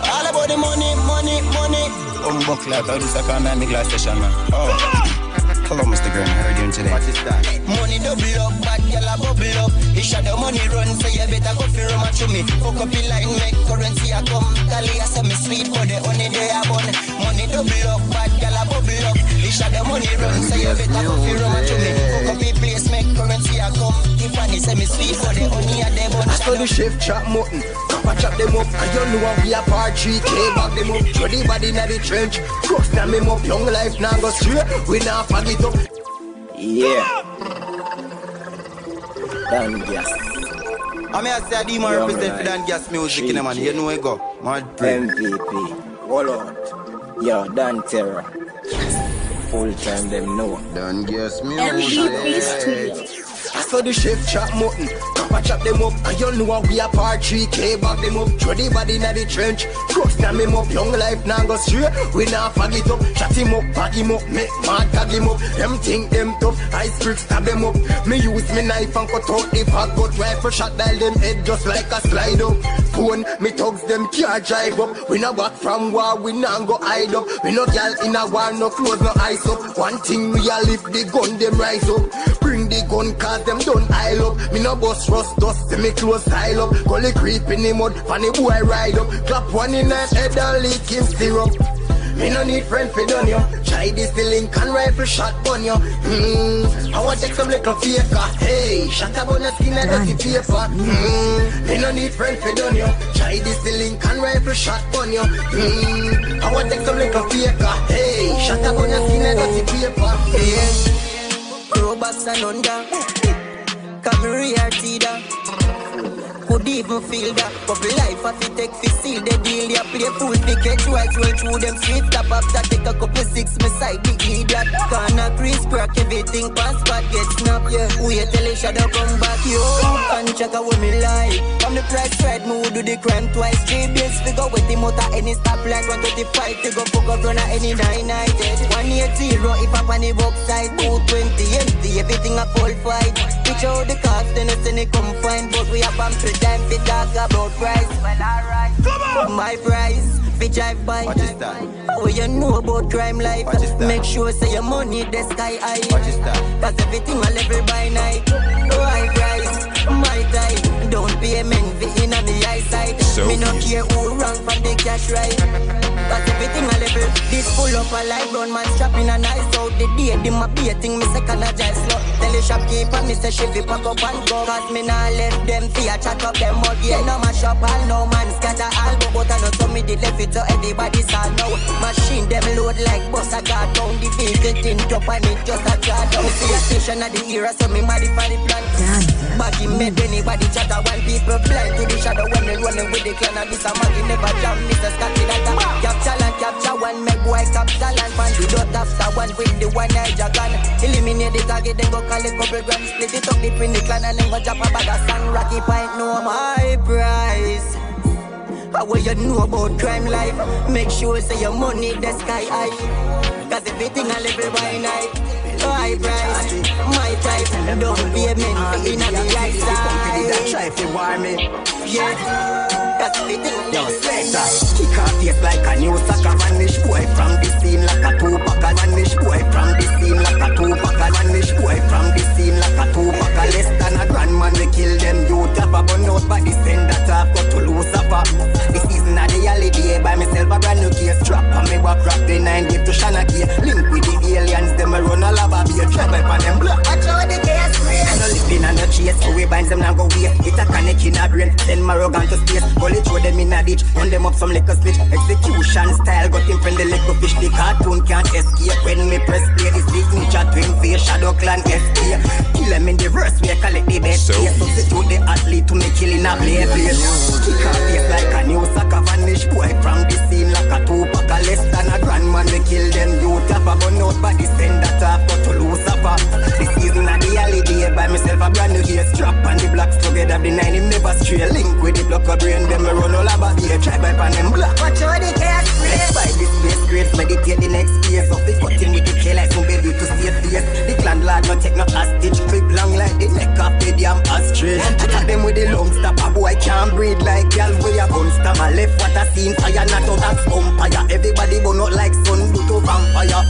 All about the money, money, money. Buckler, I do second and me glass session, man. Oh. Hello, Mr. Graham. How are you doing today? What is that? Money double up, bad girl a bubble up. You shot the money run, so you better go for rum to me. Fuck up the line, make currency I come. Talia say me sweet, but the only day I born. Money double up, bad girl a bubble up. You shot the money run, so you better go for rum to me. Fuck up the place, make currency I come. Tiffany say me sweet, but the only I dey born. I saw the chef chop mutton. I chop them up, I don't know we are part 3K, back them up, throw the body in the trench. Crooks now me up, young life now go straight, we now fuck it up. Yeah. DonnGass. I mean I say I do more represent for DonnGassMusiQ, in man, you know I go. Mad play. MVP, all out. Yo, Dan Terror. Full time them know. DonnGassMusiQ. MVP Street. I saw the chef chop mutton, I chop them up, I don't know we are part 3K, back them up, throw the body in the trench. Crooks now me up, young life now go straight, we now fag it up, shot him up, bag him up, make mad tag him up, them think them tough, ice bricks stab them up, me use me knife and cut out if I got rifle shot dial them head just like a slide up. Phone, me thugs them car drive up, we not back from war, we now go hide up, we no gal in a war, no clothes, no ice up, one thing we all lift the gun, them rise up, bring the gun cause them don't aisle up. Me no bust rust dust, me close style up. Gully creep in the mud, funny boy ride up. Clap one in his head and lick him syrup. Me no need friend for done yo. Try this the link and rifle shotgun yo. I want take some little faker. Hey, shot about the skin like dirty paper. Me no need friend for done yo. Try this the link and rifle shotgun yo. I want take some little faker. Hey, shot about the skin like dirty paper. Hey. Robots and under. Cavalry are teeter. could even feel that. But the life I fit take fi seal the deal. They play full ticket twice, roll through them swift. Tap after take a couple six, my side big lead that. Corner crease crack, everything pass, but get snapped, yeah. Wait till the shadow come back, yo. And check out what me like. From the price right, me would do the crime twice. 3 days figure with him out at any stoplight. 125 to go fuck up, run at any 990. 180 if I'm on the box side. 220 empty, everything a full fight. Picture out the cost, then I send it come find. But we have 3 times to talk about price. Well, alright. Come on! My price. Fi drive by. What is that? What you know about crime life? Make sure say your money the sky high. What is that? Cause everything a level by night. High price, my type. Don't pay men envy in on the eyesight. So me not care who wrong from the cash right. Cause everything a level. This full up a light brown man shopping a nice out the day. Them a be a thing me second a jive slot. Tell the shopkeeper me say she fi pack up and go. Cause me nah left them fi a chat up them all. Yeah, no mash up all, no man scatter all. But I know so me the left. So everybody's all now. Machine them load like bus. I got down the vehicle tin drop and it just a got down. See a station of the era, so me modify the plan. Back in made anybody chatter when people blind to the shadow when they running with the clan. And this a man, you never jam, Mr. Scotty Data. Capture and capture one, make boy capture land. Man, do not after one with the one Niger gun. Eliminate the target, then go call a couple grand. Split it up between the clan and then go drop a bag of sand. Rocky pint, no my price. How you know about crime life? Make sure say your money the sky high. Cause everything I live by night. High price, my type. Don't be a man in a life side. Yeah, cause everything yo, slay. Kick off face like a new sucker. Vanish boy from the scene like a 2-packer. Vanish boy from the scene like a 2-packer. Vanish boy from the scene like a 2-packer. Less than a grand man we kill them youth. Have a bun out by the send that I've got to lose up. This isn't a reality by myself, a brand new case. Trap on me, walk rock the 9 gave to Shana K. Link with the aliens, them a run a lava beer. Trap up on them block. Watch out the case, please. I no living on the chase, away binds them now go away. It's a connect in a brain, send Marogan to space. Bully throw them in a ditch, run them up some liquor snitch. Execution style, got him friend the liquor fish. The cartoon can't escape when me press play. This big ninja twin face, Shadowklan escape. Kill them in the verse, we collect the best so case. Substitute the athlete to me killing a play place. Kick off face like a new sucker, vanish boy from the scene like a 2-packer. Less than a grand man, we kill them youth. Have a bun out by the send that I've got to lose up. This isn't a reality by myself, a brand new year. Strap and the blocks together, the 90 never stray. Link with the block of brain, them run all about here. Try by pan and block. Watch out the case, please. By this place, great, meditate the next phase. Of the cutting with the K like some baby to see a face. The landlord no take no hostage, clip long like the neck of the damn ostrich. Attack them with the long stop, a boy can't breathe like y'all way up. Monster, my left what I seen fire, not out as umpire. Everybody but not like sun, but to vampire.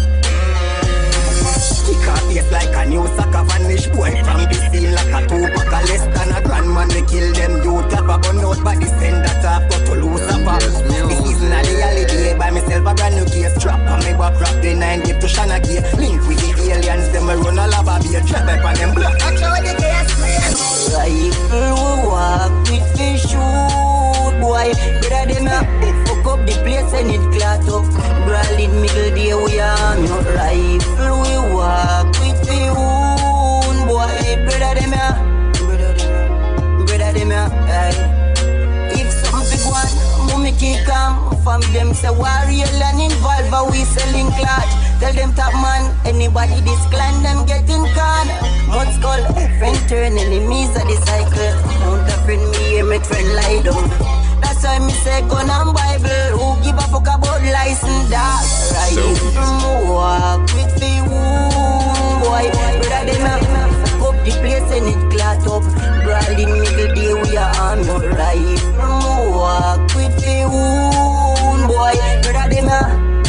Kick off face like a new sucker, vanish boy from the scene like a 2-packer. Less than a grand man, we kill them youth. Have a gun out by the send that I've got to lose a pop. This isn't a reality by myself, a brand new case. Trap on me, walk rock the 9 gave to Shana K. Link with the aliens, them a run a lava beer. Trap up on them block. Watch out the case, man. Rifle will walk with fish shoes. Boy, better than a fuck up the place and it clat up. Brawling middle day we are no rifle, we walk with the wound. Boy, better than a if something want, mommy kick come from them say warrior and involve a whistling clat. Tell them top man, anybody this clan them getting caught. Must call friend turn enemies of the cycle. Don't friend me and make friend lie down. That's why me say gun and Bible. Who give a fuck about license that? Right, so walk with the wound. Boy, brother them a fuck up the place and it clat up. Brawling middle day we are on your right. Walk with the wound. Boy, brother them a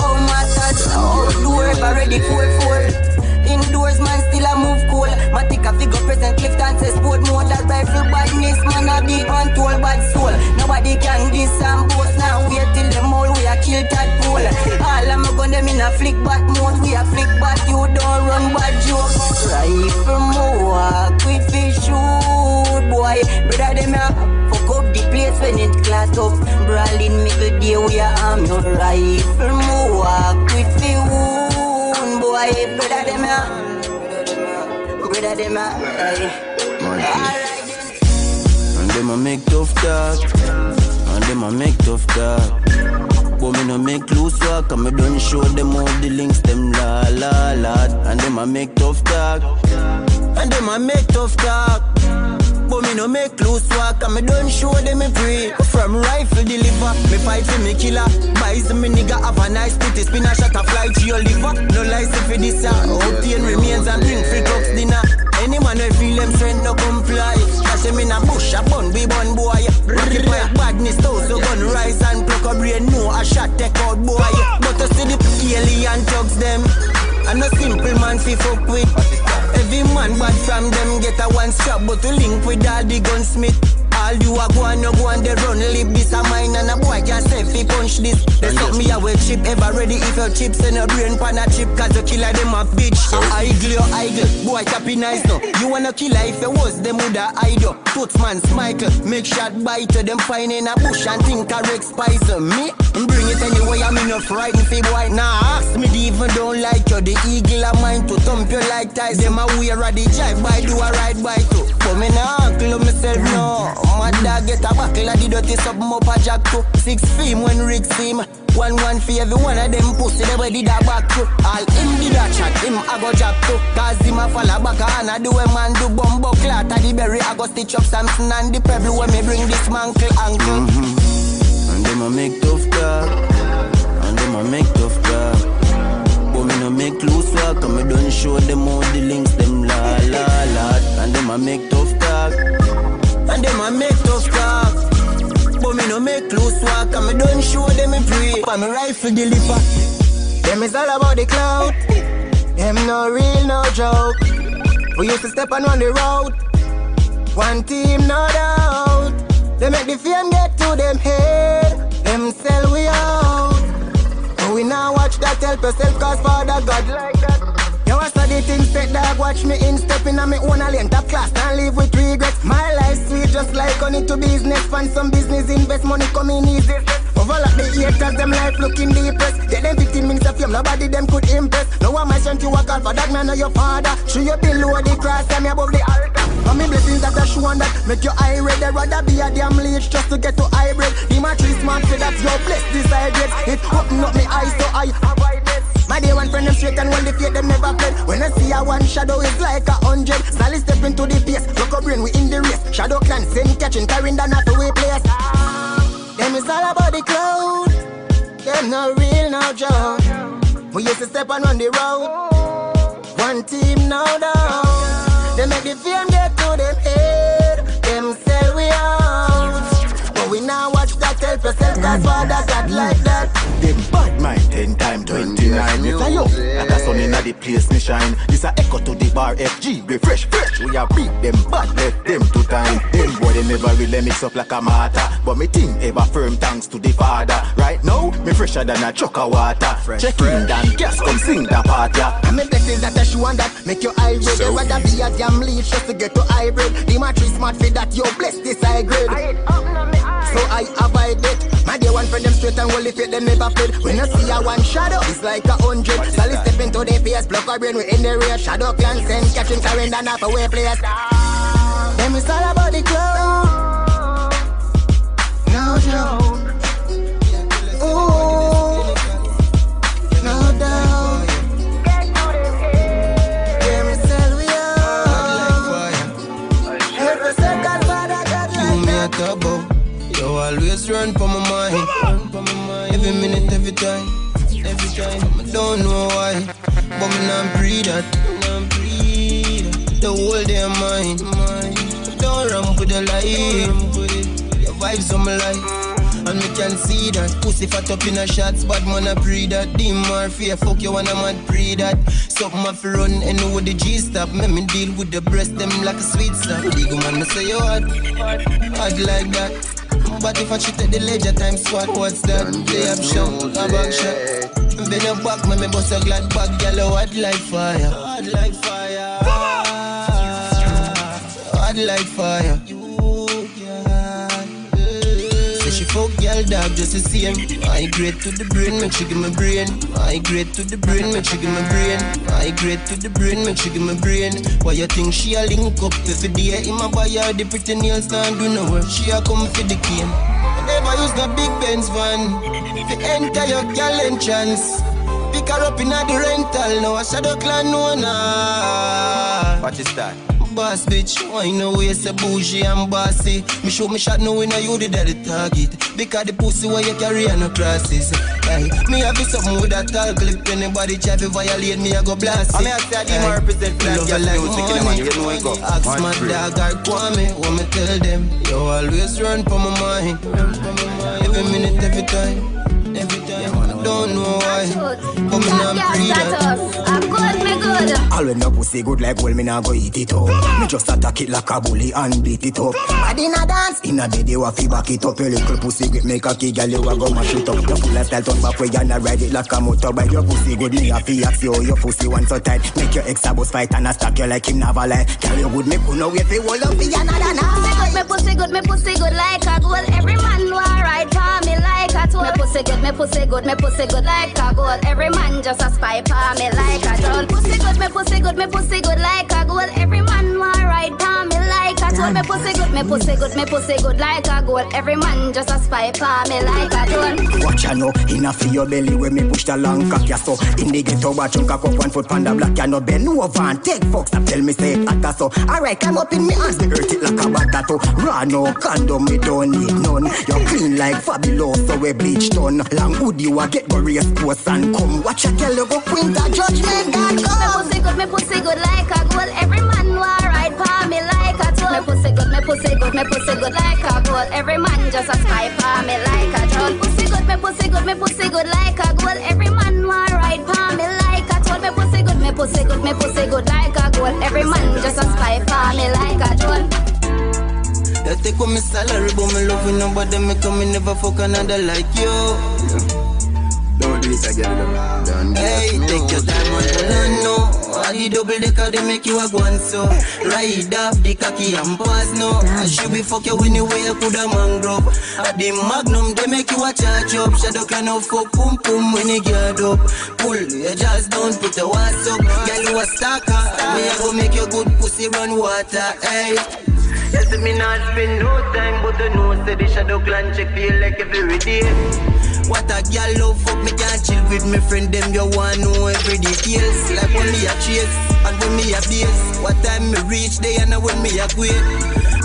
oh my God, all the work already full. Indoors man still a move cool. Matic a figure present cliff and says boat more. That rifle badness man a big untold bad soul. Nobody can diss and boast. Now wait till them all we a kill tadpole. All a gun them in a flick back mode. We a flick back you don't run bad joke. Rifle more walk with fish shoot. Boy, brother them a fuck up the place when it class up. Brawling middle day we a arm your rifle more walk with the wound. Boy, brother them a that in my life. And them I make tough talk, and them I make tough talk. But me no make loose walk, and me don't show them all the links, them la la la. And them I make tough talk, and them I make tough talk. But me no make loose walk, and me don't show them me free. From rifle deliver, me fight for me killer. Buys me nigga have a nice titty, spin a shot a fly to your liver. No lies if it is a hotel remains and drink free cups dinner. Any man who feel them strength no comply. Cash him in a bush, a bun be bun boy. Rocky pipe badness though, so gun rise and pluck a brain. No, a shot take out boy. But to see the alien thugs them, and no simple man fi fuck with. Every man bad from them get a one strap, but to link with all the gunsmith. All you a go and no go and they run, leave this a mine and a boy can say fi punch this. They suck me away chip, ever ready if your chips and a brain pan a chip, cause you killer them a bitch. Idle, boy copy nice now. You wanna kill her if you was them would a hide up. Tootsman Michael, make shot bite them fine in a bush and think a Rex Spicer. Me, bring it anyway, I'm in a frightened fi boy. Nah, ask me they even don't like you, the eagle of mine to thump you like ties. Them a wear a the jive by do a ride by too. But me nah uncle myself now. My dog get a buckle of the dirty sub up a jack to 6 feet when Rick seem 1-1 for every one of them pussy they did a back to. All him did a chat, him I go jack to. Cause him a fall back and I do a man do bumbo clat. I the berry I go stitch up Samson and the pebble when me bring this mancle uncle. And them I make tough talk, and them I make tough talk. But me no make loose walk, and me don't show them all the links, them la la la. And them I make tough talk, and them I make tough talk. But me no make loose walk, and me don't show them me free. But me rifle deliver. Them is all about the clout. Them no real, no joke. We used to step on the road. One team, no doubt. They make the fame get to them head. Them sell we out. And we now watch that help yourself, cause Father God like that. You I study things that dog, watch me in, stepping on me own a lane, top class, and live with regrets. My life sweet, just like honey to business, find some business, invest money, come in easy. Overlock the haters, them life looking depressed. Get them 15 minutes of fame, nobody them could impress. No one my strength, you a call for that man or your father. Show you below the cross, and me above the altar. And me blessings after show on that, make your eye red. I'd rather be a damn leech just to get to high bread. The matrice man say that's your place, this I get. It open up me eyes so I avoid it. My day one friend them straight and one defeat them never played. When I see a one shadow is like 100. Sally step into the pace, rock up brain we in the race. Shadowklan same catching, carrying down at the way place. Them is all about the cloud. Them no real, no joke. We used to step on the road. One team, no doubt. They make the fame get to them head. Them sell we out. But we now watch that help yourself, cause Father God like that. Them bad mind 10 times 29. Me fly up like a sun inna the place me shine. This a echo to the bar FG. We fresh. We a beat them bad, let them to time. Them boy they never really mix up like a martyr. But me team ever firm thanks to the Father. Right now me fresher than a chuck of water. Check in Dan Gas, come sing the party. And me blessings that I show and that make your eye red. They rather be a damn leech just to get to high bread. The matrice smart fit that you bless this high grade. So I avoid it. My day one friend them straight and only fit them never. When I see a one shadow, it's like 100. Solid step into the pace, block our brain, we in the rear. Shadowklan send catching, carrying down half away place. Them is all about the cloud. No joke. Ooh, no doubt. Them is all we are. Every second, Father God like you that. Me a you always run for my mind. Every minute, every time. I don't know why, but me not breathe that. The whole damn mind. Don't run with the light. Your vibes on my life, and me can see that. Pussy fat up in a shots, bad man I breathe that. Dim Murphy, fuck you and I mad breathe that. Something I fi run and know the G stop. Make me deal with the breast them like a sweet stuff. Legal man I say you hot like that. But if I should take the ledger time squad, what's that? They have shot, a back shot. Been a back, man, me bust a glad back. Yellow, hot like fire. Hot like fire. You, yeah. Say she fuck, yeah. girl dog just the same. Migrate to the brain, make she give my brain. Migrate to the brain, make she give my brain. Migrate to the brain, make she give my brain. Why you think she a link up every day? In my buyer, the pretty nails can't do no work. She a come for the cane. Never use the big Benz van. If you enter your girl entrance, pick her up in a the rental. Now a Shadowklan no nah. What is that? Boss bitch, why no waste a bougie and bossy? Me show me shot knowing that you the daddy target. Because the pussy where you carry and no crosses. Aye. Me have be something with that tall clip. Anybody try to violate me, I go blast it. I say I didn't represent Black Girl Music. You know I go. Ask my dog or Kwame, when me tell them, you always run for my mind. Every minute, every time. Don't know why, but me not free that. All when the pussy good like well, me nah go eat it up. Me just attack it like a bully and beat it up. Bad in a dance, in a day they wa fi back it up. Your little pussy grip make a key, girl you a go mash it up. Your full style turn back way and a ride it like a motorbike. Your pussy good, me a fi ask you, your pussy one so tight. Make your ex a boss fight and a stack you like him never lie. Girl you good, me couldn't wait fi hold up fi another night. Me pussy good like a gold. Every man wa right for me like a tool. Me pussy good like a gold. Every man just a spy for me like a drone. Me pussy good like a gold. Every man want ride down me like a tool. Me pussy good like a gold. Every man just a spy for me like a drone. Watch ya know, enough for your belly when me push the long cock ya so. In the ghetto watch you cock up 1 foot from the block ya no bend over and take fucks up. Tell me say it atta so. Alright, come up in me hands, me hurt it like a bad tattoo. Raw no condom, me don't need none. You clean like Fabulous so we bleach ton. Long hood you a get glorious course and come. Watch ya tell you go queen the judgment that come. Me pussy good like a gold. Every man wa ride for me like a tool. Me pussy good like a gold. Every man just a spy for me like a tool. Me pussy good like a gold. Every man wa ride for me like a tool. Me pussy good like a gold. Every man just a spy for me like a tool. They take with me salary, but me love with nobody. Me come me never fuck another like you. Don't do this again, don't. Hey, take your time on the land now. All the double decker they make you a guan so. Ride up the khaki and pass no. I should be fuck you anyway you coulda mangrove. At the magnum they make you a charge up. Shadowklan no fuck pum pum when you get up. Pull your jaws down, put the wats up. Girl you a stalker, me I go make your good pussy run water. Hey. Yes, me not spend no time, but you know say the Shadowklan check feel like every day. What a girl love fuck me can't chill with me friend them you want know every details. Like when me a chase and when me a days. What time me reach there and when me a quit.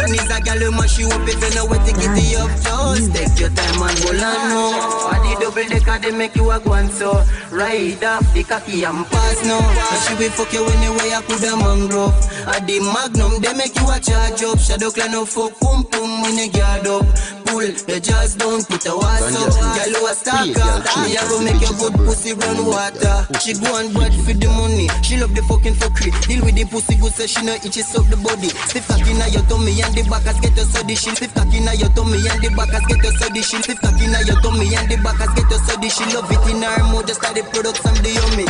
And it's a girl who must she up if you know where to get the up toes. Take your time and go on now. All the double decker they make you a guan so. Ride off the khaki and pass now. And she will fuck you anyway I coulda mangrove. At the magnum they make you a charge up. Shadowklan no fuck pum pum when you get up. They just don't put a wash up. Girl a stalker. Me a go make your good pussy run water. She go and bad for the money. She love the fucking fuckery. Deal with the pussy good so she no itches up the body. Stiff cocky na your tummy and the back as get your soddy shit. Stiff cocky na your tummy and the back as get your soddy. She love it in her mouth just like the products and the yummy.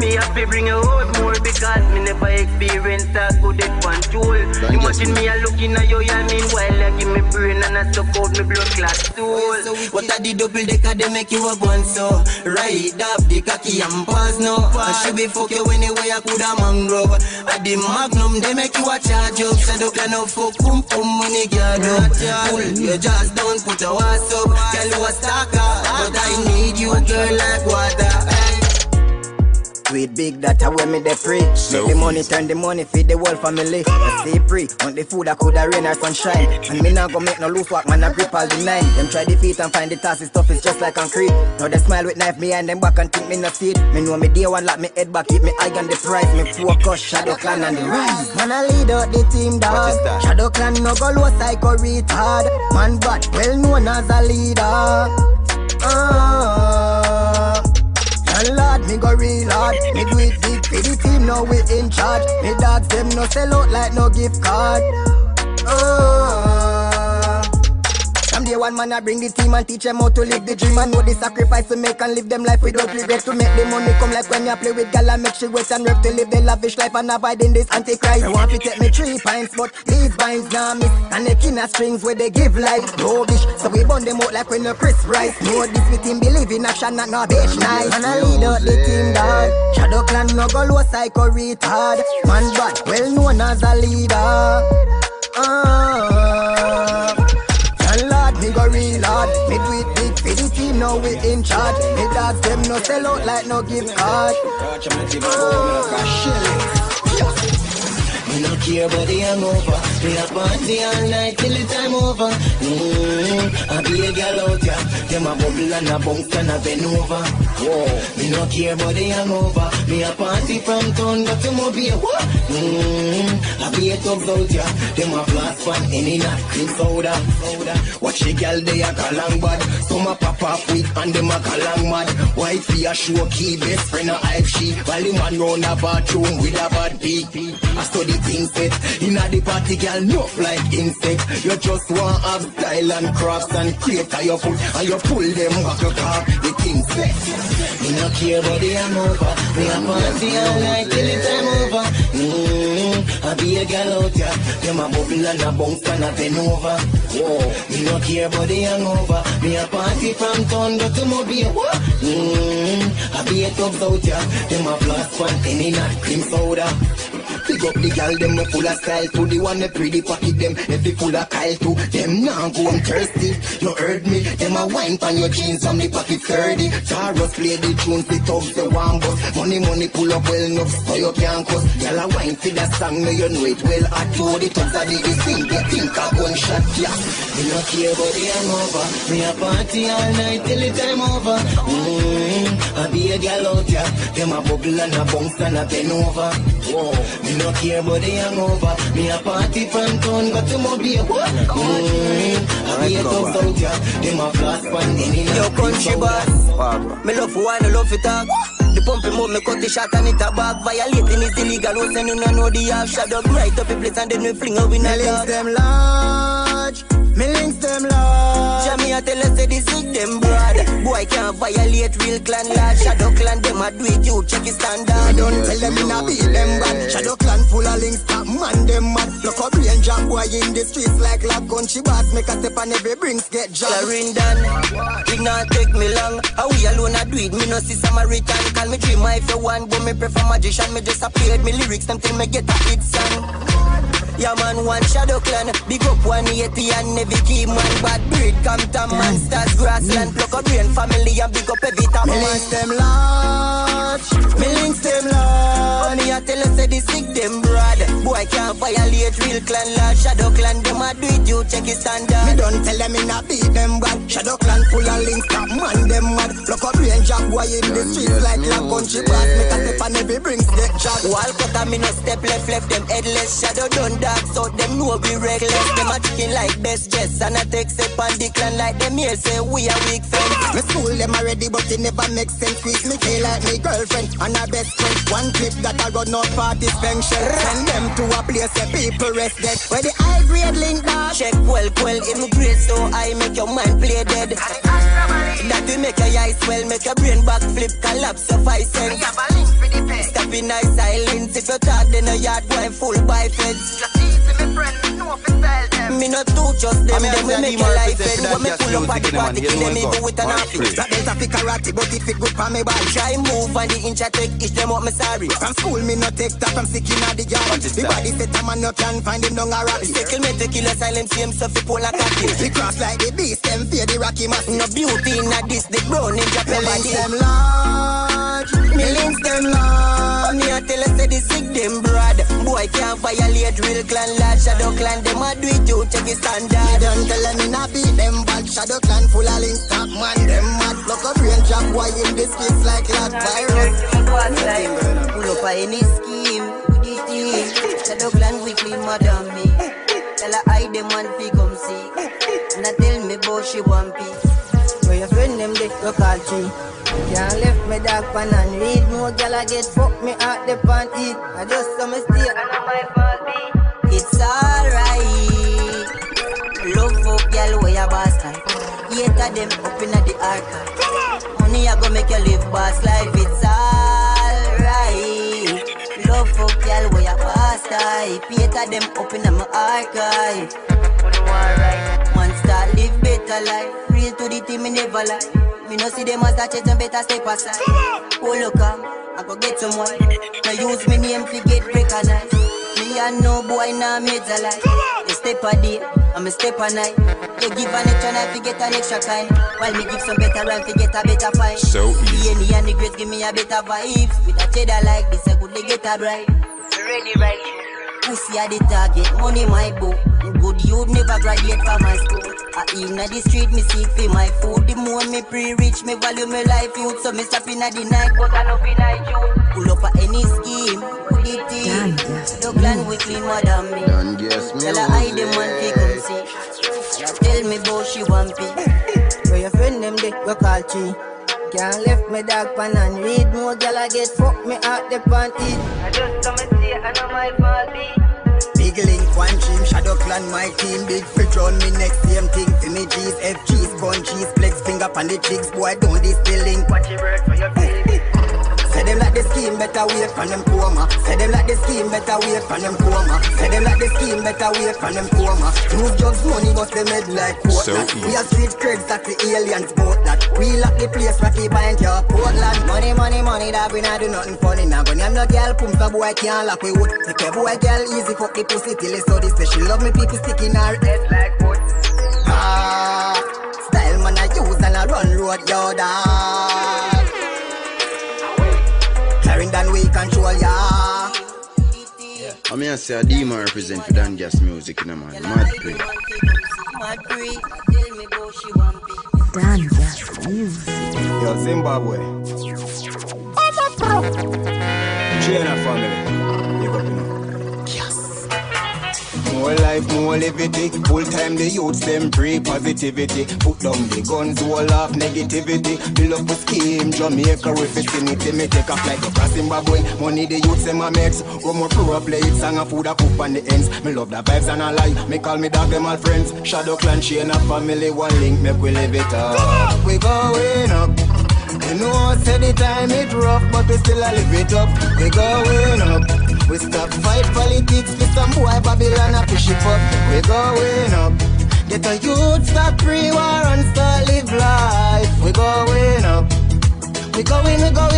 Me happy bring you out more because me never experienced that good at control. Imagine me a looking at you and meanwhile I give me brain and I suck out me blood clot soul. What a the double decker they make you a gun so. Ride up the khaki and pass now. I should be fuck you anyway I coulda mangrove. At the magnum they make you a charge up. Shadowklan no fuck pum pum when you get up. Pull your jaws down, put your ass up. Girl you a stalker, but I need you girl like water. With big data when me they preach. Make the money, turn the money, feed the whole family. I stay free, want the food I coulda rain or sunshine. And me not go make no loose walk, man I grip all the nine. Them try defeat and find the task, it's tough, it's just like concrete. Now they smile with knife behind them back and think me not see it. Me know me day one lock me head back, keep me eye on the prize. Me focus, Shadowklan and the rise. Man I lead out the team dog. Shadowklan no go low psycho retard. Man bad, well known as a leader. Lord, me go real hard. Me do it big for the team, now we in charge. Me dogs them no sell out like no gift card. From day one, man, I bring the team and teach them how to live the dream. And know the sacrifice to make and live them life without regret. To make the money come like when you play with gal and make she wet and rep. To live the lavish life and avoiding this antichrist. They want to take me 3 pints, but these vines now miss. And the king of strings where they give life dovish. So we burn them out like when you crisp rice. Know this with him, believe in action, not no bitch nice. And I lead out the team, dog. Shadowklan no goal was psycho retard. Man bad, well known as a leader. And Lord, me go real hard. Me do it big for the team, now we in charge. Me dogs them no sell out like no gift card. Me no care about the hangover. Me a party all night till the time over. I be a gal out ya. Them a bubble and a bounce and a bend over. Me no care about the hangover. Me a party from town but to Mobile. I be a tub out ya. Them a blast fan any night cream soda. Watch the gal they a galang bad. Some a pop off with and them a galang mad. White be a show key best friend a hype sheet. While the man round a bathroom with a bad beat. I study things set. Inna the party gal nuff like insect. You just want have style and crafts and create your foot and you pull them off your car. The things set. Me no care about the hangover. Me a party all night till the time over. I be a gal out ya. Them a bubble and a bounce and a bend over. Me no care about the hangover. Me a party from Tondo to Mobile. I be a tubs out ya. Them a blast fan any night cream soda. Pick up the gal them full of style to the one that pretty pocket them. If they full of Kyle too, them now go I'm thirsty. You heard me, them a wine pan your jeans on the pocket 30. Taros play the tunes, the thugs the one bus. Money pull up well enough so you can't cuss. Y'all a wine for that song, now you know it well. I told the thugs that they sing, they think a gunshot, yeah. Me no care about the hangover. Me a party all night till the time over. I be a gal out ya. Them a bubble and a bounce and a bend over. Me no care about the hangover. Me a party from town but to Mobile. I be a thugs out ya. Them a flash pan in your country boss. Me love for wine, I love for talk. The pumping move, me cut the shot and it a bag. Violating is illegal, no send you know the half. Shut up, right up the place and then we fling her in a lot. Me links them large, me links them large. Jamia tell us that this week them broad. Boy can't violate real clan large. Shadowklan them a do it, you check his standard. Don't tell them in a beat them bad. Shadowklan full of links, that man them mad. Look up and jam boy in the streets like lab gun. She boss make a step and every brings get jammed. Clarin done, it not take me long. How we alone a do it, me no see Samaritan. Call me dreamer if you want, but me prefer magician. Me just appeared me lyrics them till me get a hit song. Yeah man, one Shadowklan, big up 180 and every key man. Bad breed, come to monsters, grassland. Pluck a brain family and big up every top man. Me links them large, me links them large. Honey I tell us say this sick them broad. Boy can't violate real clan large. Shadowklan them a do it, you check his standard. Me don't tell them in a beat them bad. Shadowklan full of links, top man them mad. Pluck a brain jack boy in the streets like lab country brass. Make a step and every brings get jack. Wall cut and me no step left them headless. Shadow done that. So them know we reckless. Them a chicken like best dress and I take step on the clan like them here say we a weak friend. Me school them already but it never makes sense. Squeeze me feel like me girlfriend and her best friend. One clip that I run out for dysfunction. Send them to a place where people rest dead. Where the high grade link up. Check well immigrate so I make your mind play dead. That will make your eyes swell, make your brain back flip, collapse your 5 cents. Stop in nice silence if you talk then a yard wine full by feds. Me not too just them, them we make your life end. When me pull up at the party, kill them even with an outfit. That is a fi karate, but it fit good for me body. Try move and the inch I take, each them up me sorry. From school me not take top, I'm sick in the yard. The body set a man no can find him down a rap. Stickle me to kill a silent see him suffer pull a cocky. The cross like the beast, them fear the rocky mass. No beauty in a this, the brown in Japan. Me links them large, me links them large. Me a tell us say the sick them broad. Boy can't violate real clan large. Shadowklan them a do it, you check his standard. Don't tell them in a beat them bad. Shadowklan full of links, top man them mad. Look up rain trap, why in this case like that virus. Pull up any scheme with the team. Shadowklan weekly madam me. Tell her I demand fi come see. And I tell me boy she want peace. Where your friend them they go call tree. Can't left me dark pan and read. No gal I get fuck me out the pan eat. I just some mistake and I might fall be. It's alright, love for girl where you bastard. Eight of them up in the archive. Money I go make you live boss life, it's alright. Love fuck girl where you bastard. Eight of them up in my archive. Man start live better life. Real to the team, me never lie. Me no see them as a chase and better step aside. Oh look I go get some wine. Now use me name to get recognized. Me and no boy now made a life. You step a day, I'm a step a night. You give an extra night to get an extra kind. While me give some better rhyme to get a better fight. So easy. Me and the grace give me a better vibe. With a cheddar like this, I could get a bride. Ready right here. Pussy at the target, money my book. Good you'd never graduate from my school. I even at the street, me seek for my food. The more me pre-reach, me value my life youth. So me stop in at the night, but I love in at you. Pull up at any scheme, put it in. The clan will clean more than me. Tell her I demand to come see. Tell me about she want me. Where your friend them they go call she. Can't left me dog pan and read more girl I get fuck me out the panty. I just come and see I know my fault. Big link, one team, Shadowklan, my team. Big fridge on me next, same thing. See me cheese, FG's, bun cheese, flex, finger pan the chicks. Boy, don't this the link. Watch your bird for your baby. Say them like the scheme, better wait from them coma. Say them like the scheme, better wait from them coma. Say them like the scheme, better wait from them coma. Move jobs, money, but they made like what? So we are street creds, that's the aliens boat that. We lock the place, Rocky Pint, your Portland. Money, money, money, that we not do nothing funny. Now when I'm no girl, pump the boy can't lock we wood. Take a boy girl easy, fuck the pussy till they saw this. She love me, people sticking her head like what? Ah, style man I use and I run road, yo, da. Than we control ya. Yeah. I mean I say a demon represent for DonnGassMusiQ in a man. Mad pre. Tell me about she want be. DonnGassMusiQ. Yo Zimbabwe. China family. You got me now. More life, more levity. Full time the youths them free positivity. Put down the guns, wall off negativity. Build up a scheme, Jamaica with vicinity. Me take off like a cross Zimbabwe. Money the youths them a mix. Go more through a plate, sang a food a cook on the ends. Me love the vibes and I lie. Me call me dog them all friends. Shadowklan, she and her family. One link, make we live it up. We going up. You know, say the time it rough, but we still a live it up. We going up. We stop fight politics with some boy Babylon a push it up. We going up. Get a youth stop pre-war and start live life. We going up. We going, we going, we going,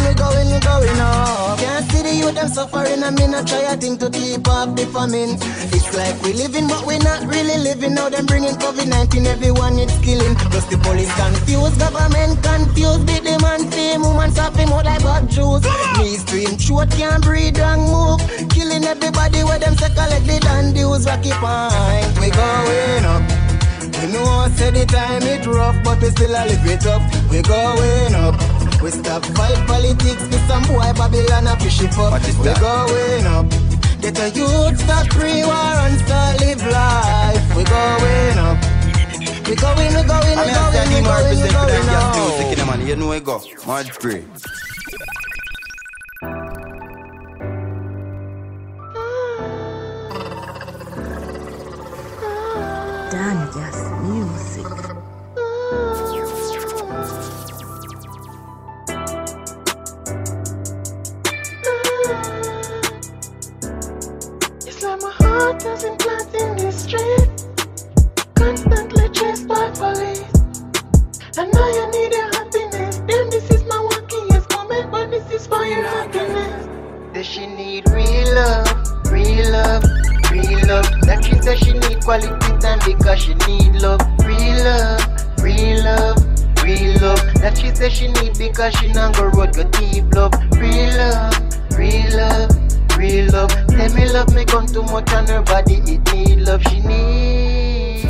we going, we going up. Can't see the youth them suffering and me not try a thing to keep up the famine. It's like we living but we not really living. Now them bringing COVID-19, everyone is killing. Plus the police confused, government confused. Beat them and fame, woman stop him out like bad juice. Me stream short, can't breathe and move. Killing everybody with them second like they done dues. Rocky Pine, we going up. We know say the time it rough but we still a live it up. We going up. We stop fight politics with some boy Babylon a push it up. We going up. Get a youth stop pre-war and start live life. We going up. We going, we going, we going, we going, we going up. You know we go. Mad free. DonnGassMusiQ. It's like my heart doesn't plant in the street. Constantly chased by police. I know you need your happiness. Damn, this is my walking yes comment, but this is for your happiness. Does she need real love? Real love? Real love, that she says she need quality time because she need love. Real love, real love, real love, that she says she need because she not go road go deep love. Real love, real love, real love. Tell me love me come too much on her body, it need love. She needs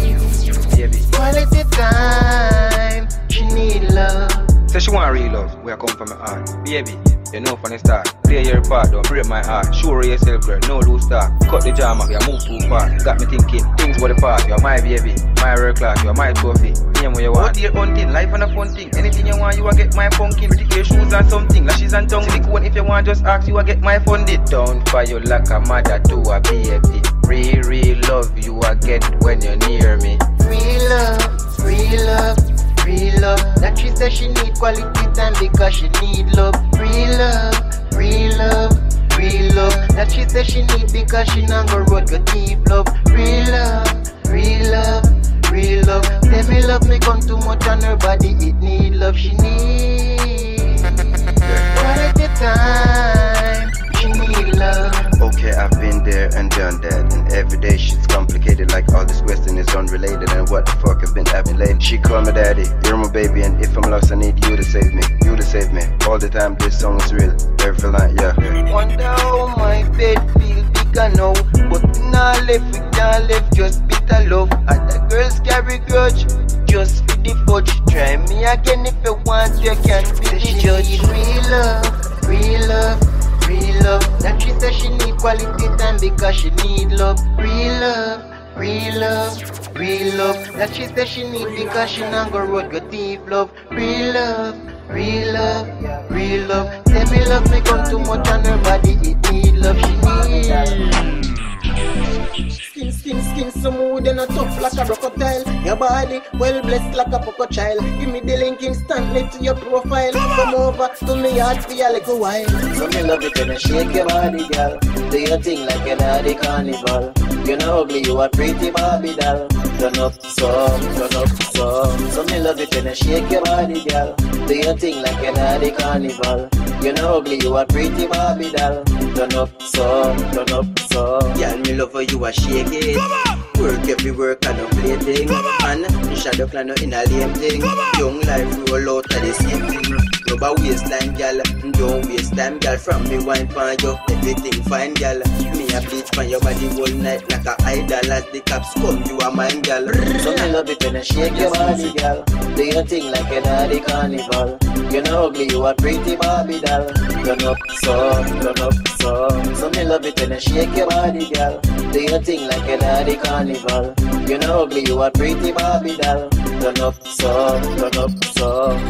quality time, she need love. Say she want real love, where I come from my aunt. Baby, you know from the start. Play your part, don't break my heart. Show yourself, girl, no loose talk. Cut the jam off, you move too fast. Got me thinking, things were the past. You're my baby, my real class, you're my trophy. Name what you want. What your own thing, life and a fun thing. Anything you want, you will get my funkin'. Pretty your shoes and something, lashes and tongue. Stick one if you want, just ask, you will get my funded. Down for you like a mother to a baby. Real love you I get when you're near me. Real love, real love, real love. That she says she need quality time because she need love. Real love, real love, real love. That she says she need because she not go road go deep love. Real love, real love, real love. Tell me love me come too much on her body, it need love. She needs one at a time. She need love. Okay, I've been there and done that, and every day shit's complicated, like all this question is unrelated, and what the fuck has been happening lately. She call me daddy, you're my baby, and if I'm lost I need you to save me, you to save me. All the time this song is real, every line, yeah. Wonder how my bed feel bigger now, but we not left, we can't left, just bitter love. Other girls carry grudge, just for the fudge. Try me again if you want, you can be the judge. Real love, real love. Real love, that she says she need quality time because she need love. Real love, real love, real love. That she says she need because she not go road go deep love. Real love, real love, real love. Tell me love me come too much on her body, it need love. She needs skin smooth and a tough like a crocodile. Your body well blessed like a poco child. Give me the link instantly to your profile. Come over to me heart for a little while. So me love it when I shake your body, girl. Do your thing like an addy carnival. You're not ugly, you are pretty Barbie doll. Turn up some. So me love it when I shake your body, girl. Do your thing like an addy carnival. You're not ugly, you are pretty Barbie doll. Turn up some. Girl, me love how you are shake it. Work every work and no play thing. And the Shadowklan no in a lame thing. Young life roll out of the same thing. Rubber waistline gal, don't waste time gal. From me wine pan you, everything fine gal. Me a bleach pan your body whole night like a idol. As the caps come you a mine gal. So me love it when I shake your body gal. Do your thing like an addy carnival. You're not ugly, you a pretty Barbie doll. Turn up some. So me love it when I shake your body gal. Do your thing like an addy carnival. You're not ugly, you are pretty Barbie doll. Turn up some, turn up some.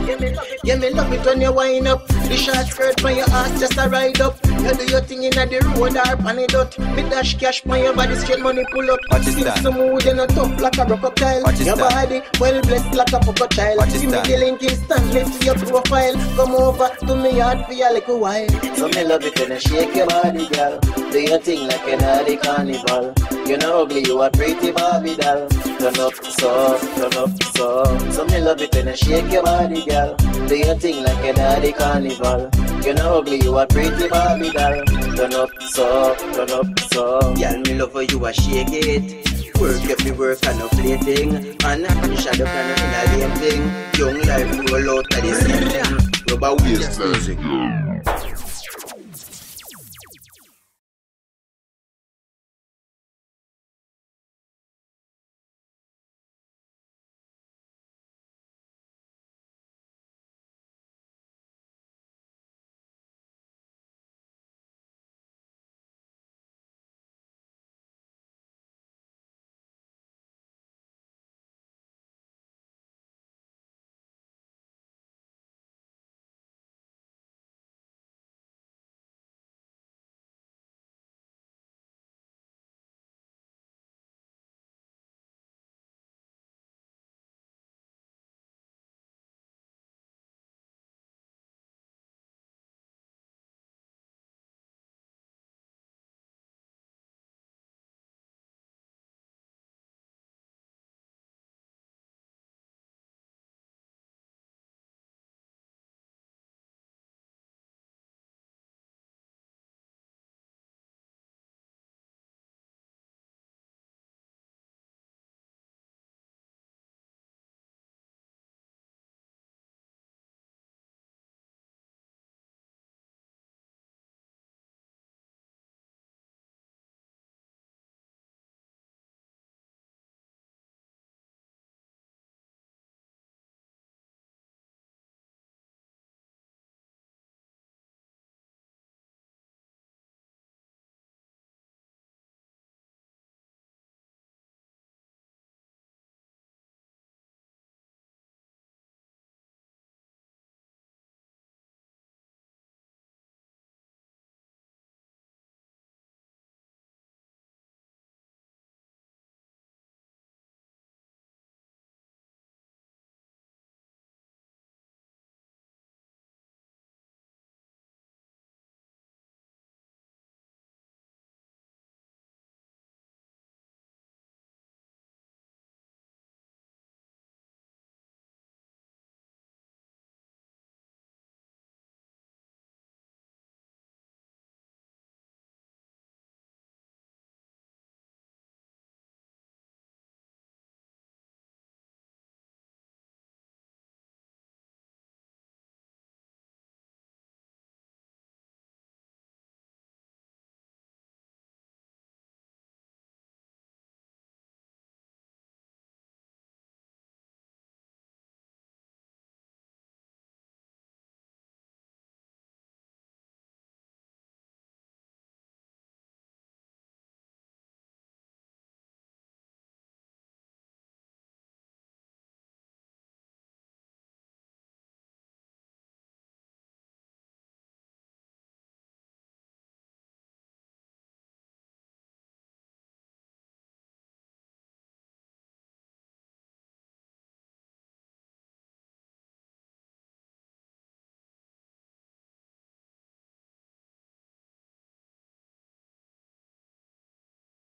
Yeah, me love it when you wind up. The short skirt on your ass just a ride up. You do your thing inna the road or panidot. Me dash cash on your body, straight money pull up. Skin smooth and a tough like a crocodile. Your body well blessed like a poco child. Give me the link instantly to your profile. Come over to me heart for a little while. So me love it when I shake your body, girl. Do your thing like an addy carnival. You're not ugly, you are pretty Barbie doll. Turn up some, turn up some. So me love it when I shake your body, girl. Do your thing like an addy carnival. You're not ugly, you are pretty Barbie doll. Turn up some. Girl, me love how you are shake it. Work every work and no play thing. And the shadow can in a lame thing. Young life roll out of the same thing. Rubber waist music.